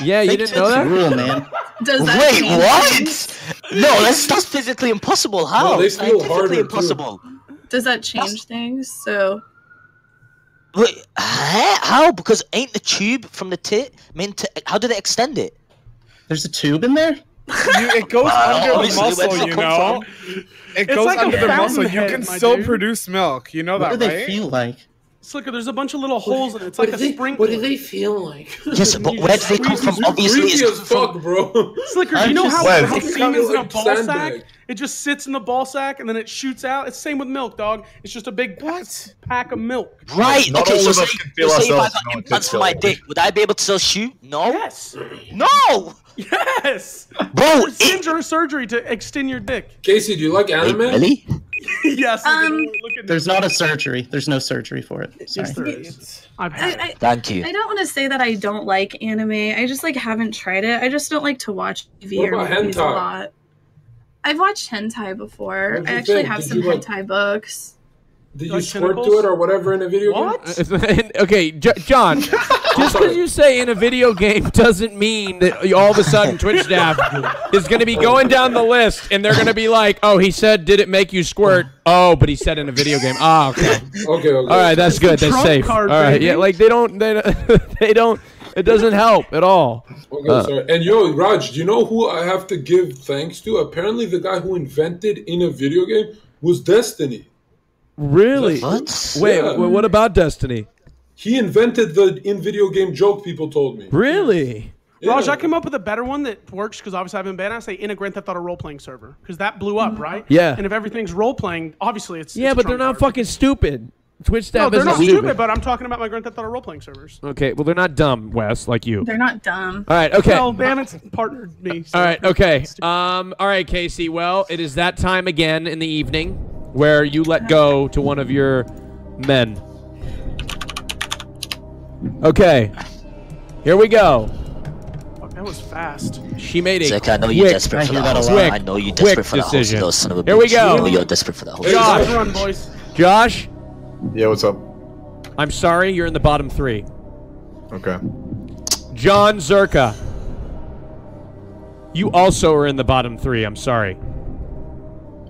Yeah, you didn't know that? Real, man. Does that Wait, what? No, that's that's physically impossible. How? No, they feel harder, impossible. Too. Does that change that's... things? So Wait, how? Because ain't the tube from the tit meant to how do they extend it? There's a tube in there? You, it goes wow. under the muscle, you know. From? It it's goes like under the muscle. Head, you can still dude. produce milk. You know what that, right? What do they right? feel like? Slicker, there's a bunch of little what holes in it. It's like a they, spring. What do they feel like? Yes, but where do they come from? Obviously, it's as fuck, from... bro. Slicker, I'm you know how, how it semen's in a ball sack? Bag. It just sits in the ball sack and then it shoots out. It's same with milk, dog. It's just a big what? pack of milk. Right. Not okay, so say, say if I got implants for my dick, would I be able to still shoot? No. Yes. No. Yes! Bro, it's it... surgery to extend your dick. Casey, do you like anime? Wait, really? Yes. Um, look at there's not a surgery. There's no surgery for it. Sorry. Yes, there is. I've had I, it. I, Thank you. I don't want to say that I don't like anime. I just like haven't tried it. I just don't like to watch T V what or movies hentai? a lot. I've watched hentai before. I actually think? have Did some hentai like... books. Did you like squirt to it or whatever in a video what? game? Okay, J John, just because you say in a video game doesn't mean that all of a sudden Twitch staff is going to be going down the list and they're going to be like, oh, he said, did it make you squirt? Oh, but he said in a video game. Ah, oh, okay. okay. Okay. All right, that's good. That's safe. Card, all right, baby. yeah, like they don't, they don't, they don't, it doesn't help at all. Okay, uh, sorry. And yo, Raj, do you know who I have to give thanks to? Apparently the guy who invented in a video game was Destiny. Really? What? Wait, yeah. wait, what about Destiny? He invented the in-video game joke, people told me. Really? Yeah. Raj, I came up with a better one that works, because obviously I've been banned. I say in a Grand Theft Auto role-playing server, because that blew up, right? Yeah. And if everything's role-playing, obviously it's... Yeah, it's but they're not card. fucking stupid. Twitch staff no, they're not stupid, stupid, but I'm talking about my Grand Theft Auto role-playing servers. Okay, well, they're not dumb, Wes, like you. They're not dumb. All right, okay. Well, Bannon's partnered me. So all right, okay. Um, all right, Casey, well, it is that time again in the evening where you let go to one of your men. Okay, here we go. Fuck, that was fast. She made it. I know you're desperate for that house. I know you're desperate for that house, though, son of a bitch. Here we go. I know you're desperate for that house. Josh. Everyone, boys. Josh. Yeah, what's up? I'm sorry, you're in the bottom three. Okay. Jonzherka. You also are in the bottom three. I'm sorry.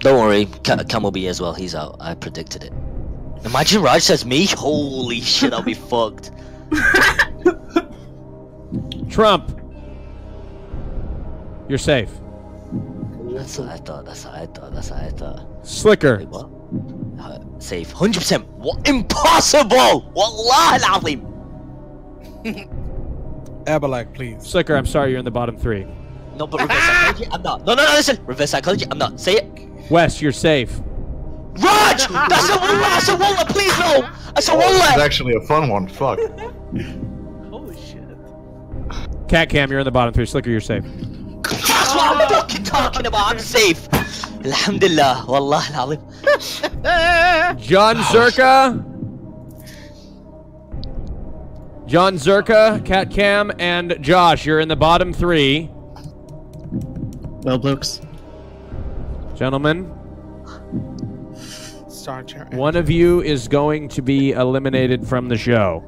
Don't worry, Cam will be as well. He's out. I predicted it. Imagine Raj says me. Holy shit, I'll be fucked. Trump, you're safe. That's what I thought. That's what I thought. That's what I thought. Slicker, Wait, what? Uh, safe. Hundred percent. What? Impossible. What lie, Alvin? Abalak, please. Slicker, I'm sorry. You're in the bottom three. No, but reverse psychology. I'm not. No, no, no. Listen, reverse psychology. I'm not. Say it. Wes, you're safe. Josh! That's a Walla! That's a Walla! Please no! That's a Walla! That's actually a fun one. Fuck. Holy shit. Cat Cam, you're in the bottom three. Slicker, you're safe. That's what I'm fucking talking about. I'm safe. Alhamdulillah. Wallahi al-azim. Jonzherka. Jonzherka, Cat Cam, and Josh, you're in the bottom three. Well, blokes. Gentlemen. One of you is going to be eliminated from the show.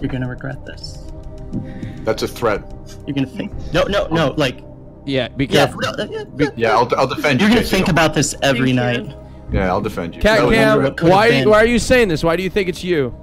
You're gonna regret this. That's a threat. You're gonna think. No, no, no, like. Yeah, be careful. Yeah, no, be, yeah I'll, I'll defend you. You're gonna think so. about this every Thank night. You. Yeah, I'll defend you. Cat Cam, why, why are you saying this? Why do you think it's you?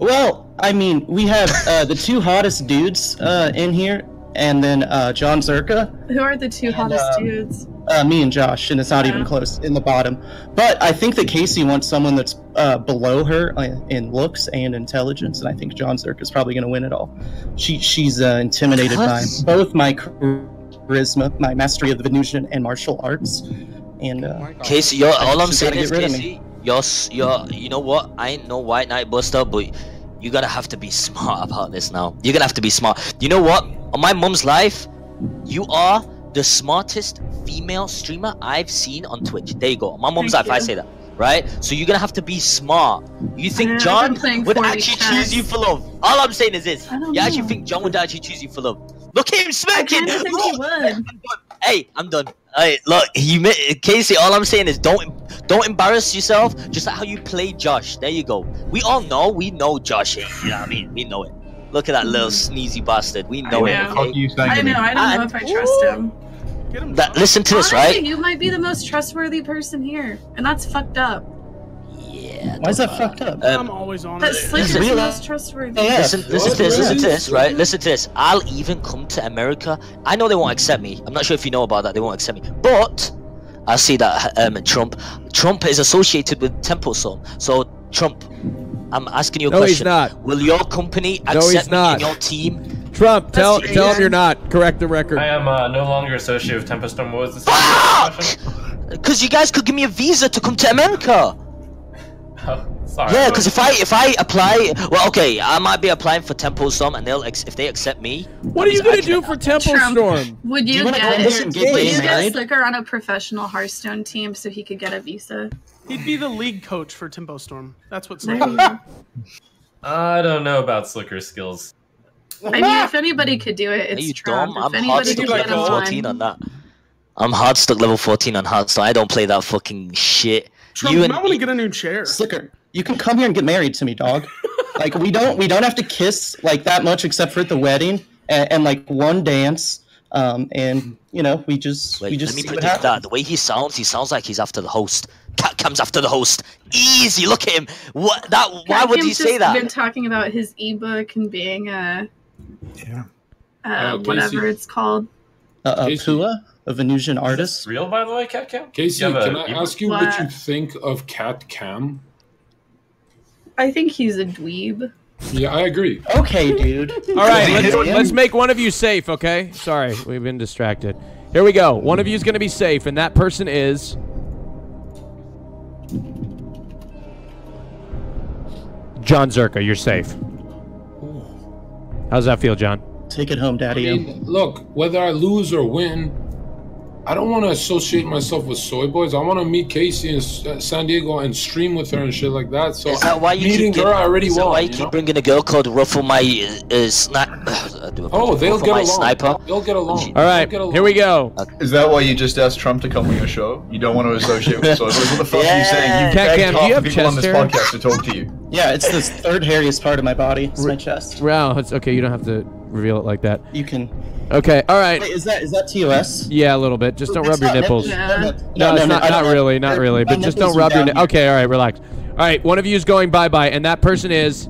Well, I mean, we have uh, the two hottest dudes uh, in here, and then uh, Jonzherka. Who are the two and, hottest um, dudes? Uh, me and Josh, and it's not yeah. even close in the bottom. But I think that Kacey wants someone that's uh, below her in looks and intelligence, and I think Jonzherka is probably going to win it all. She She's uh, intimidated what? by both my charisma, my mastery of the Venusian and martial arts, and uh, Kacey, you're, all I'm saying is, Kacey, You're, you're, you know what? I ain't no white knight buster, but you gotta have to be smart about this now. You're gonna have to be smart. You know what? On my mum's life, you are the smartest female streamer I've seen on Twitch. There you go. On my mum's life, you. I say that, right? So you're gonna have to be smart. You think yeah, John would actually times. choose you for love? All I'm saying is this: you know. actually think John would actually choose you for love? Look at him smacking! Look. He would. Hey, I'm done. Hey, look, you, Kacey. All I'm saying is, don't don't embarrass yourself. Just like how you play Josh. There you go. We all know. We know Josh. You know what I mean? We know it. Look at that little sneezy bastard. We know, know. it. Okay? You I know. I don't and, know if I trust ooh. him. Get him that, listen to this, right? You might be the most trustworthy person here, and that's fucked up. Yeah. Why is that fucked up? Um, I'm always on that it. That's the most trustworthy. Yeah. Listen, listen to this, listen to this, right? Listen to this. I'll even come to America. I know they won't accept me. I'm not sure if you know about that. They won't accept me. But I see that um, Trump. Trump is associated with Tempo Storm. So, Trump, I'm asking you a no, question. No, he's not. Will your company accept no, he's not. me and your team? Trump, tell That's tell him you're not. Correct the record. I am uh, no longer associated with Tempo Storm. What was the fuck? Because you guys could give me a visa to come to America. Oh, sorry, yeah, because if I if I apply, well, okay, I might be applying for Tempo Storm, and they'll ex if they accept me. What are you gonna do for Tempo Trump, Storm? Would you, you get, would you get Slicker on a professional Hearthstone team so he could get a visa? He'd be the league coach for Tempo Storm. That's what Slicker. Like. I don't know about Slicker's skills. I mean, if anybody could do it, it's Trump. If I'm hard stuck level online. fourteen on that. I'm hard stuck level fourteen on Hearthstone. I don't play that fucking shit. Trump, you, you might want to get a new chair. Slicker, you can come here and get married to me, dog. Like we don't we don't have to kiss like that much, except for at the wedding and, and like one dance. Um, and you know we just Wait, we just. Let me predict that. The way he sounds, he sounds like he's after the host. Cat comes after the host. Easy. Look at him. What that? Cat why would he just say that? Been talking about his ebook and being a. Yeah. Uh, uh, whatever Kacey. it's called. Uh, Pua, a Venusian artist. Real, by the way, Cat Cam? Kacey, can a, I ask you what? what you think of Cat Cam? I think he's a dweeb. Yeah, I agree. Okay, dude. All right, let's, let's make one of you safe, okay? Sorry, we've been distracted. Here we go. One of you is going to be safe, and that person is... Jonzherka, you're safe. How's that feel, John? Take it home, Daddy. I mean, look, whether I lose or win, I don't want to associate myself with soy boys. I want to meet Kacey in uh, San Diego and stream with her and shit like that. So is that why you meeting keep her, I already won. Why you keep know? bringing a girl called Ruffle My uh, uh, Sniper? Oh, they'll get, sniper. they'll get along. All right, get along. Here we go. Is that why you just asked Trump to come on your show? You don't want to associate with soy boys? What the fuck yeah. are you saying? You can't talk to people on this podcast to talk to you. Yeah, it's the third hairiest part of my body. It's my chest. Wow, it's okay. You don't have to reveal it like that. You can. Okay, all right. Wait, is that is that T O S? Yeah, a little bit. Just don't it's rub your nipples. Yeah. No, no, no, it's not, no, not really, not really. But just don't rub your nipples. Okay, all right, relax. All right, one of you is going bye-bye, and that person is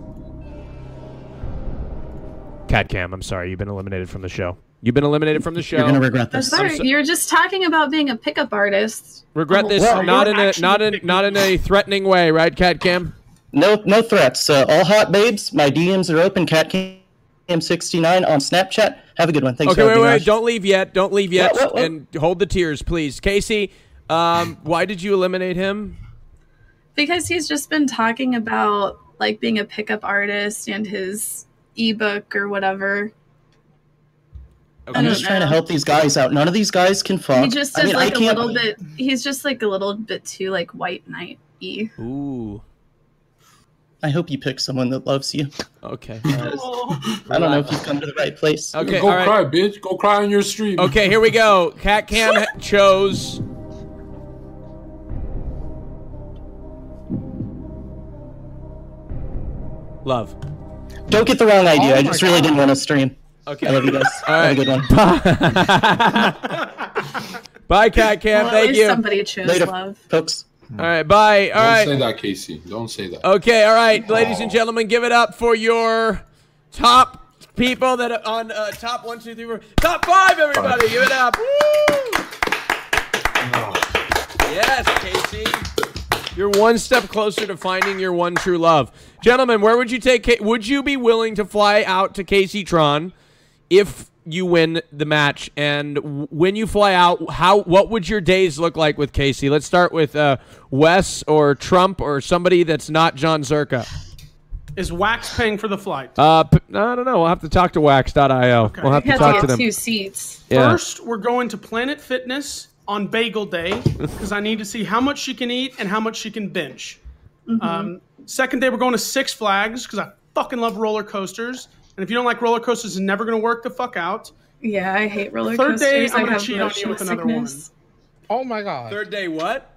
Cat Cam. I'm sorry, you've been eliminated from the show. You've been eliminated from the show. You're gonna regret this. I'm sorry, I'm so you're just talking about being a pickup artist. Regret oh, this, well, not in a not in not in a threatening way, right, Cat Cam? No, no threats. Uh, all hot babes, my D Ms are open. Cat Cam sixty-nine on Snapchat. Have a good one. Thanks okay, for wait, wait. Rush. Don't leave yet. Don't leave yet. What, what, what? And hold the tears, please. Kacey, Um, why did you eliminate him? Because he's just been talking about like being a pickup artist and his ebook or whatever. Okay. I'm just trying to help these guys out. None of these guys can fuck. He just is I mean, like I a little bit. He's just like a little bit too like white knight-y. Ooh. I hope you pick someone that loves you. Okay. Oh. I don't know if you've come to the right place. Okay. Go all right. cry, bitch. Go cry on your stream. Okay. Here we go. Cat Cam chose. Love. Don't get the wrong idea. Oh I just God. really didn't want to stream. Okay. I love you guys. All right. Have a good one. Bye. Bye, Cat Cam. Well, thank you. Somebody chose Later, love. Folks. All right. Bye. All right. Don't say that, Casey. Don't say that. Okay. All right, oh. ladies and gentlemen, give it up for your top people that are on uh, top one, two, three, four, top five. Everybody, five. give it up. Woo! Oh. Yes, Casey. You're one step closer to finding your one true love. Gentlemen, where would you take K would you be willing to fly out to Kaceytron if you win the match? And w when you fly out, how what would your days look like with Casey? Let's start with uh, Wes or Trump or somebody that's not Jonzherka. Is Wax paying for the flight? Uh, p I don't know. We'll have to talk to Wax dot I O. Okay. We'll have to talk to, to them. Two seats. Yeah. First, we're going to Planet Fitness on bagel day because I need to see how much she can eat and how much she can binge. Mm-hmm. um, second day, we're going to Six Flags because I fucking love roller coasters. And if you don't like roller coasters, it's never going to work the fuck out. Yeah, I hate roller third coasters. Third day, I'm going to cheat on you with another woman. Oh, my God. Third day, what?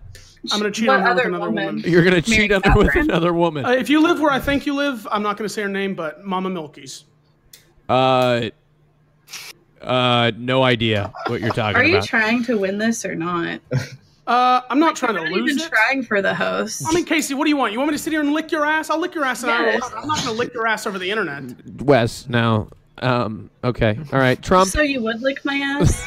I'm going to cheat on her with another woman. woman. You're going to cheat on her with another woman. Uh, if you live where I think you live, I'm not going to say her name, but Mama Milky's. Uh... Uh, no idea what you're talking about. Are you about. trying to win this or not? Uh, I'm not trying to lose it. I'm not even trying for the host. I mean, Casey, what do you want? You want me to sit here and lick your ass? I'll lick your ass. And yes. I, I'm not going to lick your ass over the internet. Wes, no. Um, okay. All right, Trump. So you would lick my ass?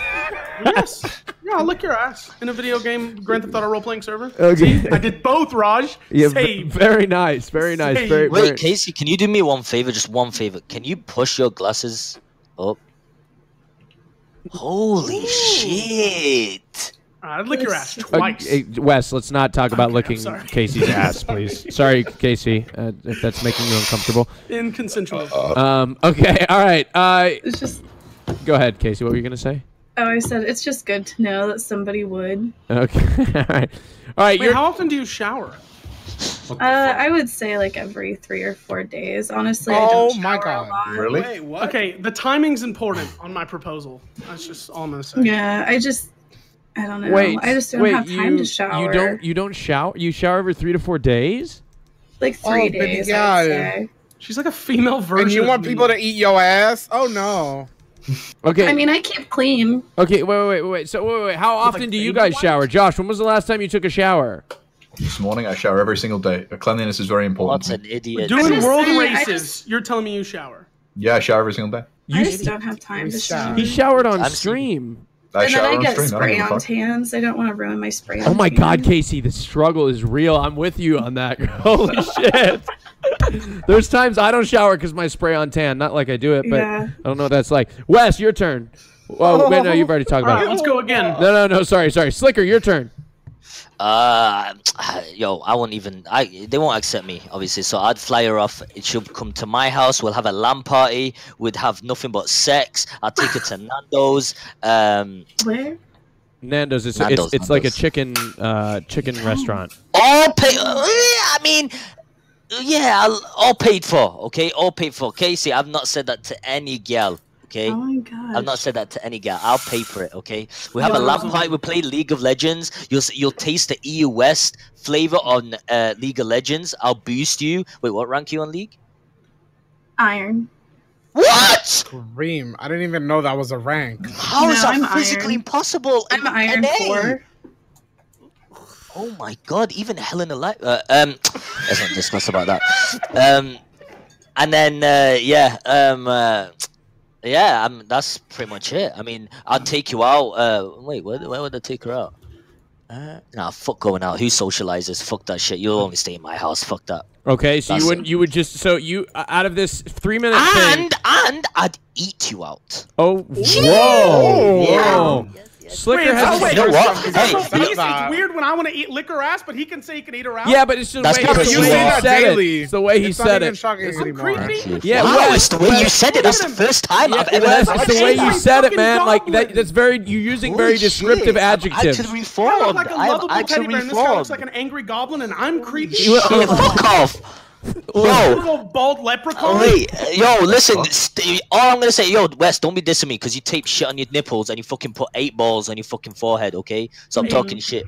Yes. Yeah, I'll lick your ass in a video game Grand Theft Auto role-playing server. Okay. See, I did both, Raj. Yeah, Save. Very nice. Very nice. Save. Very, very... Wait, Casey, can you do me one favor? Just one favor. Can you push your glasses up? Holy Ooh. shit! Right, I'd lick your ass twice. Okay, Wes, let's not talk about okay, licking Casey's ass, please. Sorry, sorry Casey, uh, if that's making you uncomfortable. In consensual. Uh, um. Okay. All right. Uh, it's just. Go ahead, Casey. What were you gonna say? Oh, I said it's just good to know that somebody would. Okay. All right. All right. Wait, how often do you shower? Uh, I would say like every three or four days. Honestly, oh I don't my god, really? Wait, what? Okay, the timing's important on my proposal. That's just all I'm gonna say. Yeah, I just, I don't know. Wait, I just don't wait, have time you, to shower. You don't, you don't shower. You shower every three to four days. Like three oh, days. Yeah, she's like a female version. And you want people to eat your ass? Oh no. Okay. I mean, I keep clean. Okay, wait, wait, wait. So, wait, wait. How often like, do you guys shower, Josh? When was the last time you took a shower? This morning, I shower every single day. Cleanliness is very important. That's an idiot. We're doing world saying, races, just, you're telling me you shower? Yeah, I shower every single day. You I just don't have time to shower. He showered on stream. I and then I get spray on tans. I don't want to ruin my spray on Oh my tan. God, Casey, the struggle is real. I'm with you on that. Holy shit. There's times I don't shower because my spray on tan. Not like I do it, but yeah. I don't know what that's like. Wes, your turn. Oh, wait, no, you've already talked about right, it. Let's go again. No, no, no, sorry, sorry. Slicker, your turn. Uh, yo, I won't even. I they won't accept me, obviously. So I'd fly her off. She'll come to my house. We'll have a LAN party. We'd have nothing but sex. I'll take her to Nando's. Um, Where? Nando's is Nando's, it's, it's Nando's. like a chicken uh chicken restaurant. All paid. I mean, yeah, all paid for. Okay, all paid for. Casey, I've not said that to any girl. Okay. Oh my God. I've not said that to any guy. I'll pay for it. Okay. We have no, a lab no. fight. We play League of Legends. You'll you'll taste the E U West flavor on uh, League of Legends. I'll boost you. Wait, what rank are you on League? Iron. What? Scream! I didn't even know that was a rank. How no, is that I'm physically iron. impossible? I'm Iron Four. Oh my God! Even Helena Light. Uh, um, let's not discuss about that. Um, and then uh, yeah. Um. Uh, Yeah, I'm, that's pretty much it. I mean, I'll take you out. Uh, wait, where, where would I take her out? Uh, nah, fuck going out. Who socializes? Fuck that shit. You'll only stay in my house. Fuck that. Okay, so that's you wouldn't. It. You would just. So you uh, out of this three minutes. And thing, and I'd eat you out. Oh, whoa! Yeah. Whoa. Slicker Wait, has. Oh, wait, you know what? Hey, it's, it's weird when I want to eat liquor ass, but he can say he can eat her ass. Yeah, but it's just the way he, you he said daily. it. It's the way he it's said it. It's creepy. Yeah, wow, well, it's the way you said it. That's the first time yeah, I've ever. Well, that's the way you said it, man. Like that, that's very. You're using Holy very descriptive shit. adjectives. I actually formed. I look like a lovable teddy bear, and this guy looks like an angry goblin, and I'm creepy. Fuck off. Yo, little bald leprechaun. Wait, yo, listen. All I'm gonna say, yo, Wes, don't be dissing me because you tape shit on your nipples and you fucking put eight balls on your fucking forehead, okay? So I'm mm. talking shit.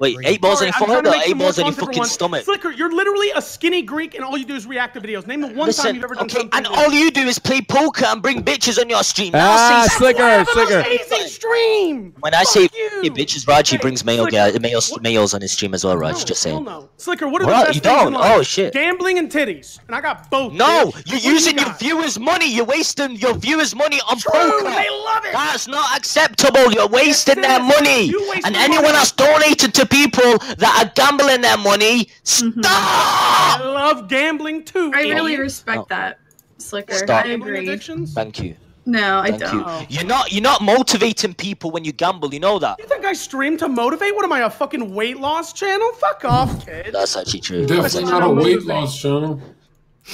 Wait, eight balls Sorry, on your forehead or eight balls on your fucking one. stomach? Slicker, you're literally a skinny Greek and all you do is react to videos. Name the one listen, time you've ever done okay, something. And all you do is play poker and bring bitches on your stream. Ah, Slicker, Slicker. Stream. When Fuck I say you. bitches, Raj, he brings male guys, males, males on his stream as well, Raj, no, just saying. No. Slicker, what are what? the best you don't? Things in life? Oh, shit. Gambling and titties. And I got both. No, bitch. you're what using you your viewers' money. You're wasting your viewers' money on True, poker. They love it. That's not acceptable. You're wasting their money. And anyone that's donated to people that are gambling their money, stop! I love gambling too. I really respect oh. that, Slicker. Stop. I agree. Thank you. No, I Thank don't. You. You're not. You're not motivating people when you gamble. You know that. You think I stream to motivate? What am I, a fucking weight loss channel? Fuck off, kid. That's actually true. That's not a weight loss channel.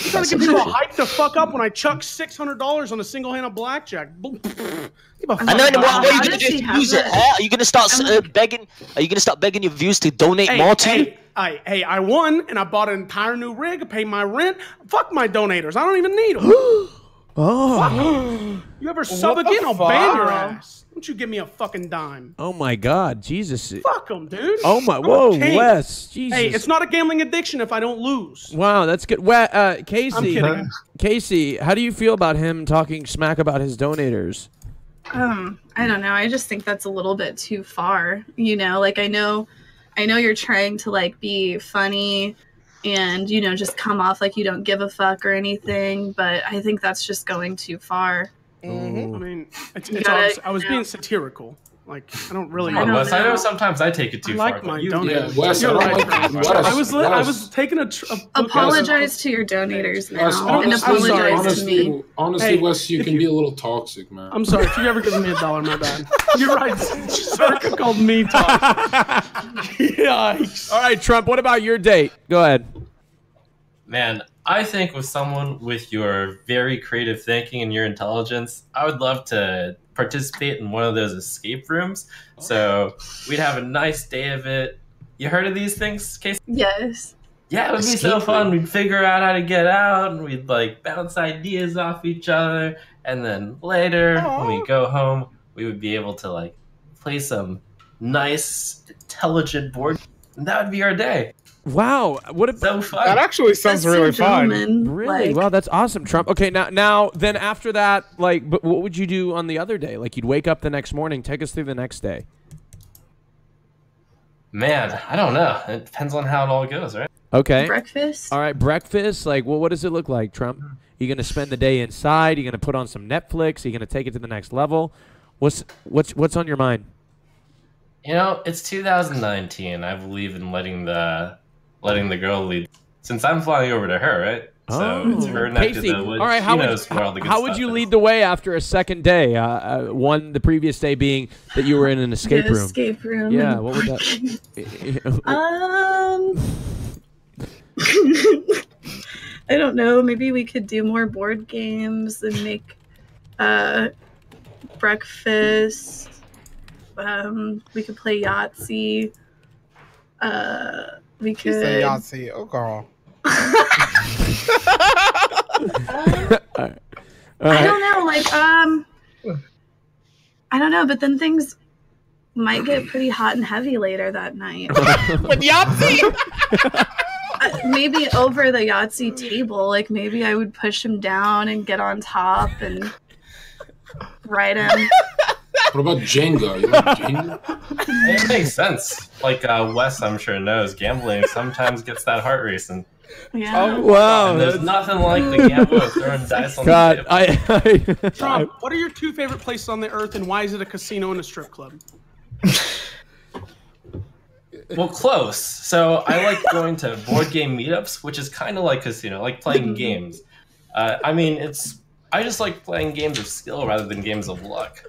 You gotta give people hype to fuck up when I chuck six hundred dollars on a single hand of blackjack. And then what, what are you gonna do? Use it? Huh? Are you gonna start uh, begging? Are you gonna start begging your viewers to donate hey, more to? Hey, I, hey, I won and I bought an entire new rig. I paid my rent. Fuck my donators. I don't even need them. oh, you ever sub what again? I'll ban your ass. Don't you give me a fucking dime. Oh my God, Jesus. Fuck them, dude. Oh my, I'm whoa, Wes, Jesus. Hey, it's not a gambling addiction if I don't lose. Wow, that's good. Well, uh, Kacey, I'm Kacey, how do you feel about him talking smack about his donators? Um, I don't know. I just think that's a little bit too far. You know, like I know, I know you're trying to like be funny and, you know, just come off like you don't give a fuck or anything, but I think that's just going too far. Mm-hmm. I mean, it's, it's gotta, I was you know. being satirical. Like, I don't really. I, don't Wes, know. I know sometimes I take it too I far. Like my you, donators. Yeah, Wes, I, right. I was I was taking a. Tr a apologize to your donators now, Wes, honestly, and apologize honestly, to me. Honestly, hey, Wes, you can you, be a little toxic, man. I'm sorry if you ever given me a dollar, my bad. You're right. Zherka called me toxic. Yikes. All right, Trump. What about your date? Go ahead. Man, I think with someone with your very creative thinking and your intelligence, I would love to participate in one of those escape rooms. Oh. So we'd have a nice day of it. You heard of these things, Kacey? Yes. Yeah, it would escape be so fun. Room. We'd figure out how to get out, and we'd like bounce ideas off each other. And then later, oh. when we go home, we would be able to like play some nice, intelligent board. And that would be our day. Wow, what a so fun. That actually sounds that's really fun. Really, like, wow, that's awesome, Trump. Okay, now, now, then after that, like, but what would you do on the other day? Like, you'd wake up the next morning. Take us through the next day. Man, I don't know. It depends on how it all goes, right? Okay. Breakfast. All right, breakfast. Like, well, what does it look like, Trump? Are you gonna spend the day inside? Are you gonna put on some Netflix? Are you gonna take it to the next level? What's what's what's on your mind? You know, it's two thousand nineteen. I believe in letting the. letting the girl lead, since I'm flying over to her, right? Oh. So it's her neck to the woods. All right, how would, how, the how would you is. lead the way after a second day? Uh, uh, one, the previous day being that you were in an escape room. Escape room. Yeah, what would that? um, I don't know. Maybe we could do more board games and make uh, breakfast. Um, we could play Yahtzee. Uh. We could. She said Yahtzee. Oh, girl. uh, All right. All right. I don't know. Like, um, I don't know. But then things might get pretty hot and heavy later that night. With Yahtzee? uh, maybe over the Yahtzee table. Like, maybe I would push him down and get on top and ride him. What about Jenga? You know Jenga? It makes sense. Like uh, Wes, I'm sure, knows gambling sometimes gets that heart racing. Yeah. Oh, wow. And there's that's... nothing like the gambler throwing dice on God, the table. I, I... Trump, what are your two favorite places on the earth, and why is it a casino and a strip club? Well, close. So I like going to board game meetups, which is kind of like casino, like playing games. Uh, I mean, it's I just like playing games of skill rather than games of luck.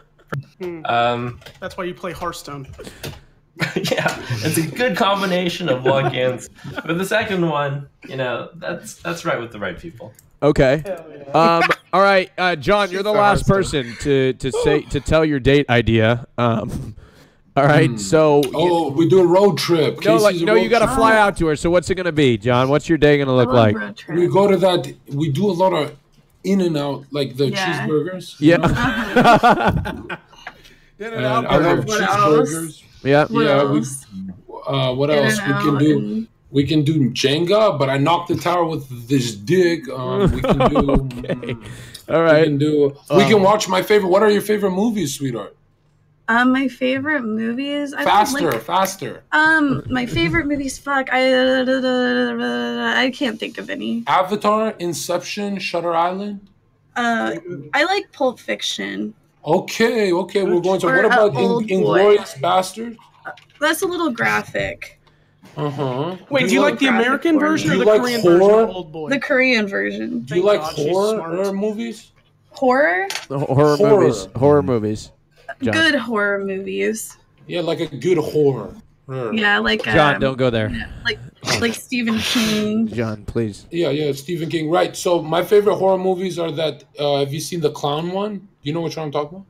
Hmm. Um, That's why you play Hearthstone. Yeah, it's a good combination of logins. But the second one, you know, that's that's right with the right people. Okay. Yeah. Um, all right, uh, John, She's you're the last person to to say to tell your date idea. Um, all right, mm. so oh, you, we do a road trip. No, like, no, you got to fly out to her. So what's it gonna be, John? What's your day gonna look like? We go to that. We do a lot of in and out, like the yeah. cheeseburgers. Yeah. In and out. I love cheeseburgers. Yeah. What yeah. We, uh, what else we can do? We can do Jenga, but I knocked the tower with this dig. Um, we can do. Okay. All right. We can do. Um, we can watch my favorite. What are your favorite movies, sweetheart? Um, my favorite movies. I faster, like, faster. Um, my favorite movies. Fuck, I. I can't think of any. Avatar, Inception, Shutter Island. Uh, I like Pulp Fiction. Okay, okay, we're going to. Or what about Inglourious Basterds? That's a little graphic. Uh huh. Wait, do you like the American version or the Korean version? The Korean version. Do you like horror movies? Horror? Horror movies. Horror movies. Good horror movies. Yeah, like a good horror. Yeah, like John. Um, don't go there. Like, like Stephen King. John, please. Yeah, yeah, Stephen King. Right. So my favorite horror movies are that. Uh, have you seen the clown one? You know which one I'm talking about?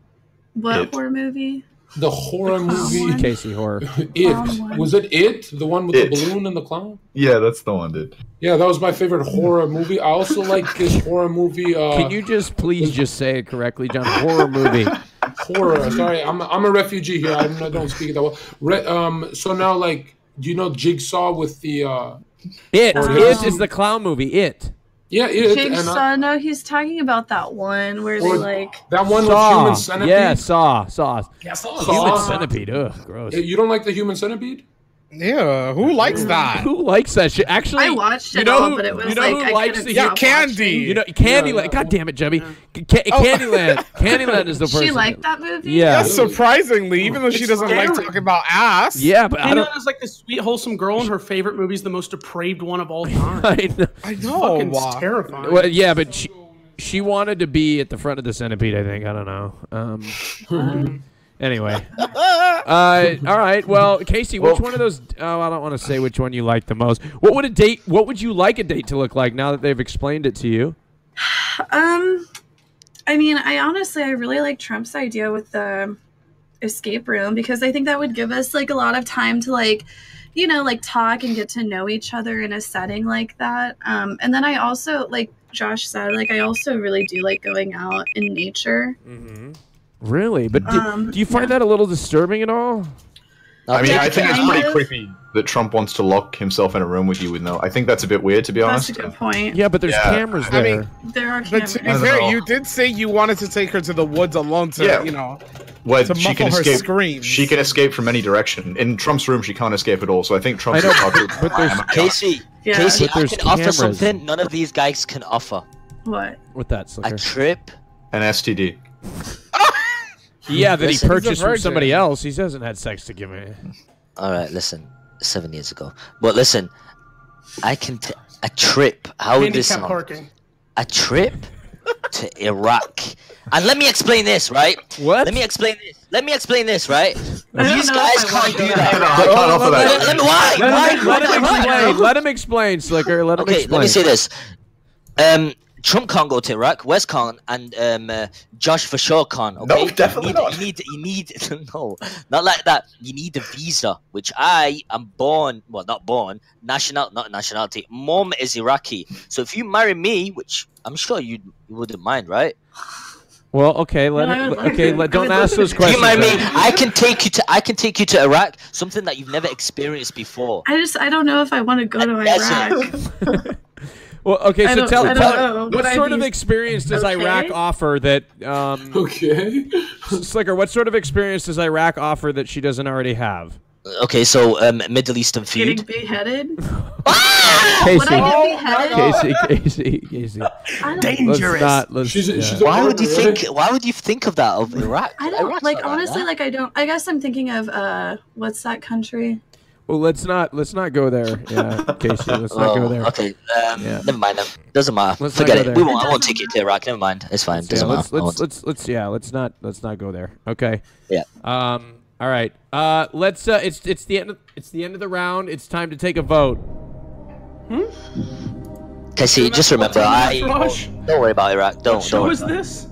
What it. horror movie? The horror the movie. One? Casey horror. It was it. It the one with it. the balloon and the clown. Yeah, that's the one, dude. Yeah, that was my favorite horror movie. I also like this horror movie. Uh, Can you just please just say it correctly, John? Horror movie. Horror. Sorry, I'm I'm a refugee here. I don't speak that well. Re um. So now, like, do you know Jigsaw with the? Uh, it. Um, it is the clown movie. It. Yeah, it. Jigsaw. I, no, he's talking about that one where they like that one saw. with human centipede. Yeah, saw, saw. Yeah, saw. saw. Human centipede. Ugh, gross. You don't like the human centipede? Yeah, who likes that? Who likes that shit? Actually, I watched it, you know all, who, but it was you know like who I likes the yeah, candy. You know, Candyland. Yeah. God damn it, Jubby. Yeah. Ca oh. Candyland. Candyland is the person. She liked that movie. Yeah, yeah, surprisingly, even though it's she doesn't scary. like talking about ass. Yeah, but Candyland I don't. Is like this sweet, wholesome girl, and her favorite movie is the most depraved one of all time. I know. I know. It's wow. terrifying. Well, yeah, but she, she wanted to be at the front of the centipede. I think I don't know. Um. um Anyway, uh, all right. Well, Casey, which well, one of those? Oh, I don't want to say which one you like the most. What would a date? What would you like a date to look like now that they've explained it to you? Um, I mean, I honestly, I really like Trump's idea with the escape room because I think that would give us like a lot of time to like, you know, like talk and get to know each other in a setting like that. Um, and then I also, like Josh said, like I also really do like going out in nature. Mm-hmm. Really? But do, um, do you find yeah. that a little disturbing at all? I mean, I think it's pretty creepy that Trump wants to lock himself in a room with you with no... I think that's a bit weird, to be that's honest. That's a good point. Yeah, but there's yeah. cameras there. I mean, there are cameras. But to be fair, you did say you wanted to take her to the woods alone to, yeah. you know, well, to she muffle can escape. her screams. She can escape from any direction. In Trump's room, she can't escape at all, so I think Trump's... I know, but there's... Casey, yeah. Casey, but there's I can cameras. offer something none of these guys can offer. What? With that, Slicker? A trip. An S T D. Yeah, that listen, he purchased from somebody else. He hasn't had sex to give me. All right, listen. Seven years ago. But listen, I can t a trip. How would this sound? Parking. A trip to Iraq. And let me explain this, right? What? Let me explain this. Let me explain this, right? These guys can't do that. Why? Let him explain. Let him explain, Slicker. Let him okay, explain. Okay, let me say this. Um. Trump can't go to Iraq. Wes can't, and um, uh, Josh for sure can't. Okay? No, definitely you need, not. You need, you need, no, not like that. You need a visa, which I am born, well, not born, national, not nationality. Mom is Iraqi, so if you marry me, which I'm sure you, you wouldn't mind, right? Well, okay, let no, it, like okay, it. Let, don't ask those questions. You know what I mean? I can take you to I can take you to Iraq, something that you've never experienced before. I just I don't know if I want to go to Iraq. Well, okay, so tell me, what sort of experience does Iraq offer that... Um, okay. Slicker, what sort of experience does Iraq offer that she doesn't already have? Okay, so um, Middle Eastern food. Getting beheaded? Ah! Casey. Would I get beheaded? Casey, Casey, Casey. Dangerous. Let's not, let's, she's, yeah. she's why would you think? Why would you think of that of Iraq? I don't Iraq's like honestly. Like, like I don't. I guess I'm thinking of uh, what's that country? Well, let's not let's not go there, yeah, Casey. Let's not oh, go there. Okay, um, yeah. never mind. Doesn't matter. Let's Forget it. We won't, I won't take it to Iraq. Never mind. It's fine. Doesn't yeah, let's, matter. Let's let's let's yeah. Let's not let's not go there. Okay. Yeah. Um. All right. Uh. Let's. Uh. It's it's the end. Of, it's the end of the round. It's time to take a vote. Hmm. Casey, just remember, I. Don't, don't worry about Iraq. Don't. What show don't is this?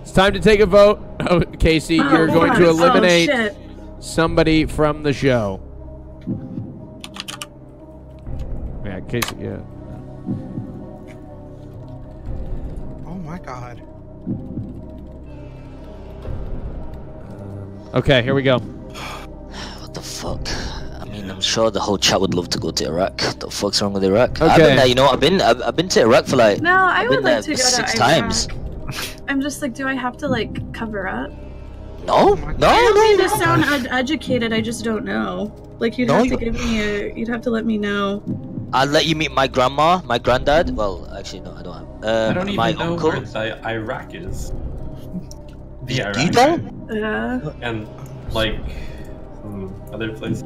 It's time to take a vote. Oh, Casey, oh, you're going God. to eliminate oh, somebody from the show. Yeah, Casey, yeah. Oh my God. Okay, here we go. What the fuck? I mean, I'm sure the whole chat would love to go to Iraq. What the fuck's wrong with Iraq? Okay. I've been there, you know, I've been, I've, I've been to Iraq for like... No, I I've would like to go six to times. I'm just like, do I have to like cover up? No, no, no. I don't mean no, to no. sound ed educated. I just don't know. Like you'd no, have to give me a, you'd have to let me know. I'll let you meet my grandma, my granddad. Well, actually, no, I don't have. Uh, I don't even my know uncle. where the Iraq is. The Iraq. You don't? Yeah. And like some other place.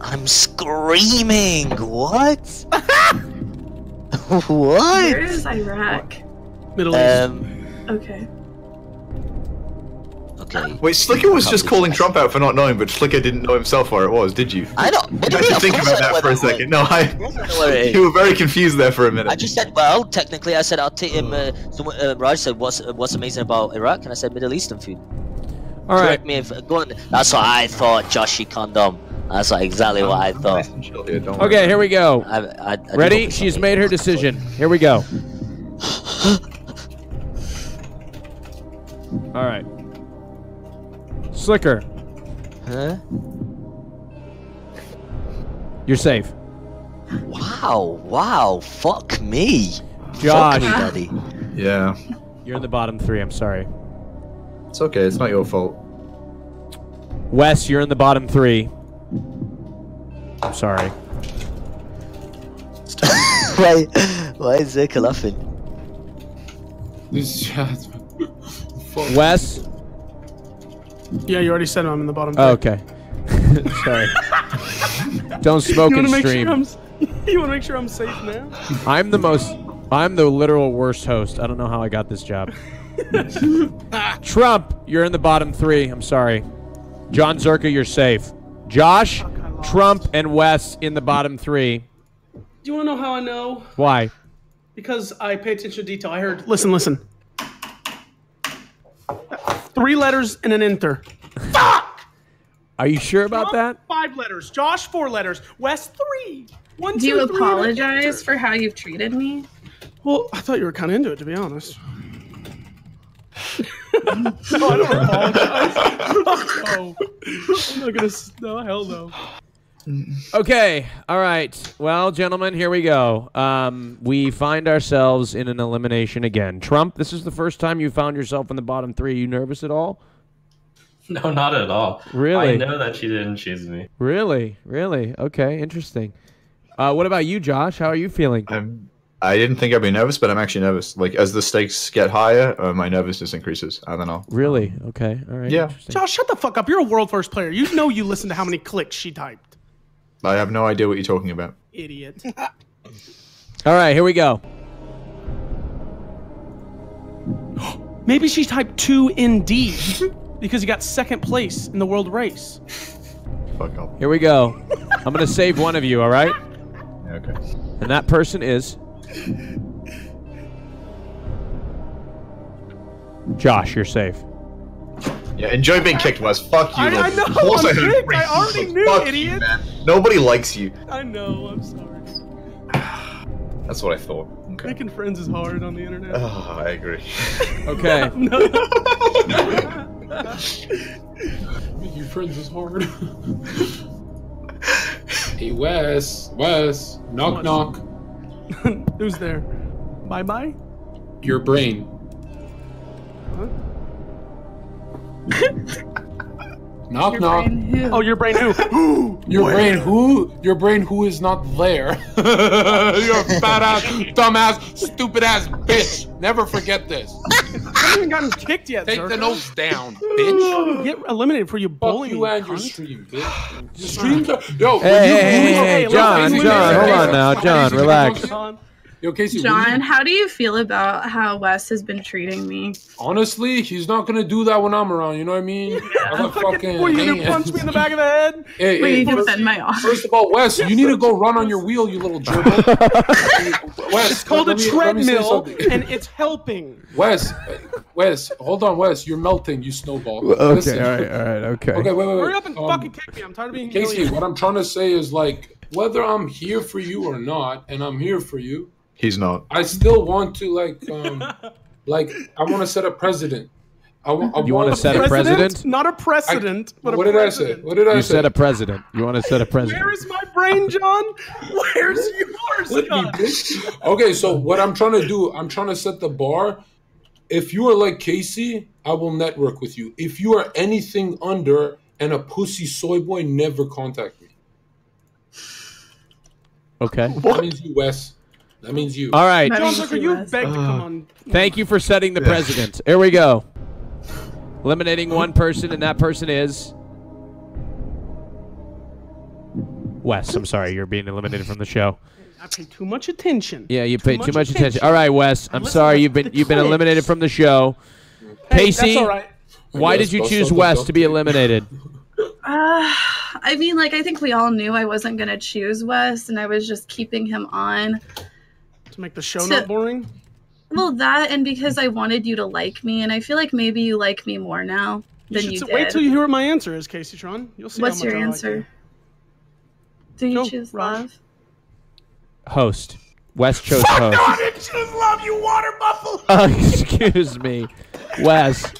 I'm screaming. What? What? Where is Iraq? What? Middle East. Um, okay. Okay. Wait, Slicker was just calling Trump out for not knowing, but Slicker didn't know himself where it was, did you? I don't. What do you mean? I had to think about that for a second. No, I. You were very confused there for a minute. I just said, well, technically, I said I'll take him. Uh, someone, uh, Raj said, "What's what's amazing about Iraq?" And I said, "Middle Eastern food." All right. Correct me if go on. That's what I thought, Joshy Condom. That's like exactly what I thought. Okay, here we go. I, I, I Ready? She's made her decision. Here we go. All right. Slicker. Huh? You're safe. Wow, wow, fuck me. Josh. Fuck me, daddy. Yeah. You're in the bottom three, I'm sorry. It's okay, it's not your fault. Wes, you're in the bottom three. I'm sorry. Why, why is Zerka laughing? Wes? Yeah, you already said I'm in the bottom. Oh, okay. Sorry. Don't smoke and stream. Sure you want to make sure I'm safe now? I'm the most... I'm the literal worst host. I don't know how I got this job. Trump, you're in the bottom three. I'm sorry. Jonzherka, you're safe. Josh, Fuck, Trump, and Wes in the bottom three. Do you want to know how I know? Why? Because I pay attention to detail. I heard... Listen, listen. Three letters and an enter. Fuck! Are you sure about Trump, that? Five letters. Josh, four letters. Wes, three. One, Do two, you three apologize for how you've treated me? Well, I thought you were kind of into it, to be honest. No, I don't apologize. Oh, I'm not going to... No, hell no. Okay. All right. Well, gentlemen, here we go. Um, we find ourselves in an elimination again. Trump, this is the first time you found yourself in the bottom three. Are you nervous at all? No, not at all. Really? I know that she didn't choose me. Really? Really? Okay. Interesting. Uh, what about you, Josh? How are you feeling? I'm, I didn't think I'd be nervous, but I'm actually nervous. Like, as the stakes get higher, uh, my nervousness increases. I don't know. Really? Okay. All right. Yeah. Josh, shut the fuck up. You're a world first player. You know you listen to how many clicks she typed. I have no idea what you're talking about. Idiot. All right, here we go. Maybe she typed two in D because he got second place in the world race. Fuck off. Here we go. I'm going to save one of you, all right? Okay. And that person is... Josh, you're safe. Yeah, enjoy being kicked, Wes. Fuck you. I, I know, also, I'm kicked. I already knew, Fuck idiot. You, man. Nobody likes you. I know, I'm sorry. That's what I thought. Okay. Making friends is hard on the internet. Oh, I agree. Okay. No, no. Making friends is hard. Hey, Wes. Wes. Knock, knock. Who's there? Bye-bye? Your brain. Huh? Knock, your knock. Oh, your brain who? Who? Your Where? brain who? Your brain who is not there. You're a fat ass, dumb ass, stupid ass bitch. Never forget this. I haven't even gotten kicked yet, Take Zherka. the notes down, bitch. Get eliminated for you bullying. Fuck you and your stream, bitch. Your streams are... Yo, hey, you, hey, you, hey, hey, John, John, John, hold on now. John, relax. Yo, Kacey, John, how do you feel about how Wes has been treating me? Honestly, he's not gonna do that when I'm around. You know what I mean? Yeah. I'm a fucking. Boy, you gonna punch me in the back of the head? Hey, Wait, hey, you first, can send my off. First of all, Wes, you need to go run on your wheel, you little jerk. Wes, it's called let a let treadmill, me, me and it's helping. Wes, Wes, hold on, Wes, you're melting, you snowball. Okay, Listen. all right, all right, okay. Okay, wait, wait, wait. Hurry up and um, fucking kick me. I'm tired of being. Kacey, what I'm trying to say is like, whether I'm here for you or not, and I'm here for you. He's not. I still want to like, um, like I want to set a precedent. I, w I you want to set a president? president? Not a precedent, I, but what a did president. I say? What did I you say? You said a president. You want to set a president? Where is my brain, John? Where's yours, Let John? Me, okay, so what I'm trying to do, I'm trying to set the bar. If you are like Kacey, I will network with you. If you are anything under and a pussy soy boy, never contact me. Okay. What? That means you, Wes. That means you. All right. Jonzherka, you begged to come on. Thank you for setting the precedent. Here we go. Eliminating one person, and that person is... Wes, I'm sorry. You're being eliminated from the show. I paid too much attention. Yeah, you paid too much attention. All right, Wes. I'm sorry. You've been you've been eliminated from the show. Kacey, why did you choose Wes to be eliminated? Uh, I mean, like, I think we all knew I wasn't going to choose Wes, and I was just keeping him on. To make the show to, not boring? Well, that, and because I wanted you to like me, and I feel like maybe you like me more now than you, you did. Wait till you hear what my answer is, Kaceytron. You'll see What's how much your I answer? Like you. Do you no, choose Raj. love? Host. Wes chose Fuck host. No, I didn't choose love, you water buffalo! Uh, excuse me. Wes.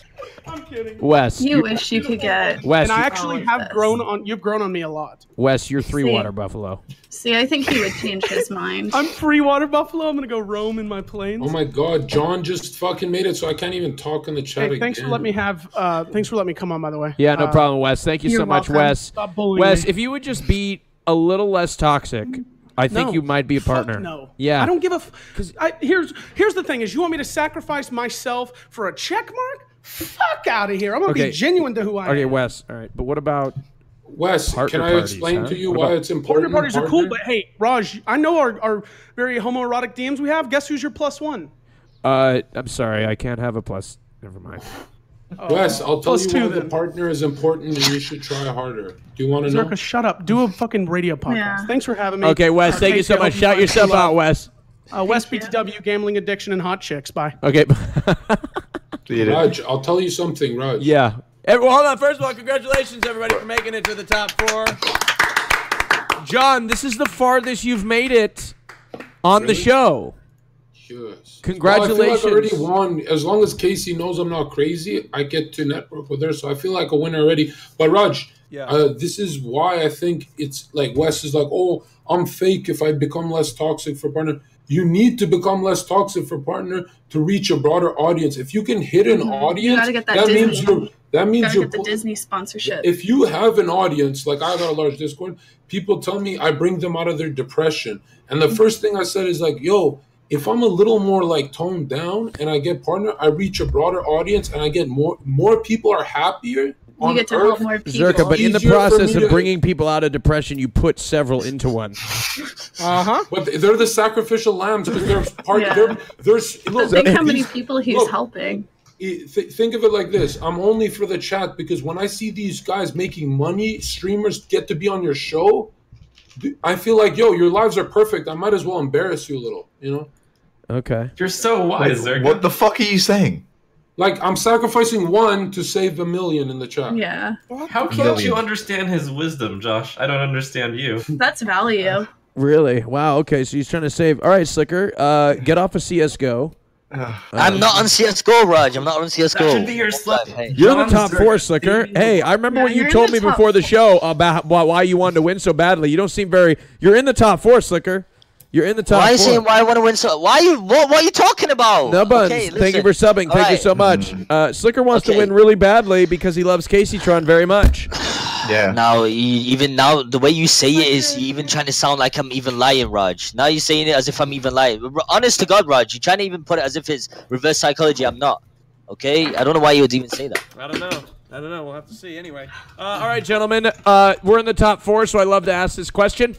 I'm kidding. Wes, you wish you could get. Wes, and I actually have this. grown on. You've grown on me a lot. Wes, you're three see, water buffalo. See, I think he would change his mind. I'm free water buffalo. I'm gonna go roam in my plains. Oh my God, John just fucking made it, so I can't even talk in the chat. Hey, again. Thanks for letting me have. Uh, thanks for letting me come on. By the way. Yeah, no uh, problem, Wes. Thank you so much, welcome. Wes. Stop bullying Wes, me. If you would just be a little less toxic. I think no, you might be a partner. Fuck no. Yeah. I don't give a. Because here's here's the thing: is you want me to sacrifice myself for a check mark? Fuck out of here. I'm going to okay. be genuine to who I okay, am. Okay, Wes. All right. But what about Wes? Can I parties, explain huh? to you why it's important? Partner parties partner? are cool, but hey, Raj, I know our, our very homoerotic D Ms we have. Guess who's your plus one? Uh, I'm sorry. I can't have a plus. Never mind. Oh. Wes, I'll tell plus you why the partner is important and you should try harder. Do you want to know? Zherka, shut up. Do a fucking radio podcast. Yeah. Thanks for having me. Okay, Wes. Uh, thank, thank you so much. Shout yourself out, Wes. Uh, Wes B T W, gambling addiction, and hot chicks. Bye. Okay. Raj, I'll tell you something, Raj. Yeah. Hey, well, hold on. First of all, congratulations, everybody, for making it to the top four. John, this is the farthest you've made it on really? the show. Yes. Congratulations. Well, I feel like I already won. As long as Kacey knows I'm not crazy, I get to network with her, so I feel like a winner already. But, Raj, yeah. uh, this is why I think it's like Wes is like, oh, I'm fake if I become less toxic for partner. You need to become less toxic for partner to reach a broader audience. If you can hit an mm-hmm. audience, you get that, that means you're that means you you're get the Disney sponsorship. If you have an audience, like I got a large Discord, people tell me I bring them out of their depression. And the mm-hmm. first thing I said is like, yo, if I'm a little more like toned down and I get partner, I reach a broader audience and I get more more people are happier. You get to help more people. Zherka, but in the process of bringing people out of depression, you put several into one. Uh huh. But they're the sacrificial lambs. There's part. Yeah. They're, there's look. Think how many people he's look, helping. Th think of it like this: I'm only for the chat because when I see these guys making money, streamers get to be on your show. I feel like, yo, your lives are perfect. I might as well embarrass you a little, you know? Okay. You're so wise, Zherka. What the fuck are you saying? Like, I'm sacrificing one to save a million in the chat. Yeah. How can't you understand his wisdom, Josh? I don't understand you. That's value. Uh, really? Wow. Okay, so he's trying to save. All right, Slicker, uh, get off of C S G O. Uh, I'm not on C S G O, Raj. I'm not on C S G O. That should be your slip. You're the top four, Slicker. Hey, I remember yeah, when you told me before the show about why you wanted to win so badly. You don't seem very... You're in the top four, Slicker. You're in the top. Why are you saying why I want to win? So why are you? What, what are you talking about? No buns. Okay, thank you for subbing. All thank right. you so much. Uh, Slicker wants okay. to win really badly because he loves Kaceytron very much. Yeah. Now, even now, the way you say it is you're even trying to sound like I'm even lying, Raj. Now you're saying it as if I'm even lying. Honest to God, Raj, you're trying to even put it as if it's reverse psychology. I'm not. Okay. I don't know why you would even say that. I don't know. I don't know. We'll have to see anyway. Uh, all right, gentlemen. Uh, we're in the top four, so I love to ask this question.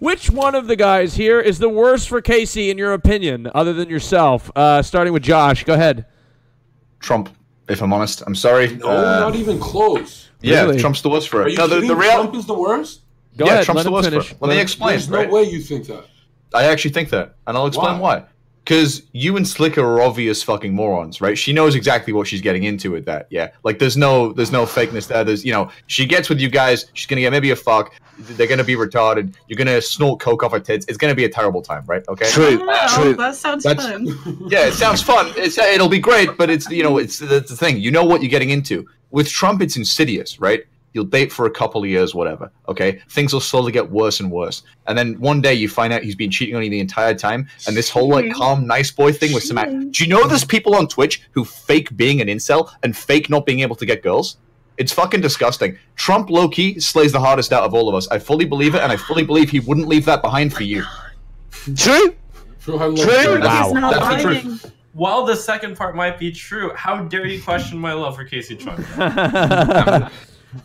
Which one of the guys here is the worst for Casey, in your opinion, other than yourself? Uh, starting with Josh. Go ahead. Trump, if I'm honest. I'm sorry. No, uh, not even close. Yeah, really? Trump's the worst for it. Are you no, the, the real... Trump is the worst? Go yeah, ahead. Trump's Let the worst finish. for it. Let, Let me explain. There's right? no way you think that. I actually think that, and I'll explain why. why. Because you and Slicker are obvious fucking morons, right? She knows exactly what she's getting into with that, yeah? Like, there's no there's no fakeness there. There's, you know, she gets with you guys, she's going to get maybe a fuck, they're going to be retarded, you're going to snort coke off her tits, it's going to be a terrible time, right? Okay? True. Uh, True. That sounds That's, fun. Yeah, it sounds fun. It's, it'll be great, but it's, you know, it's that's the thing. You know what you're getting into. With Trump, it's insidious, right? You'll date for a couple of years, whatever, okay? Things will slowly get worse and worse. And then one day you find out he's been cheating on you the entire time, and this whole, like, calm, nice boy thing with some act. Do you know there's people on Twitch who fake being an incel and fake not being able to get girls? It's fucking disgusting. Trump, low-key, slays the hardest out of all of us. I fully believe it, and I fully believe he wouldn't leave that behind for you. True. True. True. True. Wow. That's lying. the truth. While the second part might be true, how dare you question my love for Casey Trump?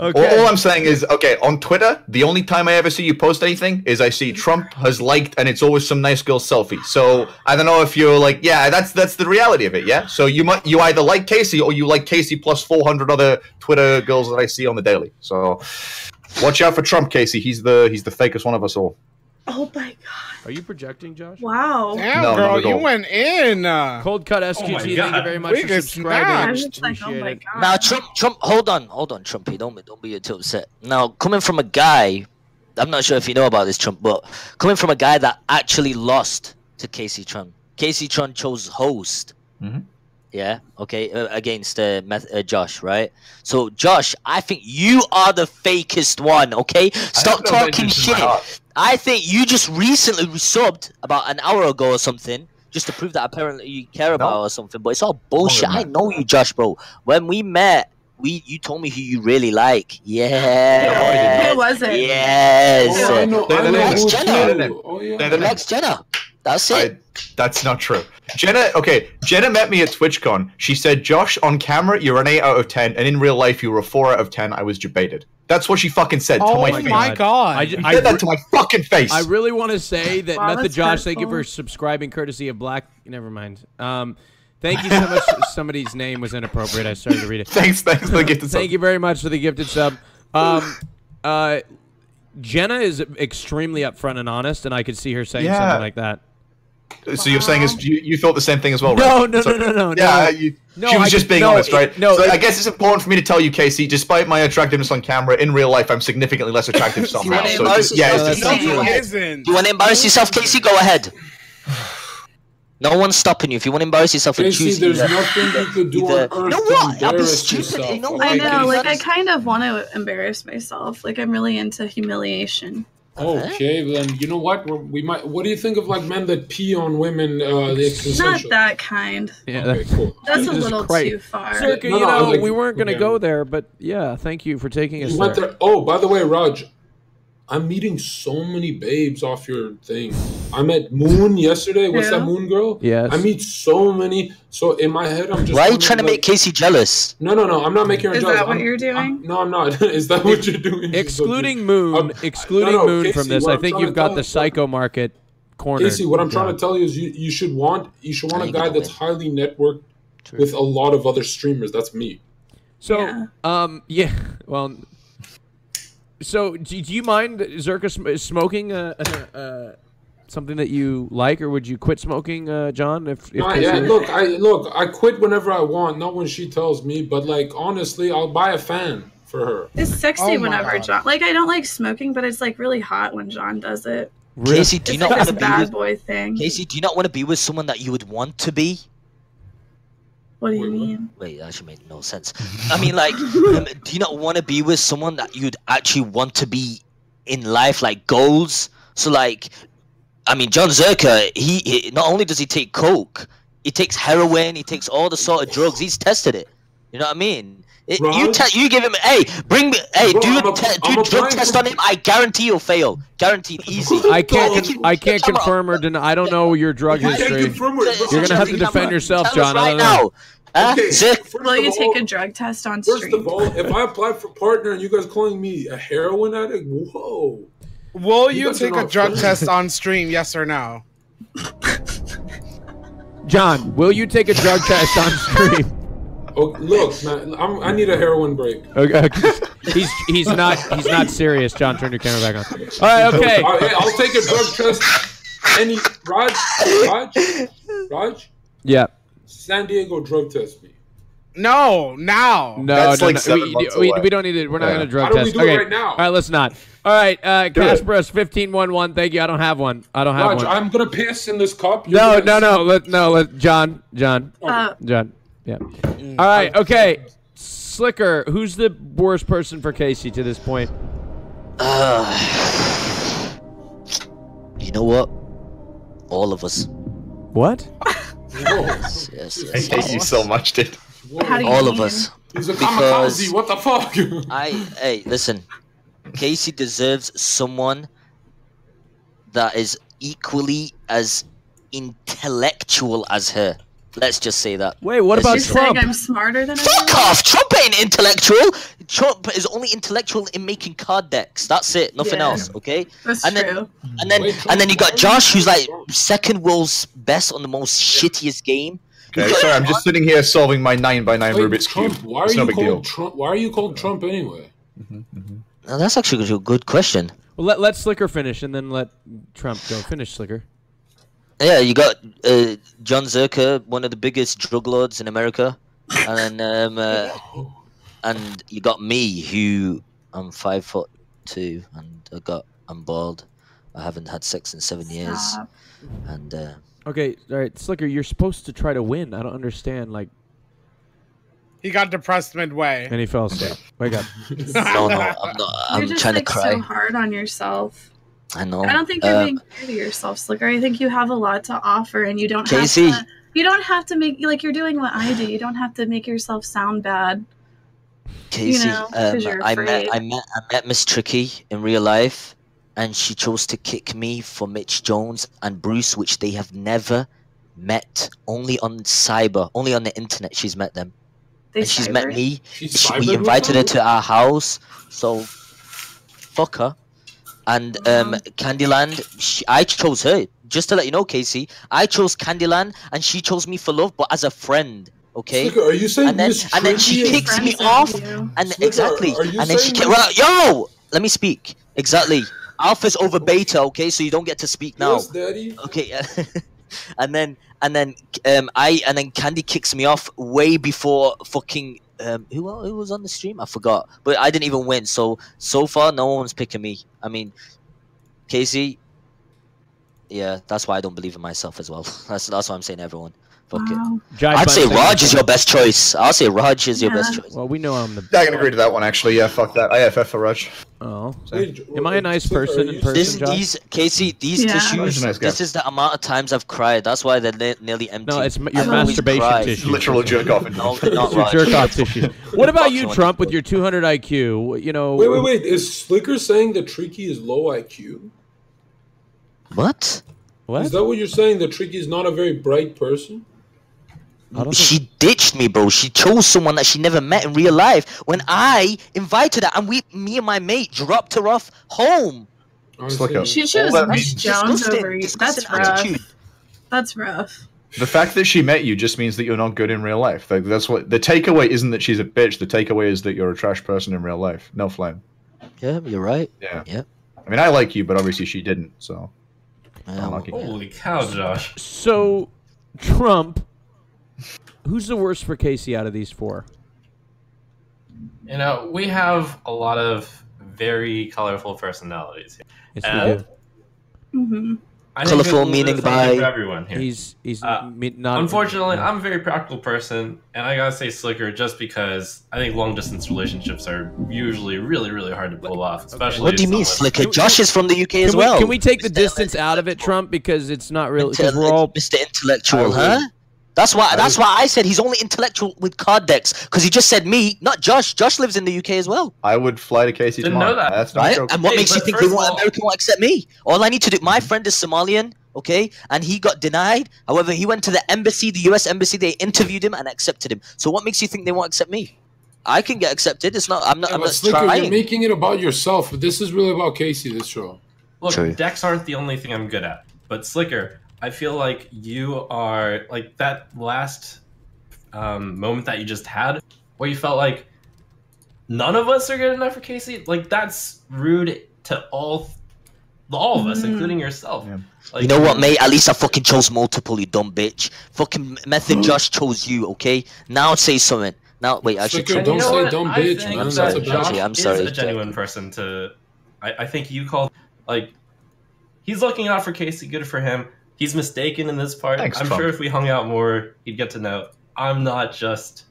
Okay. All, all I'm saying is, okay, on Twitter, the only time I ever see you post anything is I see Trump has liked, and it's always some nice girl selfie. So I don't know if you're like, yeah, that's that's the reality of it, yeah. So you might you either like Casey or you like Casey plus four hundred other Twitter girls that I see on the daily. So watch out for Trump, Casey. He's the he's the fakest one of us all. Oh my God! Are you projecting, Josh? Wow! Damn, no, girl, you went in. Uh, Cold cut S Q T. Oh, thank you very much we for subscribing. Like, oh my God. Now, Trump, Trump, hold on, hold on, Trumpy, don't don't be too upset. Now, coming from a guy, I'm not sure if you know about this, Trump, but coming from a guy that actually lost to Kaceytron. Kaceytron chose host. Mm-hmm. Yeah. Okay. Uh, against uh, Meth uh, Josh, right? So, Josh, I think you are the fakest one. Okay. Stop talking shit. I think you just recently resubbed about an hour ago or something, just to prove that apparently you care about no. or something. But it's all bullshit. I know you, Josh, bro. When we met, we you told me who you really like. Yeah. Who was it? Yes. Oh, I know, They're, I the know. Next Jenna. Oh, yeah. They're the next Jenna. That's it. I, that's not true. Jenna, okay, Jenna met me at TwitchCon. She said, Josh, on camera, you're an eight out of ten, and in real life, you were a four out of ten. I was debated. That's what she fucking said oh to my, my face. Oh my God. I, just, I said that to my fucking face. I really want to say that, wow, Method Josh, thank you for subscribing courtesy of Black. Never mind. Um, thank you so much. Somebody's name was inappropriate. I started to read it. Thanks, thanks for the gifted sub. Thank you very much for the gifted sub. Um, uh, Jenna is extremely upfront and honest, and I could see her saying yeah. something like that. So wow. you're saying is you, you thought the same thing as well, right? No, no, so, no, no, no. Yeah, no, you, no, she was I just being no, honest, right? It, no, so it, I guess it's important for me to tell you, Casey. Despite my attractiveness on camera, in real life, I'm significantly less attractive somehow. So just, yeah, it's just not true. You want to embarrass yourself, Casey? Go ahead. No one's stopping you. If you want to embarrass yourself, and choose there's either. nothing you could do either. on earth no, what? to embarrass yourself. You know, I know, like I kind of want to embarrass myself. Like I'm really into humiliation. Okay, then you know what We're, we might. What do you think of like men that pee on women? Uh, it's not that kind. Yeah, okay, that's, cool. that's a little quite, too far. Zherka, you no, know, like, we weren't gonna yeah. go there, but yeah, thank you for taking us there. there. Oh, by the way, Raj, I'm meeting so many babes off your thing. I met Moon yesterday. What's yeah. that Moon girl? Yes. I meet so many. So in my head, I'm just. Why are you trying to like, make Casey jealous? No, no, no. I'm not making her Is jealous. Is that what I'm, you're doing? I'm, no, I'm not. Is that what you're doing? Excluding Moon, I'm, excluding no, no, Moon Casey, from this. I think you've got the psycho market corner. Casey, what I'm yeah. trying to tell you is you you should want you should want a guy that's highly networked True. with a lot of other streamers. That's me. So yeah. um yeah well. So, do, do you mind, Zherka, sm smoking uh, uh, uh, something that you like, or would you quit smoking, uh, John? If, if uh, yeah, look, I look, I quit whenever I want, not when she tells me. But like, honestly, I'll buy a fan for her. It's sexy oh whenever John. Like, I don't like smoking, but it's like really hot when John does it. Really? Casey, do you it's not want to be bad with, boy thing? Casey, do you not want to be with someone that you would want to be? What do you wait, mean? Wait, that actually made no sense. I mean, like, um, do you not want to be with someone that you'd actually want to be in life, like goals? So, like, I mean, Jonzherka, he, he not only does he take coke, he takes heroin, he takes all the sort of drugs. He's tested it. You know what I mean? It, you te you give him, hey, bring me, hey, Bro, do a, a, do a drug test on him. I guarantee you'll fail. Guaranteed, easy. I can't, I can't confirm or deny. I don't know your drug history. You're gonna have to defend yourself, John. Right now. Uh, okay, will you take all, a drug test on first stream? First of all, if I apply for partner and you guys calling me a heroin addict, whoa. Will you, you take a drug friends. test on stream, yes or no? John, will you take a drug test on stream? Oh, look, man, I'm, I need a heroin break. Okay, he's he's not he's not serious. John, turn your camera back on. All right, okay. All right, I'll take a drug test. Any Raj, Raj, Raj. Yeah. San Diego drug test me. No, now. No, That's no, like no. Seven we, we, we don't need it. We're yeah. not going to drug test. Do we do okay. it right now? All right, let's not. All right, uh, Casperus fifteen one one. Thank you. I don't have one. I don't have Raj, one. I'm going to piss in this cup. You're no, no, no, let, no. Let John, John, uh, John. Yeah. All right. Okay. Slicker, who's the worst person for Kacey to this point? Uh, you know what? All of us. What? yes, yes, yes, I hate you so much, dude. All of us. He's a kamikaze. What the fuck? I hey, listen. Kacey deserves someone that is equally as intellectual as her. Let's just say that. Wait, what about Trump? You're saying I'm smarter than Fuck anyone? off! Trump ain't intellectual! Trump is only intellectual in making card decks. That's it. Nothing yeah, else, okay? That's and then, true. And then, Wait, and then you got Josh, who's like second world's best on the most yeah. shittiest game. Okay, sorry, I'm just sitting here solving my nine by nine Wait, Rubik's Trump, Cube. Why are, it's you no big deal. Trump, why are you called Trump anyway? Mm-hmm, mm-hmm. Now, that's actually a good question. Well, let, let Slicker finish, and then let Trump go. Finish, Slicker. Yeah, you got uh, Jonzherka, one of the biggest drug lords in America, and um, uh, and you got me, who I'm five foot two, and I got I'm bald, I haven't had sex in seven years, Stop. and uh, okay, all right, Slicker, you're supposed to try to win. I don't understand, like. He got depressed midway, and he fell asleep. Wake up! No, no, I'm not. I'm you're just, trying like, to cry. So hard on yourself. I know. I don't think you're um, being fair to yourself, Slicker. I think you have a lot to offer, and you don't Kacey. have to. You don't have to make like you're doing what I do. You don't have to make yourself sound bad. Kacey, you know, um, I met I met I met Miss Tricky in real life, and she chose to kick me for Mitch Jones and Bruce, which they have never met. Only on cyber, only on the internet, she's met them. They and she's cyber? met me. She's she, we invited her to our house, so fuck her. And um, Candyland, she, I chose her. Just to let you know, Kacey, I chose Candyland, and she chose me for love, but as a friend. Okay. Slicker, are you saying and then, and then she kicks me off, you. and Slicker, exactly, and then she kicks. Well, yo, let me speak. Exactly. Alpha's over beta. Okay, so you don't get to speak now. Yes, Daddy. Okay. and then, and then, um, I and then Candy kicks me off way before fucking. Um, who, who was on the stream? I forgot, but I didn't even win. So so far, no one's picking me. I mean, Kacey. Yeah, that's why I don't believe in myself as well. That's that's why I'm saying everyone. Fuck wow. it. Jai I'd say Raj is your best choice. I'll say Raj is yeah. your best choice. Well, we know I'm the. Best. I can agree to that one actually. Yeah, fuck that. I F F for Raj. Oh, so. Am I a nice person in person? This, these Kacey, these yeah. tissues. Nice this is the amount of times I've cried. That's why they're nearly empty. No, it's your I've masturbation tissue. Literal jerk off. No, not your jerk off tissue. What about you, Trump, with your two hundred I Q? You know. Wait, wait, wait. Is Slicker saying that Tricky is low I Q? What? What? Is that what you're saying? That Tricky is not a very bright person? She think... ditched me, bro. She chose someone that she never met in real life. When I invited her, and we, me and my mate, dropped her off home. Honestly, she chose Mitch Jones over you. That's rough. Attitude. That's rough. The fact that she met you just means that you're not good in real life. Like, that's what the takeaway isn't that she's a bitch. The takeaway is that you're a trash person in real life. No flame. Yeah, you're right. Yeah. Yeah. I mean, I like you, but obviously she didn't. So. Um, holy cow, Josh. So, Trump. Who's the worst for Kacey out of these four? You know, we have a lot of very colorful personalities. Yes, we do. Mm-hmm. Colorful meaning by everyone here. He's he's uh, not. Unfortunately, I'm a very practical person, and I gotta say Slicker just because I think long distance relationships are usually really really hard to pull off. Especially. What do you mean, Slicker? Josh is from the U K as well. Can we take the distance out of it, Trump? Because it's not really. We're all Mister Intellectual, huh? That's why. That's why I said he's only intellectual with card decks, because he just said me, not Josh. Josh lives in the U K as well. I would fly to Kacey tomorrow. Didn't know that. That's not right? And what hey, makes you think they want America will accept me? All I need to do. My friend is Somalian, okay, and he got denied. However, he went to the embassy, the U S embassy. They interviewed him and accepted him. So what makes you think they won't accept me? I can get accepted. It's not. I'm not. Yeah, I'm not Slicker, trying. You're making it about yourself, but this is really about Kacey. This show. Look, True. decks aren't the only thing I'm good at, but Slicker. I feel like you are like that last um, moment that you just had where you felt like none of us are good enough for Kacey. Like that's rude to all all of us, mm. including yourself. Yeah. Like, you know what, mate? At least I fucking chose multiple, you dumb bitch. Fucking Method Josh chose you, okay? Now say something. Now, wait, I should. Slicker, don't say what? dumb I bitch, man. That's that a Josh okay, I'm sorry. is a genuine person to, I, I think you called, like, he's looking out for Kacey, good for him. He's mistaken in this part. Thanks, I'm Trump. sure if we hung out more, he'd get to know I'm not just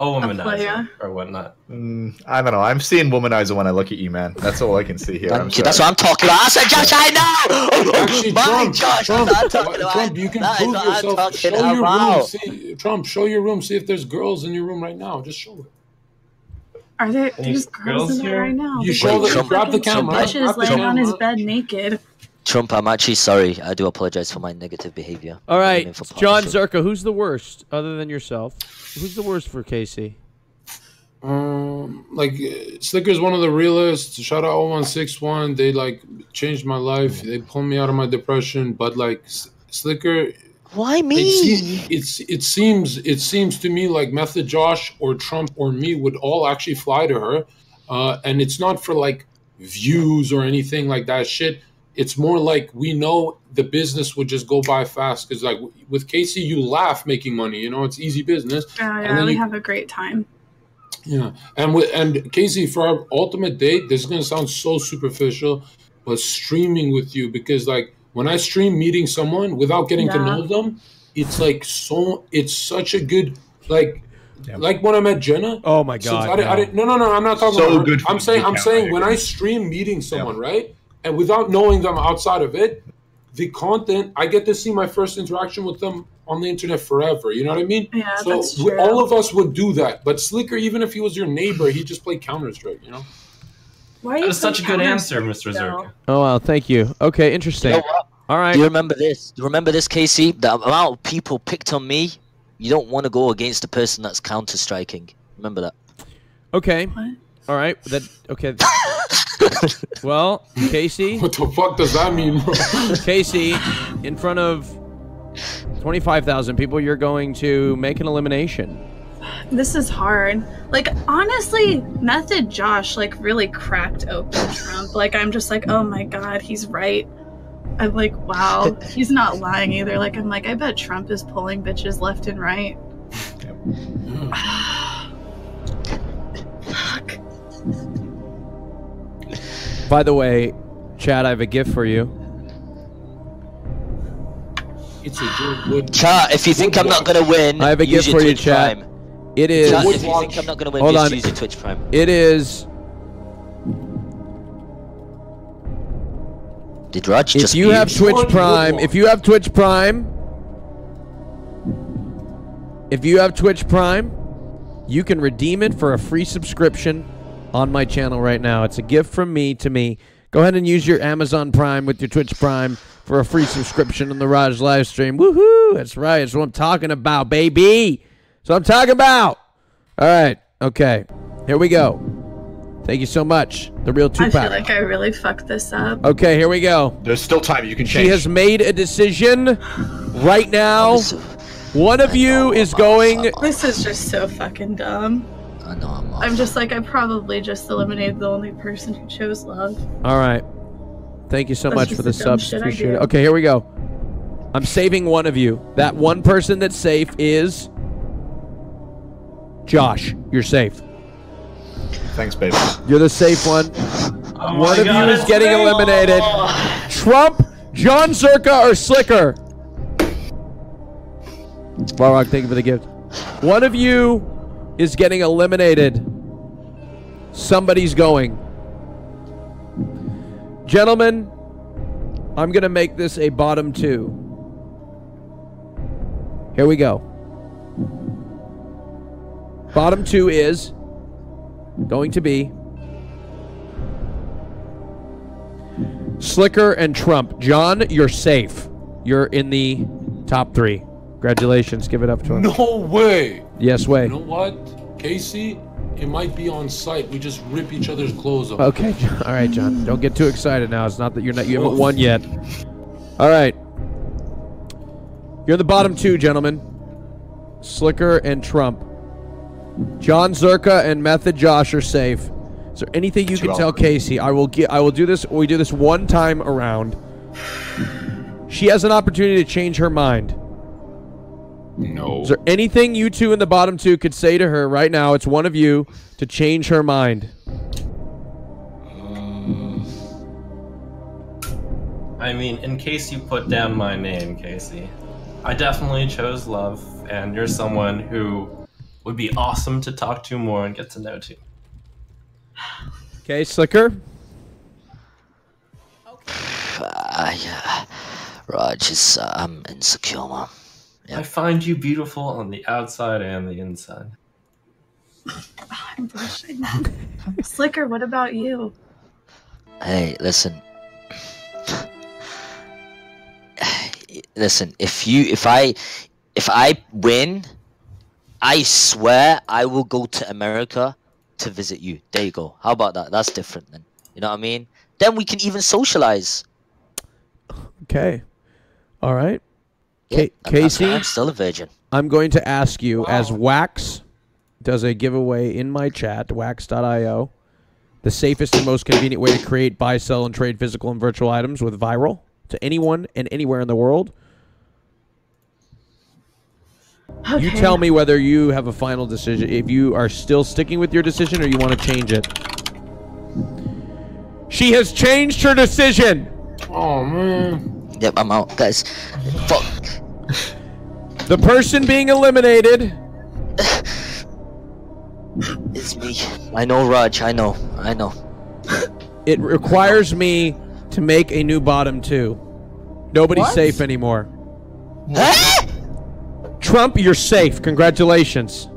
a womanizer a or whatnot. Mm, I don't know. I'm seeing womanizer when I look at you, man. That's all I can see here. I'm That's sorry. what I'm talking about. I said, Josh, I know! Actually, My Trump, Josh, Trump, I'm talking about. Trump, you can prove yourself. Show your about. room. See, Trump, show your room. See if there's girls in your room right now. Just show it. Are there there's girls, girls in there right now? You show them. Grab the camera. Josh is laying on his bed naked. Trump, I'm actually sorry. I do apologize for my negative behavior. All right, Jonzherka, who's the worst other than yourself? Who's the worst for Kacey? Um, like Slicker's one of the realest. Shout out oh one six one. They like changed my life. They pulled me out of my depression. But like Slicker, why me? It, it's it seems it seems to me like Method Josh or Trump or me would all actually fly to her, uh, and it's not for like views or anything like that shit. It's more like we know the business would just go by fast because, like, with Kacey, you laugh making money. You know, it's easy business. Oh, yeah, and then we you, have a great time. Yeah, and with, and Kacey, for our ultimate date, this is gonna sound so superficial, but streaming with you, because like when I stream meeting someone without getting yeah. to know them, it's like so. It's such a good like. Yeah. Like when I met Jenna. Oh my god! I, no. I, I, no, no, no. I'm not talking. So about good. I'm saying. I'm saying right when here. I stream meeting someone, yeah. right? And without knowing them outside of it, the content, I get to see my first interaction with them on the internet forever. You know what I mean? Yeah, so that's true. All of us would do that. But Slicker, even if he was your neighbor, he just played Counter-Strike, you know? Why are you that was such a good answer, Mister Zherka. Oh, wow. Thank you. Okay, interesting. You know what? All right. Do you remember this? Do you remember this, Kacey? The amount of people picked on me, you don't want to go against the person that's Counter-Striking. Remember that. Okay. What? All right. That Okay. Well, Kacey. What the fuck does that mean, bro? Kacey, in front of twenty-five thousand people, you're going to make an elimination. This is hard. Like, honestly, Method Josh, like, really cracked open Trump. Like, I'm just like, oh my god, he's right. I'm like, wow, he's not lying either. Like, I'm like, I bet Trump is pulling bitches left and right. Fuck. By the way, Chad, I have a gift for you. It's a good wood. Chad, if you think I'm not gonna win, I have a gift for you, Chad. It is. Chad, if you think I'm not gonna win, hold on. Use your Twitch Prime. It is. Did Raj just? If you have Twitch Prime, if you have Twitch Prime, if you have Twitch Prime, you can redeem it for a free subscription on my channel right now. It's a gift from me to me. Go ahead and use your Amazon Prime with your Twitch Prime for a free subscription on the Raj live stream. Woohoo! That's right. That's what I'm talking about, baby. That's what I'm talking about. All right. Okay. Here we go. Thank you so much. The real two-pack. I feel like I really fucked this up. Okay. Here we go. There's still time. You can change. She has made a decision right now. One of you is going. This is just so fucking dumb. I know I'm, I'm just like, I probably just eliminated the only person who chose love. All right. Thank you so That's much for the subs. Appreciate it. Okay, here we go. I'm saving one of you. That one person that's safe is Josh. You're safe. Thanks, baby. You're the safe one. Oh one of God, you is getting real. eliminated. Trump Jonzherka or Slicker? Barrock, thank you for the gift. One of you is getting eliminated. Somebody's going. Gentlemen, I'm going to make this a bottom two. Here we go. Bottom two is going to be Slicker and Trump. John, you're safe. You're in the top three. Congratulations. Give it up to him. No way. Yes way. You know what, Casey? It might be on site. We just rip each other's clothes off. Okay. All right, John. Don't get too excited now. It's not that you're not. You haven't won yet. All right. You're in the bottom two, gentlemen. Slicker and Trump. Jonzherka and Method Josh are safe. Is there anything you can tell Casey? I will get. I will do this. We do this one time around. She has an opportunity to change her mind. No. Is there anything you two in the bottom two could say to her right now? It's one of you to change her mind. Uh, I mean, in case you put down my name, Casey, I definitely chose love, and you're someone who would be awesome to talk to more and get to know too. Okay, Slicker. Okay. Uh, yeah. Raj is um, insecure, Mom. Yep. I find you beautiful on the outside and the inside. I appreciate that. Slicker, what about you? Hey, listen. Listen, if you, if I, if I win, I swear I will go to America to visit you. There you go. How about that? That's different then. You know what I mean? Then we can even socialize. Okay. All right. Ca Casey, I'm still a virgin. I'm going to ask you, wow. As Wax does a giveaway in my chat, wax dot i o, the safest and most convenient way to create, buy, sell, and trade physical and virtual items with Viral to anyone and anywhere in the world. Okay. You tell me whether you have a final decision, if you are still sticking with your decision or you want to change it. She has changed her decision. Oh, man. Yep, I'm out, guys. Fuck. The person being eliminated is me. I know, Raj. I know. I know. It requires me to make a new bottom two. Nobody's what? Safe anymore. Trump, you're safe. Congratulations.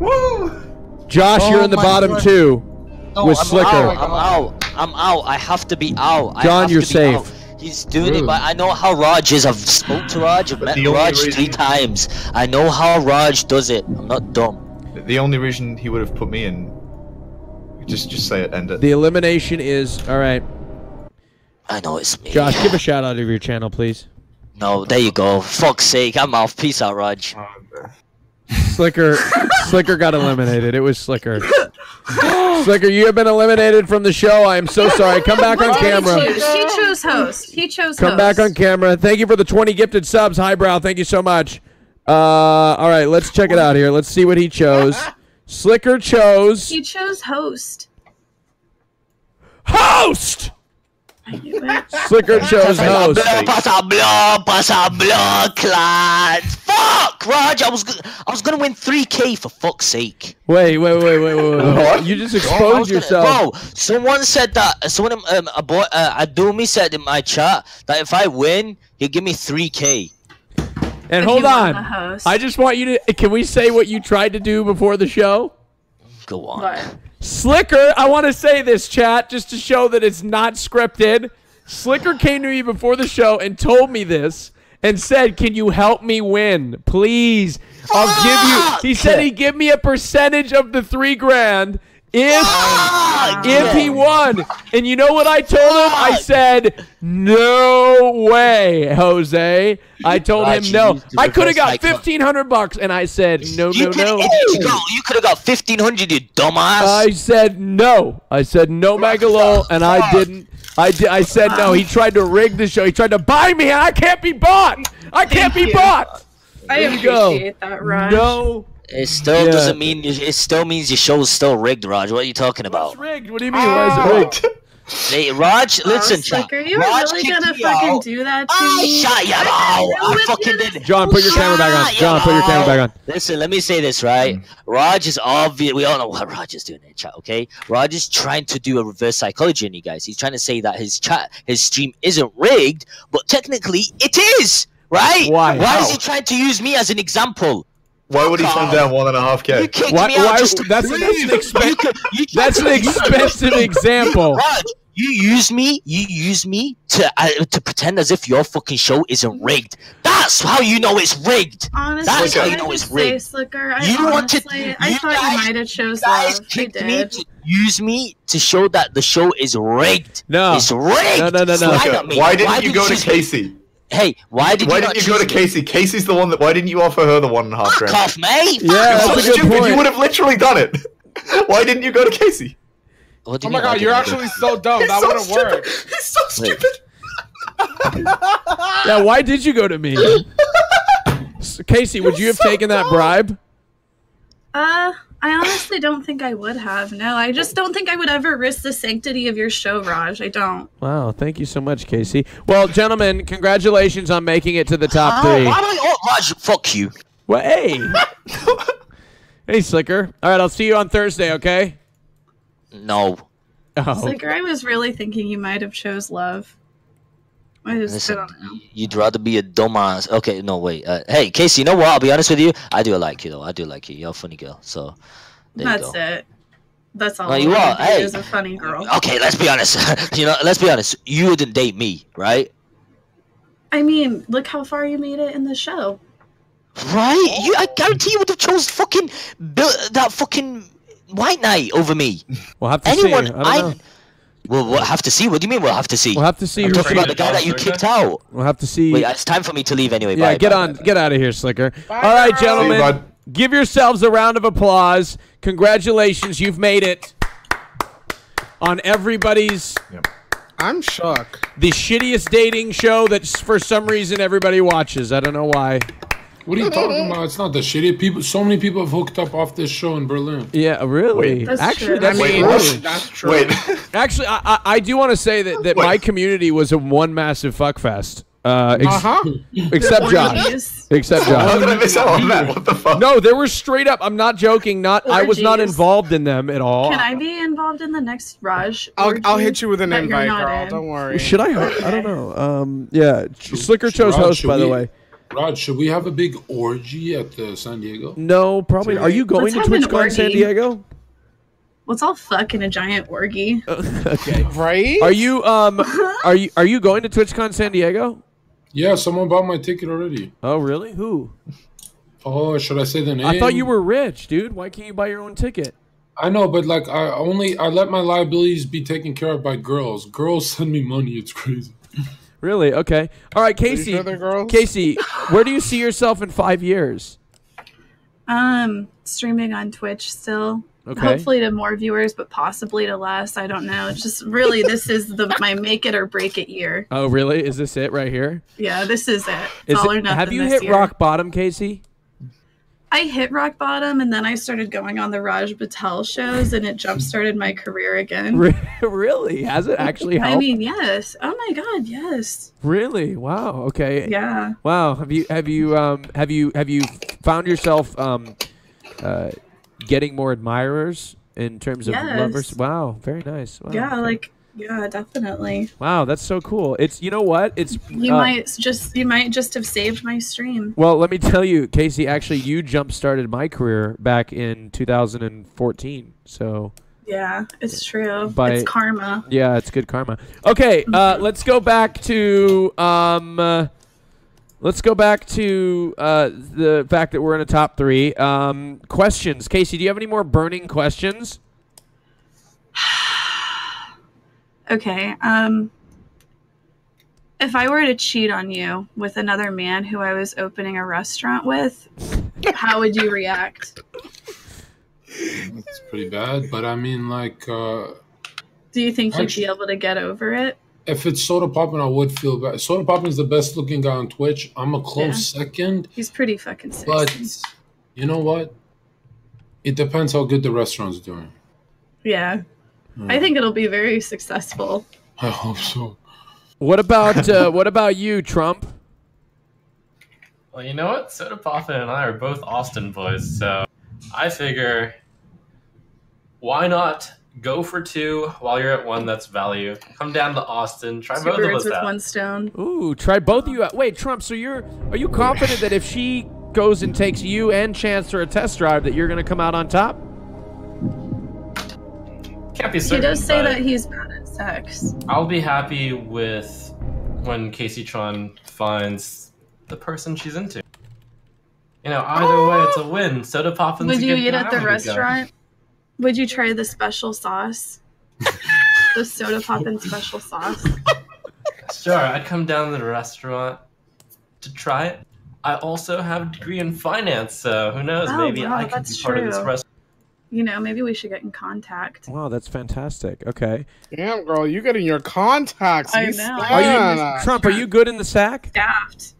Woo! Josh, oh, you're in the bottom God. two no, with I'm Slicker. Out. I'm out. I'm out. I have to be out. John, I have you're to be safe. Out. He's doing really? It, but I know how Raj is. I've spoke to Raj, I've met Raj reason... three times. I know how Raj does it. I'm not dumb. The only reason he would have put me in, just just say it, end it. The elimination is, all right. I know it's me. Josh, give a shout out of your channel, please. No, there you go. Fuck's sake, I'm off. Peace out, Raj. Slicker, Slicker got eliminated. It was Slicker. Slicker, you have been eliminated from the show. I am so sorry. Come back on camera. She chose host. He chose host. Come back on camera. Thank you for the twenty gifted subs. Highbrow, thank you so much. Uh, all right, let's check it out here. Let's see what he chose. Slicker chose. He chose host. Host! Slicker chose host. Fuck, Raj, I was I was gonna win three K for fuck's sake. Wait, wait, wait, wait, wait, wait. You just exposed oh, yourself. Gonna, bro, someone said that. Someone, um, a boy, uh, Adumi said in my chat that if I win, he'll give me three K. And if hold on, I just want you to. Can we say what you tried to do before the show? Go on. What? Slicker, I want to say this, chat, just to show that it's not scripted. Slicker came to me before the show and told me this and said, can you help me win? Please, I'll Fuck! give you... He said he'd give me a percentage of the three grand if, if he won. And you know what I told him? I said, no way, Jose. I told him no. I could have got fifteen hundred bucks, and I said, no, no, no. You could have got fifteen hundred, you dumbass. I said no. I said no, Magalol, and I didn't. I, did, I said no. He tried to rig the show. He tried to buy me, and I can't be bought. I can't be bought. I appreciate that, Ryan. No. It still yeah. doesn't mean, it still means your show's still rigged, Raj. What are you talking about? It's rigged. What do you mean? Ah. Why is it rigged? They, Raj, oh, listen, Slicker, John. Are you Raj really gonna fucking do that to oh, me? Shut your mouth! I fucking did. John, put your shut camera back on. John, you put your camera back on. Listen, let me say this, right? Mm. Raj is obvious. We all know what Raj is doing in chat, okay? Raj is trying to do a reverse psychology on you guys. He's trying to say that his chat, his stream isn't rigged, but technically it is, right? Why? Why is he trying to use me as an example? Why would he send down one and a half K? You kicked why, me out why, just that's, that's an expensive, that's an expensive example. Raj, you use me, you use me to uh, to pretend as if your fucking show isn't rigged. That's how you know it's rigged. Honestly, that's how you know it's rigged. Say, Slicker, I you honestly, wanted, I you thought guys, you might have chose guys love. Kicked me to use me to show that the show is rigged. No, it's rigged. No, no, no, no. Slicker, why didn't why you did go to Kacey? Me? Hey, why did why you didn't you go to Kacey? Kacey's the one that. Why didn't you offer her the one and a half Fuck grand? Fuck off, mate! Yeah, that's so a good point. You would have literally done it. Why didn't you go to Kacey? Oh my god, you're actually so dumb. That wouldn't work. He's so stupid. Yeah, why did you go to me? Kacey, would you have taken that bribe? Uh, I honestly don't think I would have. No, I just don't think I would ever risk the sanctity of your show, Raj. I don't. Wow, thank you so much, Kacey. Well, gentlemen, congratulations on making it to the top three. Why don't you, Raj? Fuck you. Well, hey. Hey, Slicker. All right, I'll see you on Thursday, okay? No. Oh. Slicker, I was really thinking you might have chose love. I just Listen, I don't know. You'd rather be a dumbass. Okay, no, wait. Uh, hey, Kacey, you know what? I'll be honest with you. I do like you, though. I do like you. You're a funny girl. So, there That's you go. it. That's all. No, you are. Hey. Is a funny girl. Okay, let's be honest. You know, let's be honest. You wouldn't date me, right? I mean, look how far you made it in the show. Right? You, I guarantee you would have chose fucking that fucking White Knight over me. We'll have to Anyone, see. I don't I, know. We'll, we'll have to see. What do you mean we'll have to see? We'll have to see. I'm talking about the guy that you kicked out. We'll have to see. Wait, it's time for me to leave anyway. Yeah, bye, get bye, on, bye, bye. Get out of here, Slicker. Bye, all right, gentlemen, bye. Give yourselves a round of applause. Congratulations, you've made it on everybody's. Yep. I'm shocked. The shittiest dating show that for some reason everybody watches. I don't know why. What are you talking about? It's not the shitty people. So many people have hooked up off this show in Berlin. Yeah, really. Wait, that's actually, true. That's, Wait, true. that's true. Wait. Actually, I I do want to say that that Wait. my community was a one massive fuckfest. Uh, ex uh-huh. Except Josh. Except Josh. How did I miss out on that? What the fuck? No, there were straight up. I'm not joking. Not orgies. I was not involved in them at all. Can I be involved in the next Raj? I'll I'll hit you with an invite, girl. In. Don't worry. Should I? I don't know. Um, yeah. Should, Slicker chose Raj, host, by we? the way. Raj, should we have a big orgy at uh, San Diego? No, probably. Are you going Let's to TwitchCon San Diego? Let's all fuck in a giant orgy. Okay, right? Are you um, are you are you going to TwitchCon San Diego? Yeah, someone bought my ticket already. Oh, really? Who? Oh, should I say the name? I thought you were rich, dude. Why can't you buy your own ticket? I know, but like, I only I let my liabilities be taken care of by girls. Girls send me money. It's crazy. Really? Okay. All right, Kacey. Kacey, where do you see yourself in five years? Um, streaming on Twitch still. Okay. Hopefully to more viewers, but possibly to less. I don't know. It's just really this is the my make it or break it year. Oh, really? Is this it right here? Yeah, this is it. It's is all it, or nothing. Have you this hit year. rock bottom, Kacey? I hit rock bottom, and then I started going on the Raj Patel shows, and it jump-started my career again. Really? Has it actually helped? I mean, yes. Oh my God, yes. Really? Wow. Okay. Yeah. Wow. Have you have you um have you have you found yourself um uh getting more admirers in terms of yes. lovers? Wow. Very nice. Wow. Yeah. Okay. Like. Yeah, definitely. Wow, that's so cool. It's you know what? It's you uh, might just you might just have saved my stream. Well, let me tell you, Kacey, actually you jump started my career back in two thousand fourteen. So yeah, it's true. By, it's karma. Yeah, it's good karma. Okay, uh let's go back to um uh, let's go back to uh the fact that we're in a top three. Um questions. Kacey, do you have any more burning questions? Okay, um, if I were to cheat on you with another man who I was opening a restaurant with, how would you react? That's pretty bad, but I mean, like... Uh, Do you think actually, you'd be able to get over it? If it's Soda Poppin, I would feel bad. Soda Poppin is the best looking guy on Twitch. I'm a close yeah. second. He's pretty fucking sexy. But you know what? It depends how good the restaurant's doing. Yeah. Mm. I think it'll be very successful. I hope so. What about uh, what about you, Trump? Well, you know what? Soda Poppin and I are both Austin boys, so I figure why not go for two while you're at one? That's value. Come down to Austin. Try two both of us with out. One stone. Ooh, try both of you out. Wait, Trump. So you're are you confident that if she goes and takes you and Chance for a test drive, that you're going to come out on top? Can't be certain. He does say that he's bad at sex. I'll be happy with when Kaceytron finds the person she's into. You know, either oh! way, it's a win. Soda Poppin's a good guy. Would you eat at the restaurant? Would you try the special sauce? The Soda Poppin special sauce? Sure, I'd come down to the restaurant to try it. I also have a degree in finance, so who knows? Oh, maybe wow, I could be part true. Of this restaurant. You know, maybe we should get in contact. Wow, that's fantastic. Okay. Damn, girl, you get in your contacts. I know. Are you, Trump, are you good in the sack? Daft.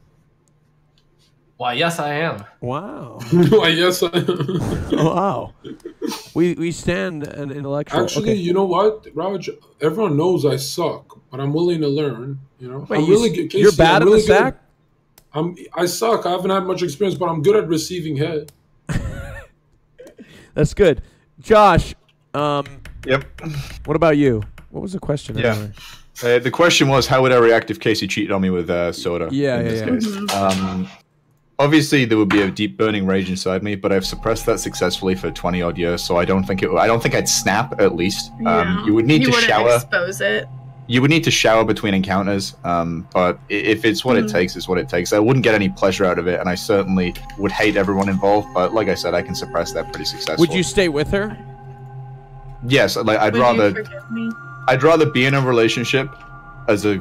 Why, yes, I am. Wow. Why, yes, I am. Wow. We, we stand an intellectual. Actually, okay. You know what, Raj? Everyone knows I suck, but I'm willing to learn. You know, Wait, I'm you, really good. Casey, you're bad I'm at really the sack? Good. I'm, I suck. I haven't had much experience, but I'm good at receiving head. That's good. Josh, um, yep. What about you? What was the question? Yeah. Uh, the question was, how would I react if Casey cheated on me with uh, soda? Yeah, in yeah, this yeah. Case. Mm-hmm. um, obviously, there would be a deep burning rage inside me, but I've suppressed that successfully for twenty odd years, so I don't think it. I don't think I'd snap. At least yeah. um, you would need you to shower. Expose it. You would need to shower between encounters, um, but if it's what mm-hmm. it takes, it's what it takes. I wouldn't get any pleasure out of it, and I certainly would hate everyone involved, but like I said, I can suppress that pretty successfully. Would you stay with her? Yes, like, I'd would rather... You forgive me? I'd rather be in a relationship as a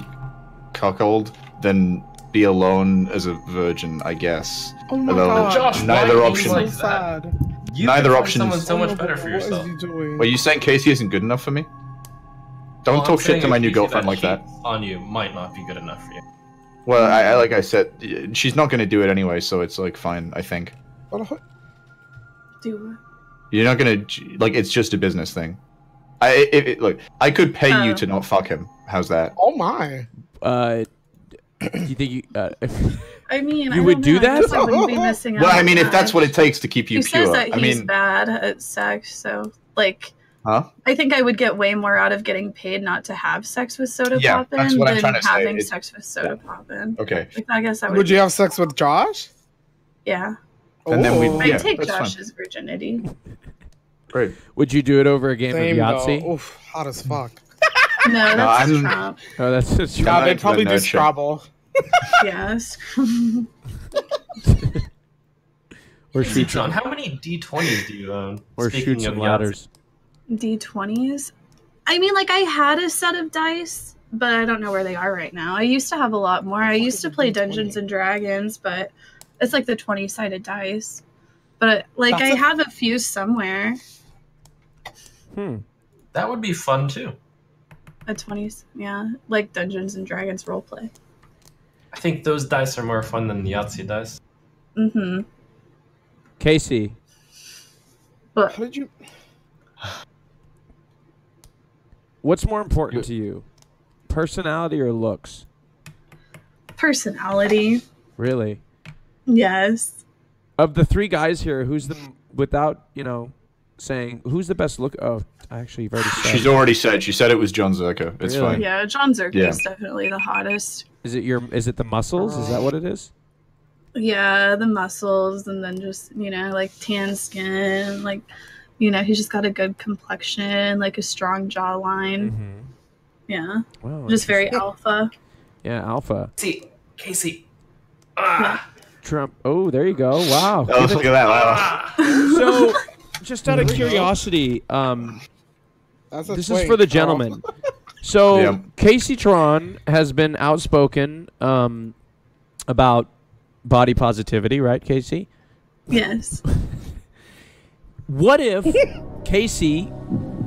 cuckold than be alone as a virgin, I guess. Oh my Although, God. Josh, neither why option. Like that? You neither option. Someone so much better for yourself. You Were you saying Casey isn't good enough for me? Don't well, talk shit to my new girlfriend that like that. On you might not be good enough for you. Well, I, I like I said, she's not going to do it anyway, so it's like fine. I think. Do what? You're not going to like. It's just a business thing. I it, it, look. I could pay uh, you to not fuck him. How's that? Oh my. Uh, you think you? Uh, I mean, you I would do know. that? I, guess I wouldn't be missing out. Well, I mean, if that's what it takes to keep you he pure. He says that he's I mean, bad at sex, so like. Huh? I think I would get way more out of getting paid not to have sex with Soda yeah, Poppin that's what I'm than having it, sex with Soda yeah. Poppin. Okay. Like, I guess I would. Would you have sex with Josh? Yeah. And then we I yeah, take Josh's fun. virginity. Great. Would you do it over a game Same, of Yahtzee? No. Oof, hot as fuck. No, that's no, Trump. Oh, that's just Trump. No, they'd probably do Scrabble. Yes. Or shoot. John, how many D twenties do you own? Or shoots and ladders. D twenties? I mean, like, I had a set of dice, but I don't know where they are right now. I used to have a lot more. I used to play Dungeons and Dragons, but it's like the twenty-sided dice. But, like, I have a few somewhere. Hmm. That would be fun, too. A twenties, yeah. Like Dungeons and Dragons roleplay. I think those dice are more fun than the Yahtzee dice. Mm-hmm. Casey. But, how did you... What's more important to you, personality or looks? Personality. Really? Yes. Of the three guys here, who's the without you know saying who's the best look? Oh, actually, you've already said. She's already said. She said it was Jonzherka. It's really? fine. Yeah, Jonzherka yeah. is definitely the hottest. Is it your? Is it the muscles? Is that what it is? Yeah, the muscles, and then just you know like tan skin, like. You know, he's just got a good complexion, like a strong jawline. Mm-hmm. Yeah. Wow, just very alpha. Yeah, alpha. See, Casey. Ah. Yeah. Trump. Oh, there you go. Wow. Oh, look at that. Wow. So, just out of curiosity, um, That's this swing. is for the gentleman. So, yeah. Kaceytron has been outspoken um, about body positivity, right, Casey? Yes. What if Casey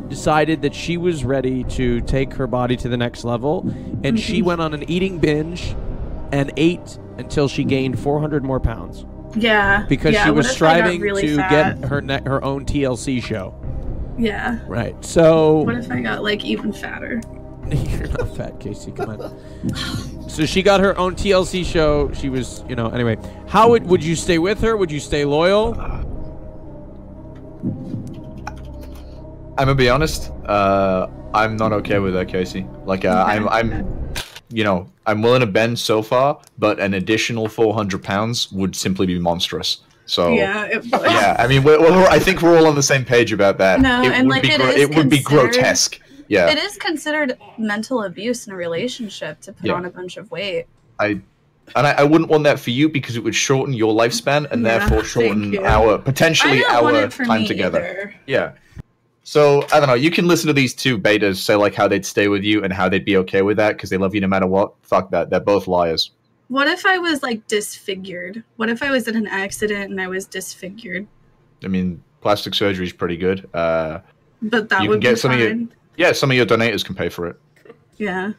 decided that she was ready to take her body to the next level, and mm-hmm. she went on an eating binge and ate until she gained four hundred more pounds? Yeah. Because yeah, she was striving really to fat? get her, her own T L C show. Yeah. Right. So. What if I got like even fatter? You're not fat, Kacey. Come on. So she got her own T L C show. She was, you know, anyway. How would, would you stay with her? Would you stay loyal? I'm gonna be honest. Uh, I'm not okay with her, Kacey. Like, uh, I'm, I'm, you know, I'm willing to bend so far, but an additional four hundred pounds would simply be monstrous. So yeah, it was. Yeah. I mean, we're, we're, I think we're all on the same page about that. No, it and would like be it, is it would be grotesque. Yeah. It is considered mental abuse in a relationship to put yeah. on a bunch of weight. I and I, I wouldn't want that for you because it would shorten your lifespan and yeah, therefore shorten our potentially our time together. Either. Yeah. So I don't know. You can listen to these two betas say like how they'd stay with you and how they'd be okay with that because they love you no matter what. Fuck that. They're both liars. What if I was like disfigured? What if I was in an accident and I was disfigured? I mean, plastic surgery is pretty good. Uh, but that you would can get be some fine. Of your, yeah, some of your donators can pay for it. Yeah.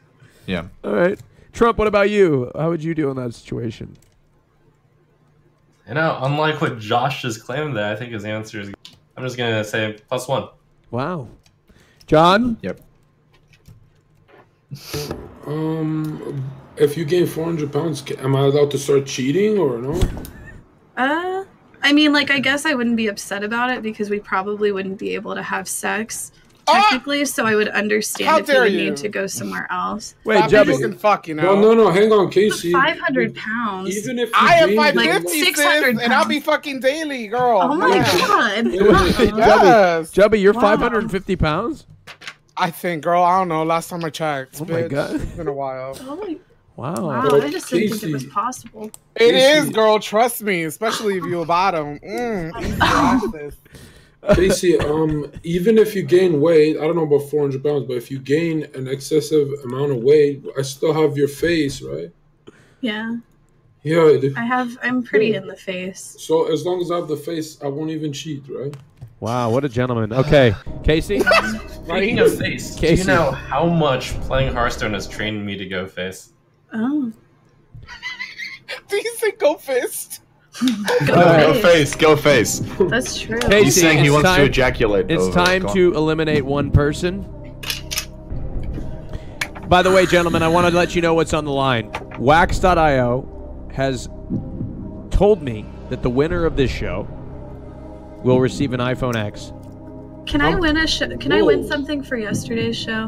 Yeah. All right, Trump. What about you? How would you deal in that situation? You know, unlike what Josh just claimed, there, I think his answer is. I'm just gonna say plus one. Wow. John. Yep. Um. If you gain four hundred pounds, am I allowed to start cheating or no? Uh, I mean, like, I guess I wouldn't be upset about it because we probably wouldn't be able to have sex technically, ah! So I would understand if you would need to go somewhere else. Wait, Jubby. Can fuck, you know. No, no, no, hang on, Kacey. five hundred pounds. Even if I am five fifty, and I'll be fucking daily, girl. Oh my yeah. God. Yes. Jubby, you're wow. five hundred fifty pounds? I think, girl, I don't know. Last time I checked. Oh my bitch. God. It's been a while. Oh my Wow. wow, I just didn't think it was possible. It is, girl. Trust me, especially if you're a bottom. Mm. Kacey, um, even if you gain weight, I don't know about four hundred pounds, but if you gain an excessive amount of weight, I still have your face, right? Yeah. Yeah. I have. I'm pretty yeah. in the face. So as long as I have the face, I won't even cheat, right? Wow, what a gentleman. Okay, Kacey? Speaking of face, Kacey. Do you know how much playing Hearthstone has trained me to go face? Oh. Do you say go fist? Go, uh, face. go face, go face. That's true. Kacey, he's saying he wants time, to ejaculate. It's time to eliminate one person. By the way, gentlemen, I want to let you know what's on the line. Wax dot i o has told me that the winner of this show will receive an iPhone ten. Can I win a sh Can Whoa. I win something for yesterday's show?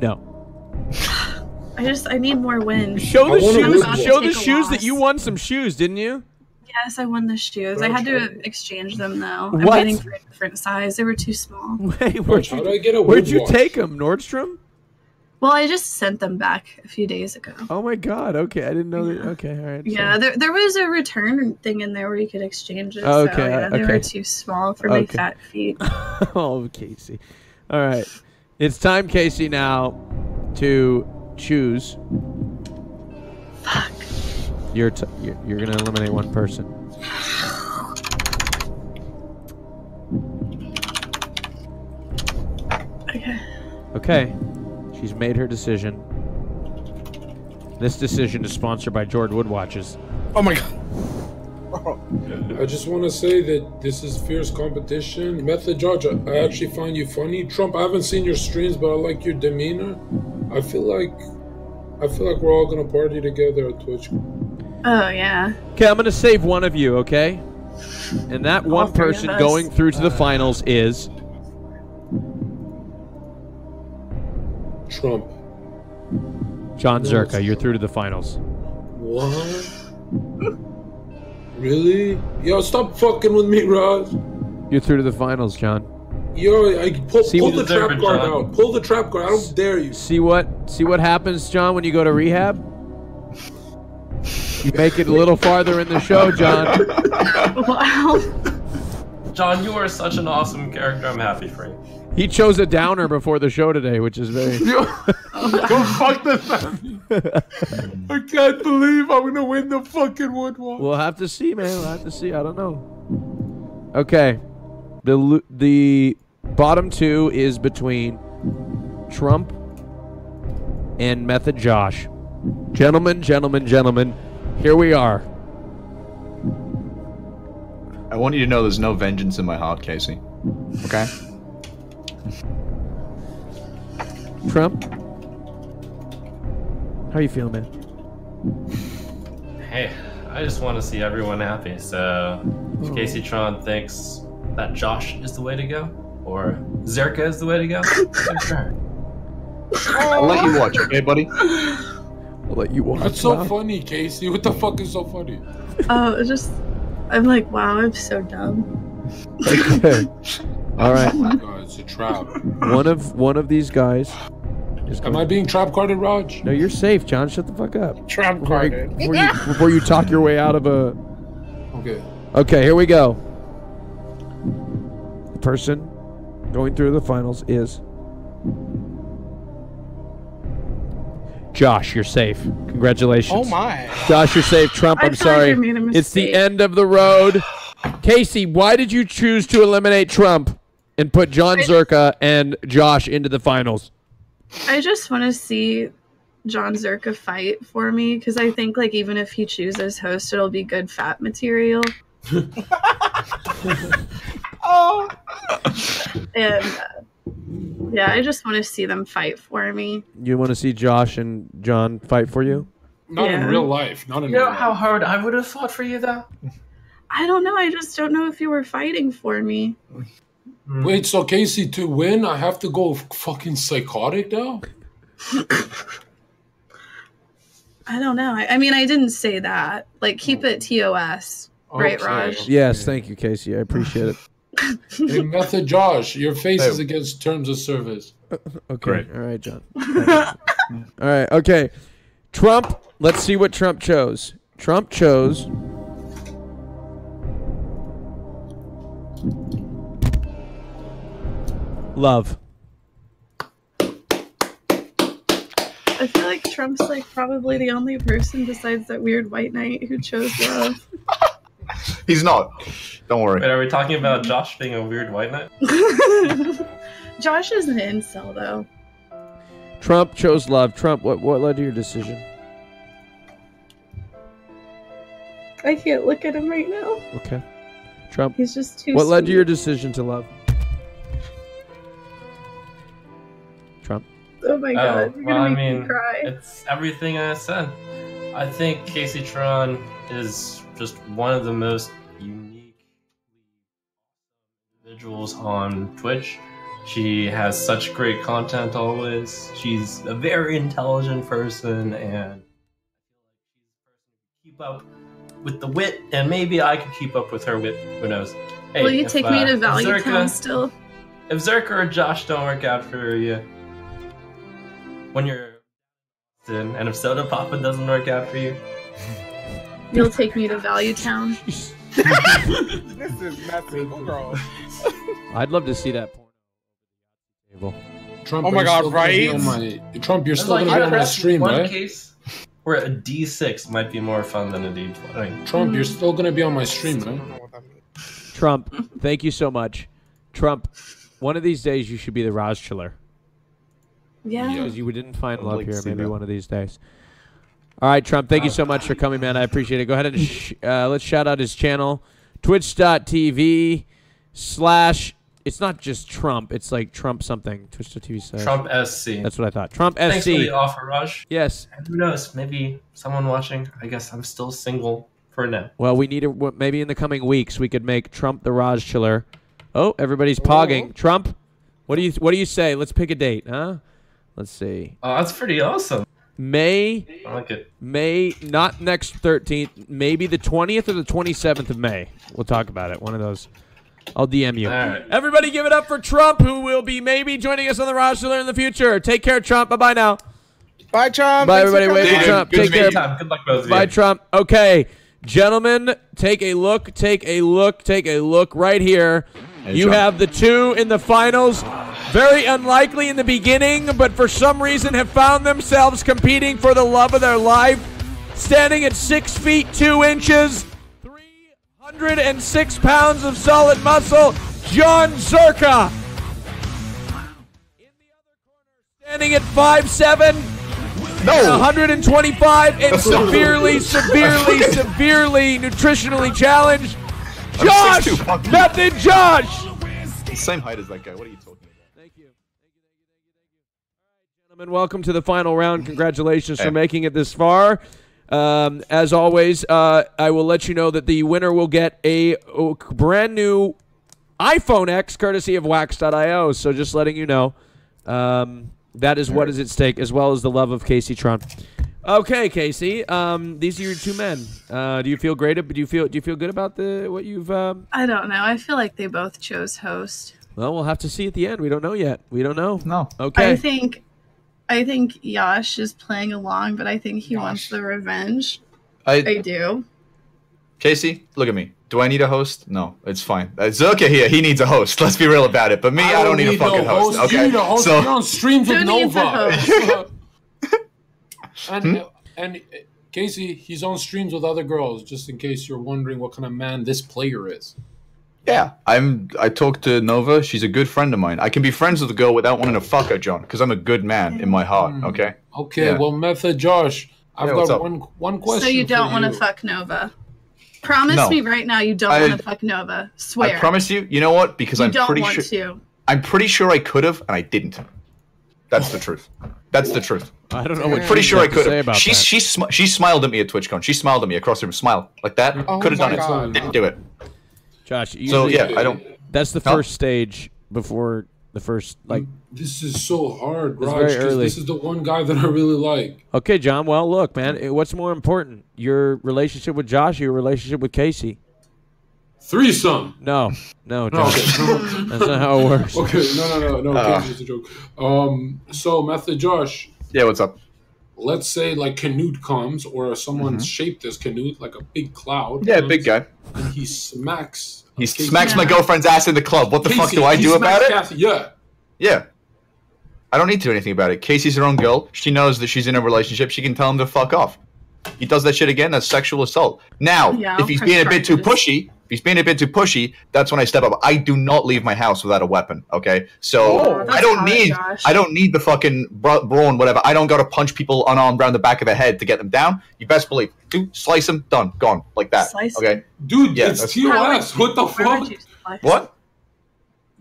No. I just, I need more wins. Show the shoes, show the shoes that you won some shoes, didn't you? Yes, I won the shoes. I had to exchange them, though. What? I'm waiting for a different size. They were too small. Wait, where'd you, I get a where'd you take them, Nordstrom? Well, I just sent them back a few days ago. Oh, my God. Okay, I didn't know yeah. that. Okay, all right. Yeah, so. there, there was a return thing in there where you could exchange it. Oh, okay, so, yeah, okay. They were too small for okay. my fat feet. Oh, Kacey. All right. It's time, Kacey, now to... choose. Fuck. You're t you're, you're gonna eliminate one person. Okay. Okay. She's made her decision. This decision is sponsored by Jord Woodwatches. Oh my God. I just want to say that this is fierce competition. Method Josh, I actually find you funny. Trump, I haven't seen your streams, but I like your demeanor. I feel like, I feel like we're all gonna party together at Twitch. Oh yeah. Okay, I'm gonna save one of you, okay? And that one person going through to the finals is Trump. Jonzherka, you're through to the finals. What? Really? Yo, stop fucking with me, Raj. You're through to the finals, John. Yo, I pull, see, pull the trap it, guard John. out. Pull the trap guard. I don't dare you. See what? See what happens, John, when you go to rehab? You make it a little farther in the show, John. Wow. John, you are such an awesome character. I'm happy for you. He chose a downer before the show today, which is very... Yo, go fuck the family. I can't believe I'm going to win the fucking wood walk. We'll have to see, man. We'll have to see. I don't know. Okay. The, the bottom two is between Trump and Method Josh. Gentlemen, gentlemen, gentlemen, here we are. I want you to know there's no vengeance in my heart, Kacey. Okay? Trump, how are you feeling, man? Hey, I just want to see everyone happy. So, if Kaceytron thinks that Josh is the way to go, or Zherka is the way to go, I'm sure. I'll let you watch, okay, buddy? I'll let you watch. That's so wow. funny, Casey. What the fuck is so funny? Oh, uh, it's just, I'm like, wow, I'm so dumb. Okay. All right. Oh my God, it's a trap. One of one of these guys. Is Am I being trap carded, Raj? No, you're safe, John. Shut the fuck up. Trap carded. Before, you, before you talk your way out of a. Okay. Okay, here we go. The person going through the finals is. Josh, you're safe. Congratulations. Oh my. Josh, you're safe. Trump, I'm sorry. It's the end of the road. Casey, why did you choose to eliminate Trump and put Jonzherka and Josh into the finals? I just want to see Jonzherka fight for me, because I think like even if he chooses host, it'll be good fat material. Oh. And uh, yeah, I just want to see them fight for me. You want to see Josh and John fight for you? Not yeah. in real life. Not in you real know life. How hard I would have fought for you, though? I don't know. I just don't know if you were fighting for me. Wait, so Casey, to win, I have to go fucking psychotic now? I don't know. I, I mean, I didn't say that. Like, keep it T O S. Okay. Right, Raj? Yes, thank you, Casey. I appreciate it. Hey, Method Josh, your face hey. is against terms of service. Uh, okay. Great. All right, John. All right. Okay. Trump. Let's see what Trump chose. Trump chose. Love. I feel like Trump's like probably the only person besides that weird white knight who chose love. He's not. Don't worry. Wait, are we talking about Josh being a weird white knight? Josh is an incel, though. Trump chose love. Trump, what, what led to your decision? I can't look at him right now. Okay. Trump, he's just too what sweet. Led to your decision to love? Trump. Oh, my God. Oh, You're well, going to make I mean, me cry. It's everything I said. I think Kaceytron is just one of the most unique individuals on Twitch. She has such great content always. She's a very intelligent person, and keep up with the wit, and maybe I could keep up with her wit. Who knows? Hey, will you if, take uh, me to Value Town still? If Zherka or Josh don't work out for you, when you're in, and if Soda Poppin doesn't work out for you, you'll take me to Value Town. This is nothing, girl. I'd love to see that porn. Trump, oh my God, right? My, Trump, you're still like, gonna be on my stream, one right? Case where a D six might be more fun than a D twenty. Like, Trump, you're still gonna be on my stream, right? Trump, thank you so much. Trump, one of these days you should be the Rajjchelorette. Yeah. Because you didn't find love like here, maybe that. One of these days. All right, Trump, thank you so much for coming, man. I appreciate it. Go ahead and sh uh, let's shout out his channel, twitch.tv slash, it's not just Trump, it's like Trump something, twitch.tv slash. Trump S C. That's what I thought. Trump S C. Thanks for the offer, Raj. Yes. And who knows, maybe someone watching, I guess I'm still single for now. Well, we need, a, maybe in the coming weeks, we could make Trump the Rajjchelorette. Oh, everybody's pogging. Ooh. Trump, what do you what do you say? Let's pick a date, huh? Let's see. Oh, that's pretty awesome. May, I like it. May, not next thirteenth, maybe the twentieth or the twenty-seventh of May. We'll talk about it. One of those. I'll D M you. All right. Everybody give it up for Trump, who will be maybe joining us on the Rajjchelorette in the future. Take care, Trump. Bye-bye now. Bye, Trump. Bye, everybody. Wait for Trump. Take care. Good luck, both of you. Bye, Trump. Okay. Gentlemen, take a look. Take a look. Take a look right here. Hey, you Trump. Have the two in the finals. Very unlikely in the beginning, but for some reason have found themselves competing for the love of their life. Standing at six feet, two inches, three hundred six pounds of solid muscle, Jonzherka. In the other corner, standing at five seven, no. one hundred twenty-five, and severely, severely, severely nutritionally challenged, Josh, Method Josh. Same height as that guy, what are you talking about? Gentlemen, welcome to the final round. Congratulations hey. for making it this far. Um, as always, uh, I will let you know that the winner will get a brand new iPhone X courtesy of Wax dot i o. So just letting you know, um, that is what is at stake, as well as the love of Kaceytron. Okay, Casey. Um, these are your two men. Uh, do you feel great? Do you feel Do you feel good about the what you've? Um... I don't know. I feel like they both chose host. Well, we'll have to see at the end. We don't know yet. We don't know. No. Okay. I think, I think Yosh is playing along, but I think he Yosh. wants the revenge. I, I do. Casey, look at me. Do I need a host? No, it's fine. Uh, Zherka here, he needs a host. Let's be real about it. But me, I don't, I don't need, need a fucking no host. host. Okay. You need a host. So, you're on streams with Nova. And, hmm? and Casey, he's on streams with other girls, just in case you're wondering what kind of man this player is. Yeah, I'm. I talked to Nova. She's a good friend of mine. I can be friends with a girl without wanting to fuck her, John, because I'm a good man in my heart. Okay. Okay. Yeah. Well, Method Josh, I've yeah, got one one question. So you don't want to fuck Nova? Promise no. me right now you don't want to fuck Nova. Swear. I promise you. You know what? Because you I'm don't pretty want sure. To. I'm pretty sure I could have, and I didn't. That's the truth. That's the truth. I don't know what. Pretty sure I could have. She that. she sm she smiled at me at TwitchCon. She smiled at me across the room. Smile like that. Oh, could have done God. it. Didn't do it. Josh, usually, so yeah, I don't. That's the no. first stage before the first like. This is so hard, Raj. This is the one guy that I really like. Okay, John. Well, look, man. What's more important, your relationship with Josh, or your relationship with Casey? Threesome. No, no, Josh. No, okay. That's not how it works. Okay, no, no, no, no. Uh, Casey's a joke. Um, so, Method Josh. Yeah, what's up? Let's say like Canute comes, or someone mm-hmm. shaped as Canute, like a big cloud. Yeah, big guy. And he smacks. He Casey. smacks my girlfriend's ass in the club. What the Casey, fuck do I do about it? Casey. Yeah. Yeah. I don't need to do anything about it. Casey's her own girl. She knows that she's in a relationship. She can tell him to fuck off. He does that shit again. That's sexual assault. Now, yeah, if he's being a bit too pushy, if he's being a bit too pushy, that's when I step up. I do not leave my house without a weapon. Okay, so oh, I don't hard, need, Josh. I don't need the fucking bra brawn, whatever. I don't got to punch people unarmed around the back of the head to get them down. You best believe, dude, slice them, done, gone, like that. Slice okay, him. dude, yeah, it's T O S. What the fuck? What?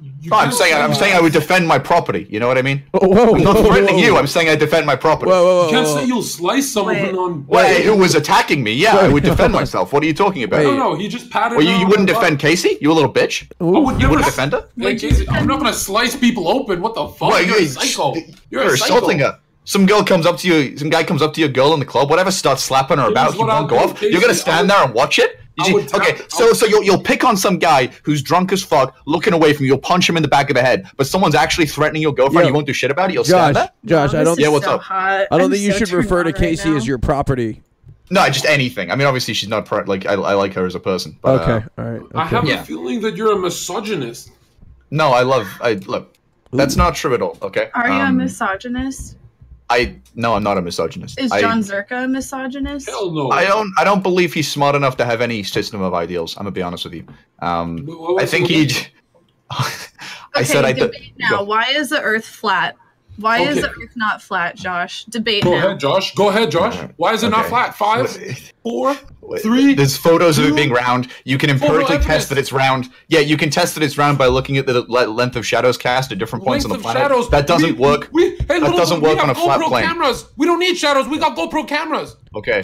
You no, I'm saying I'm saying I would defend my property. You know what I mean? Oh, whoa, I'm not whoa, threatening whoa. you. I'm saying I defend my property. Whoa, whoa, whoa, you can't say you'll slice someone Wait. on. Wait, who was attacking me? Yeah, Wait. I would defend myself. What are you talking about? No, no, he just patted. Well, you, you wouldn't defend Casey? You a little bitch. Oh, you would defend her? Hey, Casey, I'm not gonna slice people open. What the fuck? Wait, you're, you're a psycho. You're, you're a assaulting psycho. her. Some girl comes up to you. Some guy comes up to your girl in the club. Whatever, starts slapping her about. You won't go off. You're gonna stand there and watch it. Okay, so so you'll, you'll pick on some guy who's drunk as fuck, looking away from you. You'll punch him in the back of the head, but someone's actually threatening your girlfriend. Yo, you won't do shit about it. You'll stand there. Josh, no, I don't. Yeah, what's so up? Hot. I don't I'm think you so should refer to right Casey now. as your property. No, just anything. I mean, obviously she's not pro like I, I like her as a person. But, okay, uh, all right. Okay. I have yeah. a feeling that you're a misogynist. No, I love. I look. That's not true at all. Okay. Are um, you a misogynist? I no, I'm not a misogynist. Is Jonzherka a misogynist? Hell no. I don't. I don't believe he's smart enough to have any system of ideals. I'm gonna be honest with you. Um, I think he. I said I debate now. Why is the Earth flat? Why okay. is the Earth not flat, Josh? Debate Go now. Go ahead, Josh. Go ahead, Josh. Why is it okay. not flat? Five, four, three. There's photos two, of it being round. You can empirically test that it's round. Yeah, you can test that it's round by looking at the le length of shadows cast at different points length on the planet. Shadows. That doesn't we, work. We, hey, that little, doesn't work on a flat plane. Cameras. We don't need shadows. We got GoPro cameras. Okay.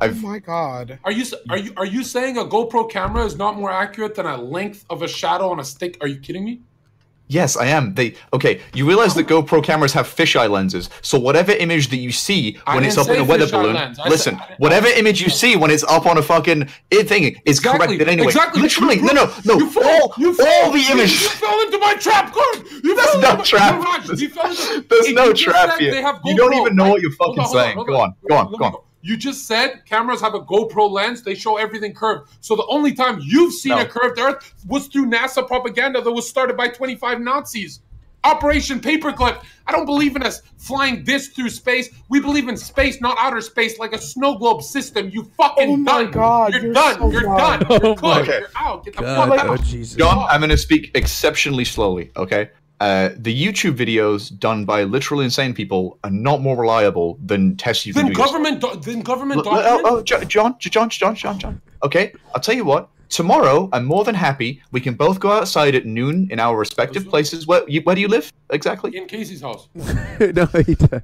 I've, oh my God. Are you are you are you saying a GoPro camera is not more accurate than a length of a shadow on a stick? Are you kidding me? Yes, I am. They okay. You realize that GoPro cameras have fisheye lenses, so whatever image that you see when it's up in a weather balloon, listen, said, whatever image you see when it's up on a fucking thing is exactly, corrected anyway. Exactly. Literally, no, no, no. You fell, all, you fell, all the images. You fell into my trap, Gordon. You There's fell no into my, trap. Garage. There's, you fell into, there's no trap here. GoPro, you don't even know right? what you're fucking hold on, saying. Hold on, hold on. Go on, go on, go on. Go on. You just said cameras have a GoPro lens. They show everything curved. So the only time you've seen no. a curved Earth was through NASA propaganda that was started by twenty-five Nazis. Operation Paperclip. I don't believe in us flying this through space. We believe in space, not outer space, like a snow globe system. You fucking oh my done. God, you're, you're done. So you're done. You're done. Oh okay. You're out. Get the God, fuck out. Oh, Jesus. John, I'm going to speak exceptionally slowly, okay? Uh, the YouTube videos done by literally insane people are not more reliable than tests you can do. Then government, then government. Oh, John, John, John, John, John. Okay, I'll tell you what. tomorrow, I'm more than happy. We can both go outside at noon in our respective places. Where, you, where do you live exactly? In Casey's house. No, he does.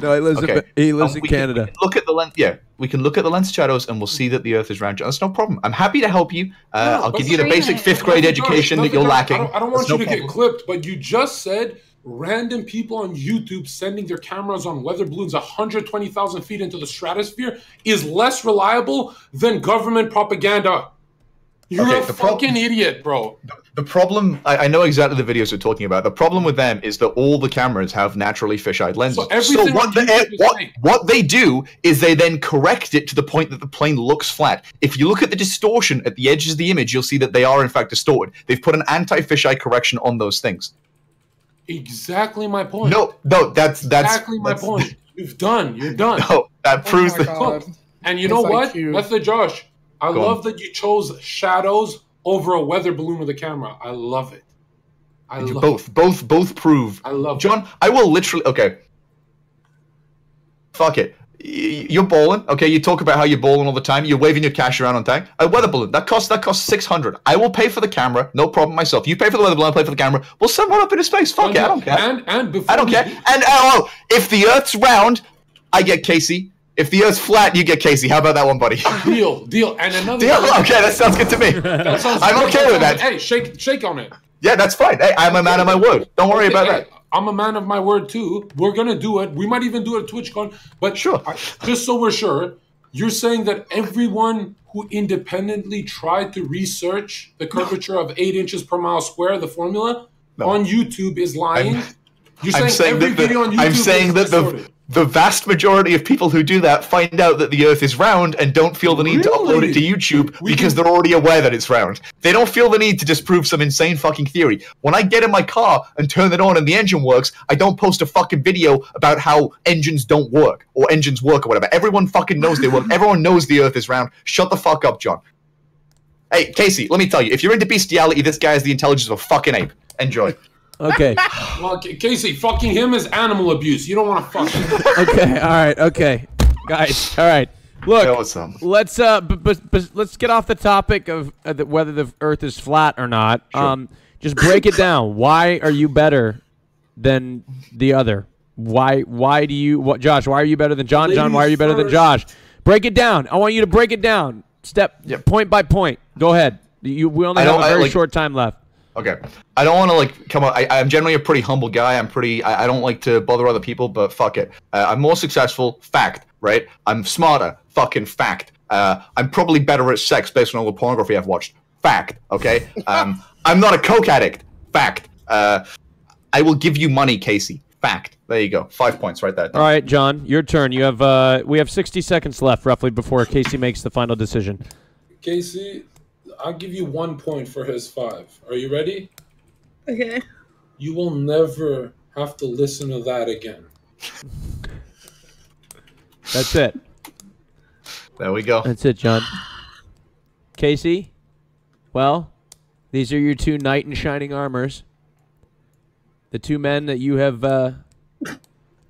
No, he lives. Okay. In, he lives um, in Canada. Can, we can look at the lens. Yeah, we can look at the lens shadows, and we'll see that the Earth is round. That's no problem. I'm happy to help you. Uh, no, I'll give you the basic fifth grade education that you're lacking. I don't, I don't want you to get clipped, but you just said random people on YouTube sending their cameras on weather balloons one hundred twenty thousand feet into the stratosphere is less reliable than government propaganda. You're okay, a fucking problem, idiot, bro. The problem, I, I know exactly the videos we're talking about. The problem with them is that all the cameras have naturally fisheye lenses. So, so what, the, what, what they do is they then correct it to the point that the plane looks flat. If you look at the distortion at the edges of the image, you'll see that they are in fact distorted. They've put an anti-fisheye correction on those things. Exactly my point. No, no, that's that's exactly my that's, point. You've done, you're done. No, that proves oh the And you it's know like what? You. That's the Josh. I Go love on. that you chose shadows over a weather balloon with a camera. I love it. I and love both, it. both, both prove. I love John. It. I will literally. Okay. Fuck it. You're balling, okay? You talk about how you're balling all the time. You're waving your cash around on time. A weather balloon that costs that costs six hundred. I will pay for the camera, no problem myself. You pay for the weather balloon, I pay for the camera. We'll send one up into space. Fuck and, it, I don't care. And and before I don't care. And oh, if the Earth's round, I get Casey. If the Earth's flat, you get Casey. How about that one, buddy? Deal, deal, and another. Deal. One. Okay, that sounds good to me. That sounds I'm okay with that. Hey, shake, shake on it. Yeah, that's fine. Hey, I'm a man of my word. Don't worry okay, about hey. that. I'm a man of my word, too. We're going to do it. We might even do it at TwitchCon. But sure, I, just so we're sure, you're saying that everyone who independently tried to research the curvature no. of eight inches per mile square, the formula, no. on YouTube is lying? I'm, you're saying, I'm saying every that the, video on YouTube I'm saying is that the, the vast majority of people who do that find out that the Earth is round and don't feel the need really? to upload it to YouTube we because can... they're already aware that it's round. They don't feel the need to disprove some insane fucking theory. When I get in my car and turn it on and the engine works, I don't post a fucking video about how engines don't work or engines work or whatever. Everyone fucking knows they work. Everyone knows the Earth is round. Shut the fuck up, John. Hey, Casey, let me tell you, if you're into bestiality, this guy has the intelligence of a fucking ape. Enjoy. Okay. Well, Casey, fucking him is animal abuse. You don't want to fuck him. Okay. All right. Okay, guys. All right. Look. Let's uh, b b b let's get off the topic of uh, the, whether the Earth is flat or not. Sure. Um, just break it down. Why are you better than the other? Why? Why do you? What, Josh? Why are you better than John? Ladies John? Why are you better first. than Josh? Break it down. I want you to break it down. Step yeah. point by point. Go ahead. You. We only I have a very I, like, short time left. Okay, I don't want to like come on. I, I'm generally a pretty humble guy. I'm pretty. I, I don't like to bother other people, but fuck it. Uh, I'm more successful. Fact, right? I'm smarter. Fucking fact. Uh, I'm probably better at sex based on all the pornography I've watched. Fact. Okay. Um, I'm not a coke addict. Fact. Uh, I will give you money, Casey. Fact. There you go. Five points right there. All right, John, your turn. You have. Uh, we have sixty seconds left, roughly, before Casey makes the final decision. Casey. I'll give you one point for his five. Are you ready? Okay. You will never have to listen to that again. That's it. There we go. That's it, John. Casey, well, these are your two knight in shining armors. The two men that you have uh,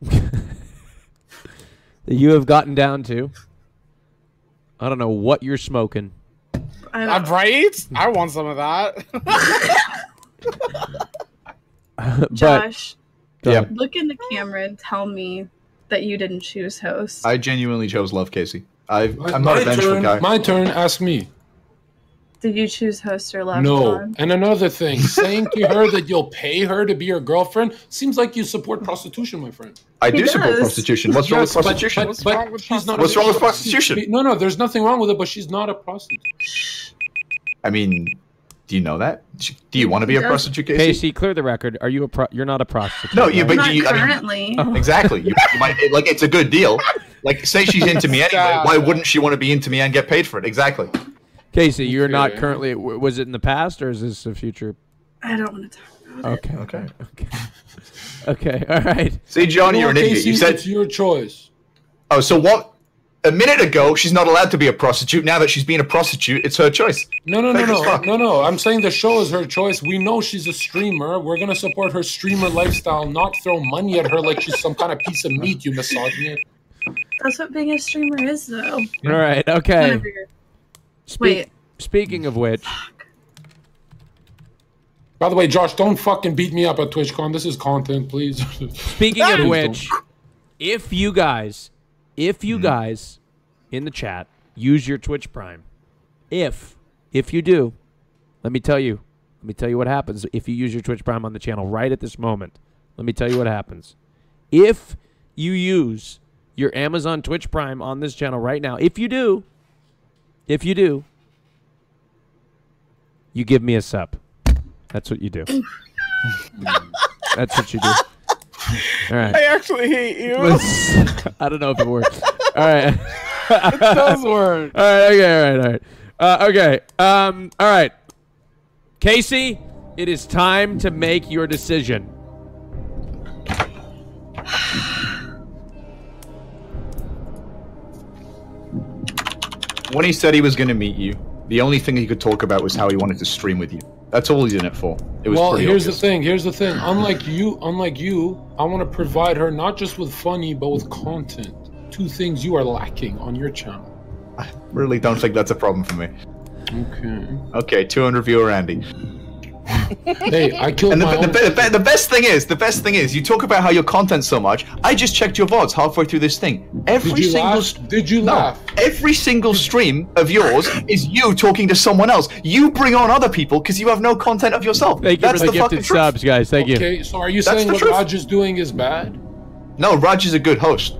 that you have gotten down to. I don't know what you're smoking. I'm right? I want some of that. Josh, but, look in the camera and tell me that you didn't choose host. I genuinely chose love, Casey. I've, my, I'm not a vengeful guy. My turn, ask me. Did you choose host or love? No. John? And another thing, saying to her that you'll pay her to be your girlfriend seems like you support prostitution, my friend. I he do does. support prostitution. What's yes, wrong with prostitution? But, what's but wrong with prostitution? What's wrong with prostitution? She, no, no, there's nothing wrong with it, but she's not a prostitute. I mean, do you know that? Do you want to be a prostitute, Casey? Casey, clear the record. Are you a pro you're not a prostitute? No, you. Right? But not you, currently. I mean, exactly. You, you might, like, it's a good deal. Like, say she's into me anyway. Why wouldn't she want to be into me and get paid for it? Exactly. Casey, you're not currently. Was it in the past or is this a future? I don't want to talk about okay, it. Okay. Okay. Okay. All right. See, John, you're an idiot. You said it's your choice. Oh, so what? A minute ago, she's not allowed to be a prostitute. Now that she's being a prostitute, it's her choice. No, no, no, no, no, no. I'm saying the show is her choice. We know she's a streamer. We're gonna support her streamer lifestyle, not throw money at her like she's some kind of piece of meat. You misogynist. That's what being a streamer is, though. All right. Okay. Wait, Speaking of which. By the way, Josh, don't fucking beat me up at TwitchCon. This is content, please. Speaking of which, if you guys, if you guys in the chat use your Twitch Prime, if, if you do, let me tell you, let me tell you what happens if you use your Twitch Prime on the channel right at this moment. Let me tell you what happens. If you use your Amazon Twitch Prime on this channel right now, if you do, if you do, you give me a sub. That's what you do. That's what you do. All right. I actually hate you. I don't know if it works. All right. It does work. All right. Okay. All right. All right. Uh, okay. Um, all right. Casey, it is time to make your decision. When he said he was going to meet you, the only thing he could talk about was how he wanted to stream with you. That's all he's in it for. It was well, here's obvious. the thing. Here's the thing. Unlike you, unlike you, I want to provide her not just with funny, but with content. Two things you are lacking on your channel. I really don't think that's a problem for me. Okay. Okay, two hundred viewer Andy. Hey, I killed and the, my the, own the, the, the best thing is, the best thing is, you talk about how your content so much. I just checked your V O Ds halfway through this thing. Every did you single laugh? Did you no, laugh? Every single stream of yours is you talking to someone else. You bring on other people because you have no content of yourself. Thank you That's for the, the gifted subs, guys. Thank okay, you. Okay, so are you That's saying what truth. Raj is doing is bad? No, Raj is a good host.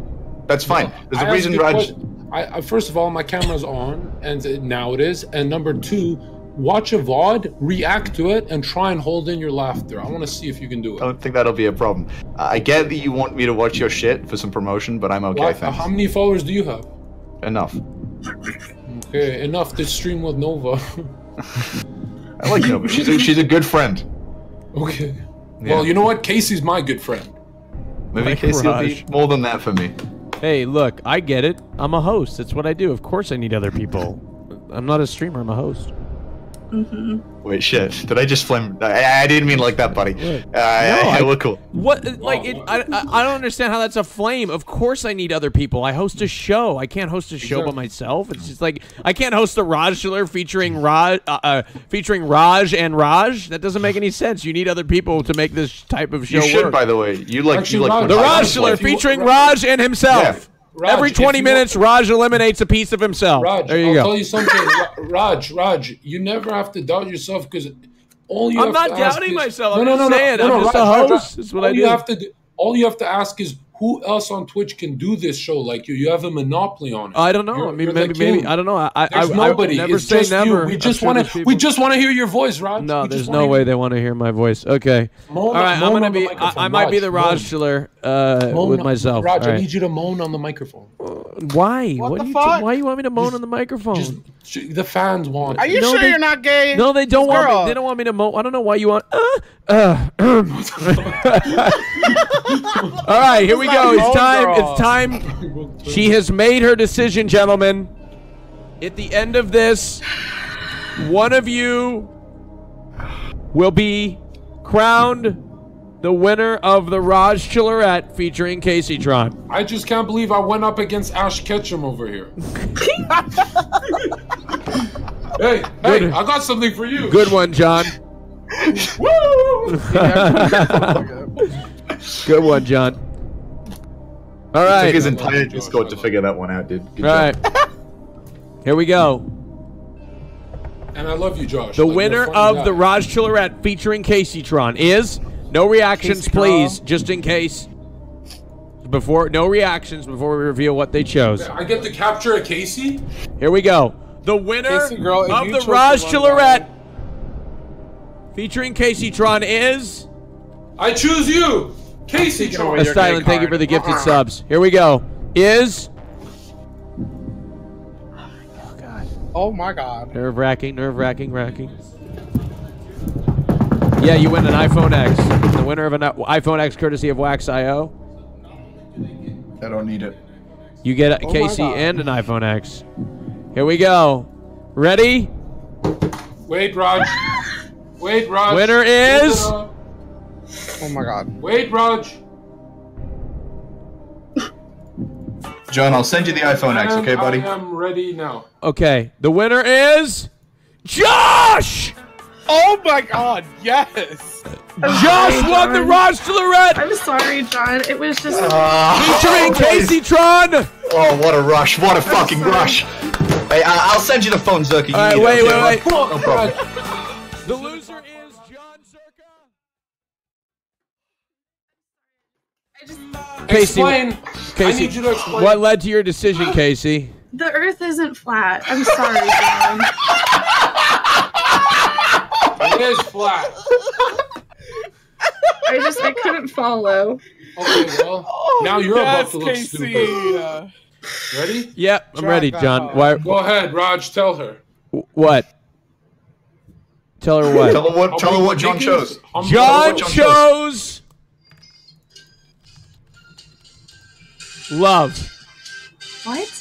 That's fine. No, There's I a reason Raj. What, I, I, first of all, my camera's on, and now it is. And number two. Watch a V O D, react to it, and try and hold in your laughter. I want to see if you can do it. I don't think that'll be a problem. I get that you want me to watch your shit for some promotion, but I'm okay, well, thanks. How many followers do you have? Enough. Okay, enough to stream with Nova. I like Nova. She's a, she's a good friend. Okay. Yeah. Well, you know what? Casey's my good friend. Maybe like Casey will be more than that for me. Hey, look, I get it. I'm a host. That's what I do. Of course I need other people. I'm not a streamer. I'm a host. Mm-hmm. Wait, shit! Did I just flame? I, I didn't mean like that, buddy. Uh, no, I, I look cool. What? Like, it, I I don't understand how that's a flame. Of course, I need other people. I host a show. I can't host a show exactly. by myself. It's just like I can't host a Rajjchelorette featuring Raj, uh, uh, featuring Raj and Raj. That doesn't make any sense. You need other people to make this type of show. You should, work. by the way. You like Actually, you like the Rajjchelorette featuring Raj and himself. Yeah. Raj, every twenty minutes, Raj eliminates a piece of himself. Raj, there you I'll go. tell you something. Raj, Raj, you never have to doubt yourself because all you I'm have to ask is, myself, no, no, no, no, I'm not doubting myself. I'm just saying. No, no, I'm just Raj, a host. Raj, Raj, all, I you do. Have to do, all you have to ask is who else on Twitch can do this show like you? You have a monopoly on it. I don't know. You're, I mean, maybe, maybe. I don't know. I, I, there's I, nobody. I never it's say just never. You. We just want to. We just want to hear your voice, Raj. No, we there's no way they want to hear my voice. Okay. Moan, all right, I'm gonna be. I, I might be the Rajjchelorette uh, with myself. Raj, right. I need you to moan on the microphone. Uh, why? What, what the do you fuck? Why you want me to moan just, on the microphone? Just, just, the fans want. Are you no, sure they, you're not gay? No, they don't want. Me, they don't want me to moan. I don't know why you want. Uh, uh, all right, here we go. It's time. It's time. She has made her decision, gentlemen. At the end of this, one of you will be crowned the winner of the Rajjchelorette featuring Kaceytron. I just can't believe I went up against Ash Ketchum over here. Hey, hey, I got something for you. Good one, John. Woo! Good one, John. All right. It took his entire Discord to figure that one out, dude. Good All job. right. Here we go. And I love you, Josh. The like winner of guy. the Rajjchelorette featuring Kaceytron is no reactions, Kaceytron. please, just in case. Before no reactions before we reveal what they chose. I get to capture a Casey. Here we go. The winner Casey, girl, of the Rajjchelorette featuring Kaceytron is. I choose you, Kaceytron. Mister Stylen, thank you for the gifted subs. Here we go. Is. Oh God. Oh my God. Nerve wracking, nerve wracking, wracking. Yeah, you win an iPhone X. The winner of an iPhone X, courtesy of Wax dot I O. I don't need it. You get a oh Casey and an iPhone X. Here we go. Ready? Wait, Raj. Wait, Raj. Winner is. Oh my God. Wait, Raj. John, I'll send you the iPhone X, okay, buddy? I am ready now. Okay, the winner is. Josh! Oh my god, yes! Josh sorry, won John. the Rajjchelorette! I'm sorry, John. It was just... Uh, featuring Kaceytron! Oh, what a rush. What a I'm fucking sorry. rush. Hey, I I'll send you the phone, Zherka. You right, need wait, it, okay? wait, wait. No oh, problem. God. The loser is Jonzherka. I just... Kacey, Kacey, I need you to explain. What led to your decision, Kacey? The Earth isn't flat. I'm sorry, John. It is flat. I just I couldn't follow. Okay, well, oh, now you're yes, about to look Kacey. stupid. Yeah. Ready? Yep, I'm Try ready, John. Why, Go ahead, Raj. Tell her. What? Tell her what? Tell her what? Tell her what John chose. John chose love. What?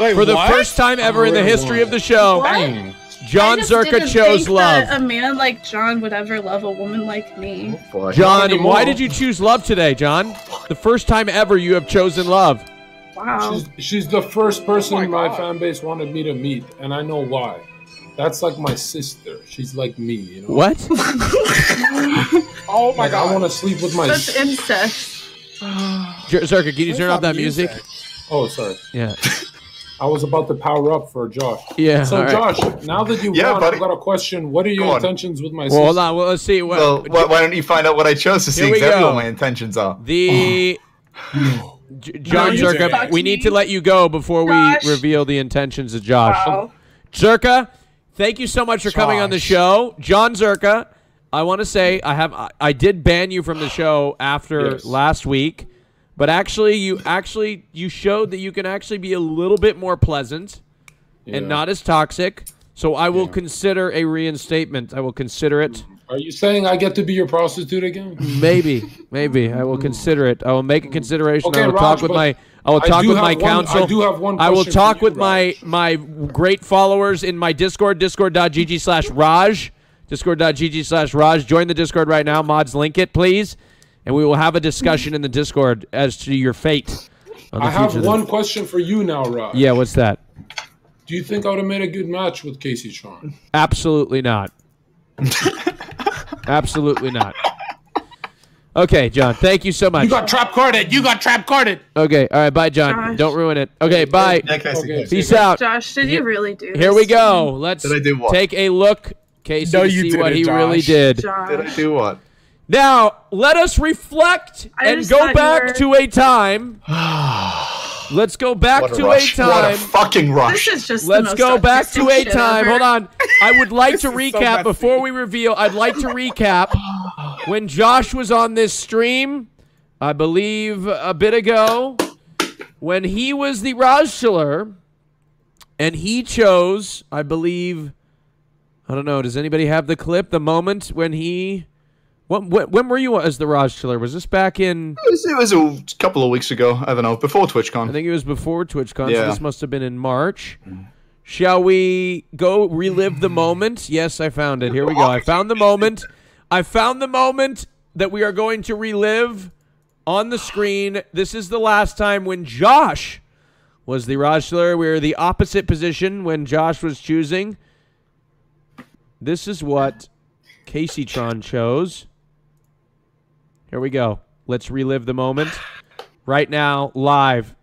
Wait, For the what? first time ever oh, in the history what? of the show, what? John Zherka chose think love. That a man like John would ever love a woman like me. Oh, John, why did you choose love today, John? The first time ever you have chosen love. Wow. She's, she's the first person oh my, my fan base wanted me to meet, and I know why. That's like my sister. She's like me, you know? What? oh my like, god. I want to sleep with my... That's incest. Zherka, can you turn off that music? Oh, sorry. Yeah. I was about to power up for Josh. Yeah. So, right. Josh, now that you yeah, won, buddy. I've got a question. What are your Go intentions on. with my sister? Well, hold on. Well, let's see. Well, well, why don't you find out what I chose to see exactly what my intentions are? The... Oh. John no, Zherka, we need to let you go before Josh. we reveal the intentions of Josh. Wow. Zherka, thank you so much for Josh. coming on the show. John Zherka, I want to say I have I, I did ban you from the show after yes. last week, but actually you actually you showed that you can actually be a little bit more pleasant yeah. and not as toxic. So I will yeah. consider a reinstatement. I will consider it. Are you saying I get to be your prostitute again? Maybe, maybe. I will consider it. I will make a consideration. Okay, I will Raj, talk with my. I will talk with my counsel. One, I do have one. I will talk you, with Raj. my my great followers in my Discord. Discord dot g g slash Raj. Discord dot g g slash Raj. Join the Discord right now. Mods, link it, please, and we will have a discussion in the Discord as to your fate. I have one the... question for you now, Raj. Yeah, what's that? Do you think I would have made a good match with Kaceytron? Absolutely not. Absolutely not. Okay, John, thank you so much. You got trap carded. You got trap carded. Okay, all right, bye, John. Josh. Don't ruin it. Okay, bye. Okay, Peace okay. out. Josh, did you really do this? Here we go. Let's did I do what? take a look, Kacey, no, to see what he Josh. really did. Josh. Did I do what? Now, let us reflect I and go back were... to a time. Let's go back to rush. a time. What a fucking rush. This is just Let's go back to a time. Ever. Hold on. I would like to recap so before we reveal. I'd like to recap when Josh was on this stream, I believe a bit ago, when he was the Rajjchelor, and he chose, I believe, I don't know, does anybody have the clip? The moment when he... When, when, when were you as the Rajjchelor? Was this back in... It was, it was a couple of weeks ago. I don't know. Before TwitchCon. I think it was before TwitchCon, yeah. so this must have been in March. Shall we go relive the moment? Yes, I found it. Here we go. I found the moment. I found the moment that we are going to relive on the screen. This is the last time when Josh was the Rajjchelor. We were the opposite position when Josh was choosing. This is what Kaceytron chose. Here we go. Let's relive the moment right now, live.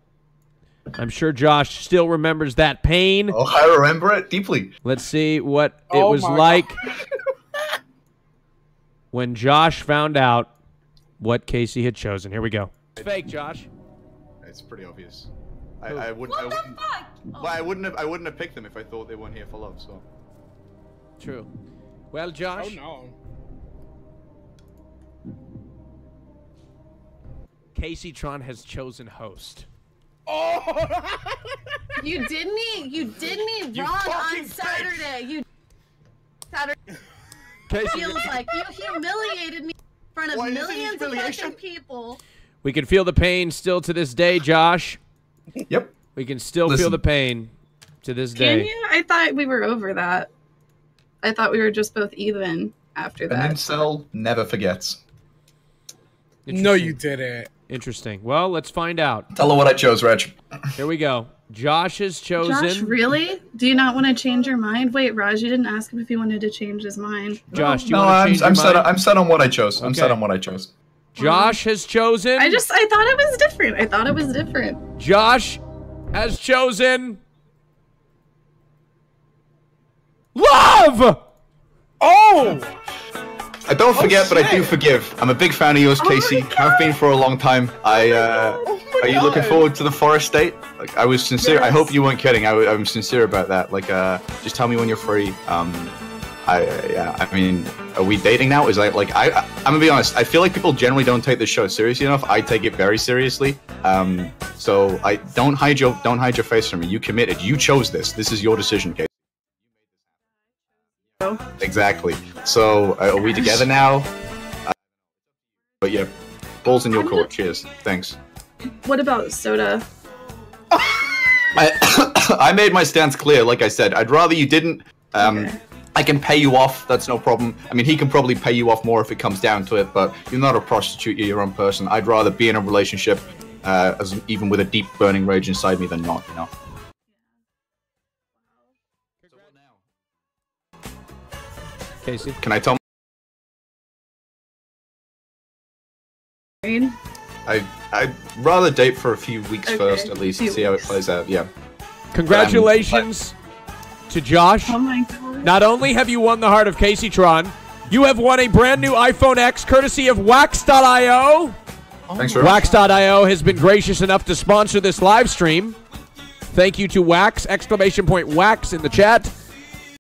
I'm sure Josh still remembers that pain. Oh, I remember it deeply. Let's see what it oh was like when Josh found out what Kacey had chosen. Here we go. It's fake, Josh. It's pretty obvious. I, I wouldn't. What I wouldn't, the fuck? Well, I wouldn't have. I wouldn't have picked them if I thought they weren't here for love. So. True. Well, Josh. Oh no. Kaceytron has chosen host. Oh! You did me! You did me you wrong on Saturday! Bitch. You Saturday Kacey, feels like you humiliated me in front of what, millions of fucking people. We can feel the pain still to this day, Josh. Yep. We can still Listen. feel the pain to this day. Can you? I thought we were over that. I thought we were just both even after that. An incel never forgets. No, you didn't. Interesting. Well, let's find out. Tell her what I chose, Reg. Here we go. Josh has chosen. Josh, really? Do you not want to change your mind? Wait, Raj, you didn't ask him if he wanted to change his mind. Josh, do you no, want to I'm, change I'm your set mind? On, I'm set on what I chose. Okay. I'm set on what I chose. Josh has chosen. I just, I thought it was different. I thought it was different. Josh has chosen. Love! Oh! I don't forget, oh, but I do forgive. I'm a big fan of yours, Casey. Oh I've been for a long time. I, uh, oh are you God. looking forward to the forest date? Like, I was sincere. Yes. I hope you weren't kidding. I, I'm sincere about that. Like, uh, just tell me when you're free. Um, I, uh, yeah, I mean, are we dating now? Is that, like, I, I, I'm gonna be honest. I feel like people generally don't take this show seriously enough. I take it very seriously. Um, so I don't hide your, don't hide your face from me. You committed. You chose this. This is your decision, Casey. Exactly. So, uh, are we together now? Uh, but yeah, balls in your court. Not... Cheers. Thanks. What about Soda? I, I made my stance clear, like I said. I'd rather you didn't. Um, okay. I can pay you off. That's no problem. I mean, he can probably pay you off more if it comes down to it, but you're not a prostitute. You're your own person. I'd rather be in a relationship, uh, as, even with a deep burning rage inside me than not, you know? Casey. Can I tell? I I'd rather date for a few weeks okay. first, at least, and see how it plays out. Yeah. Congratulations um, to Josh. Oh my God. Not only have you won the heart of Kaceytron, you have won a brand new iPhone X, courtesy of Wax dot i o. Thanks for Wax dot i o has been gracious enough to sponsor this live stream. Thank you to Wax! Exclamation point Wax in the chat.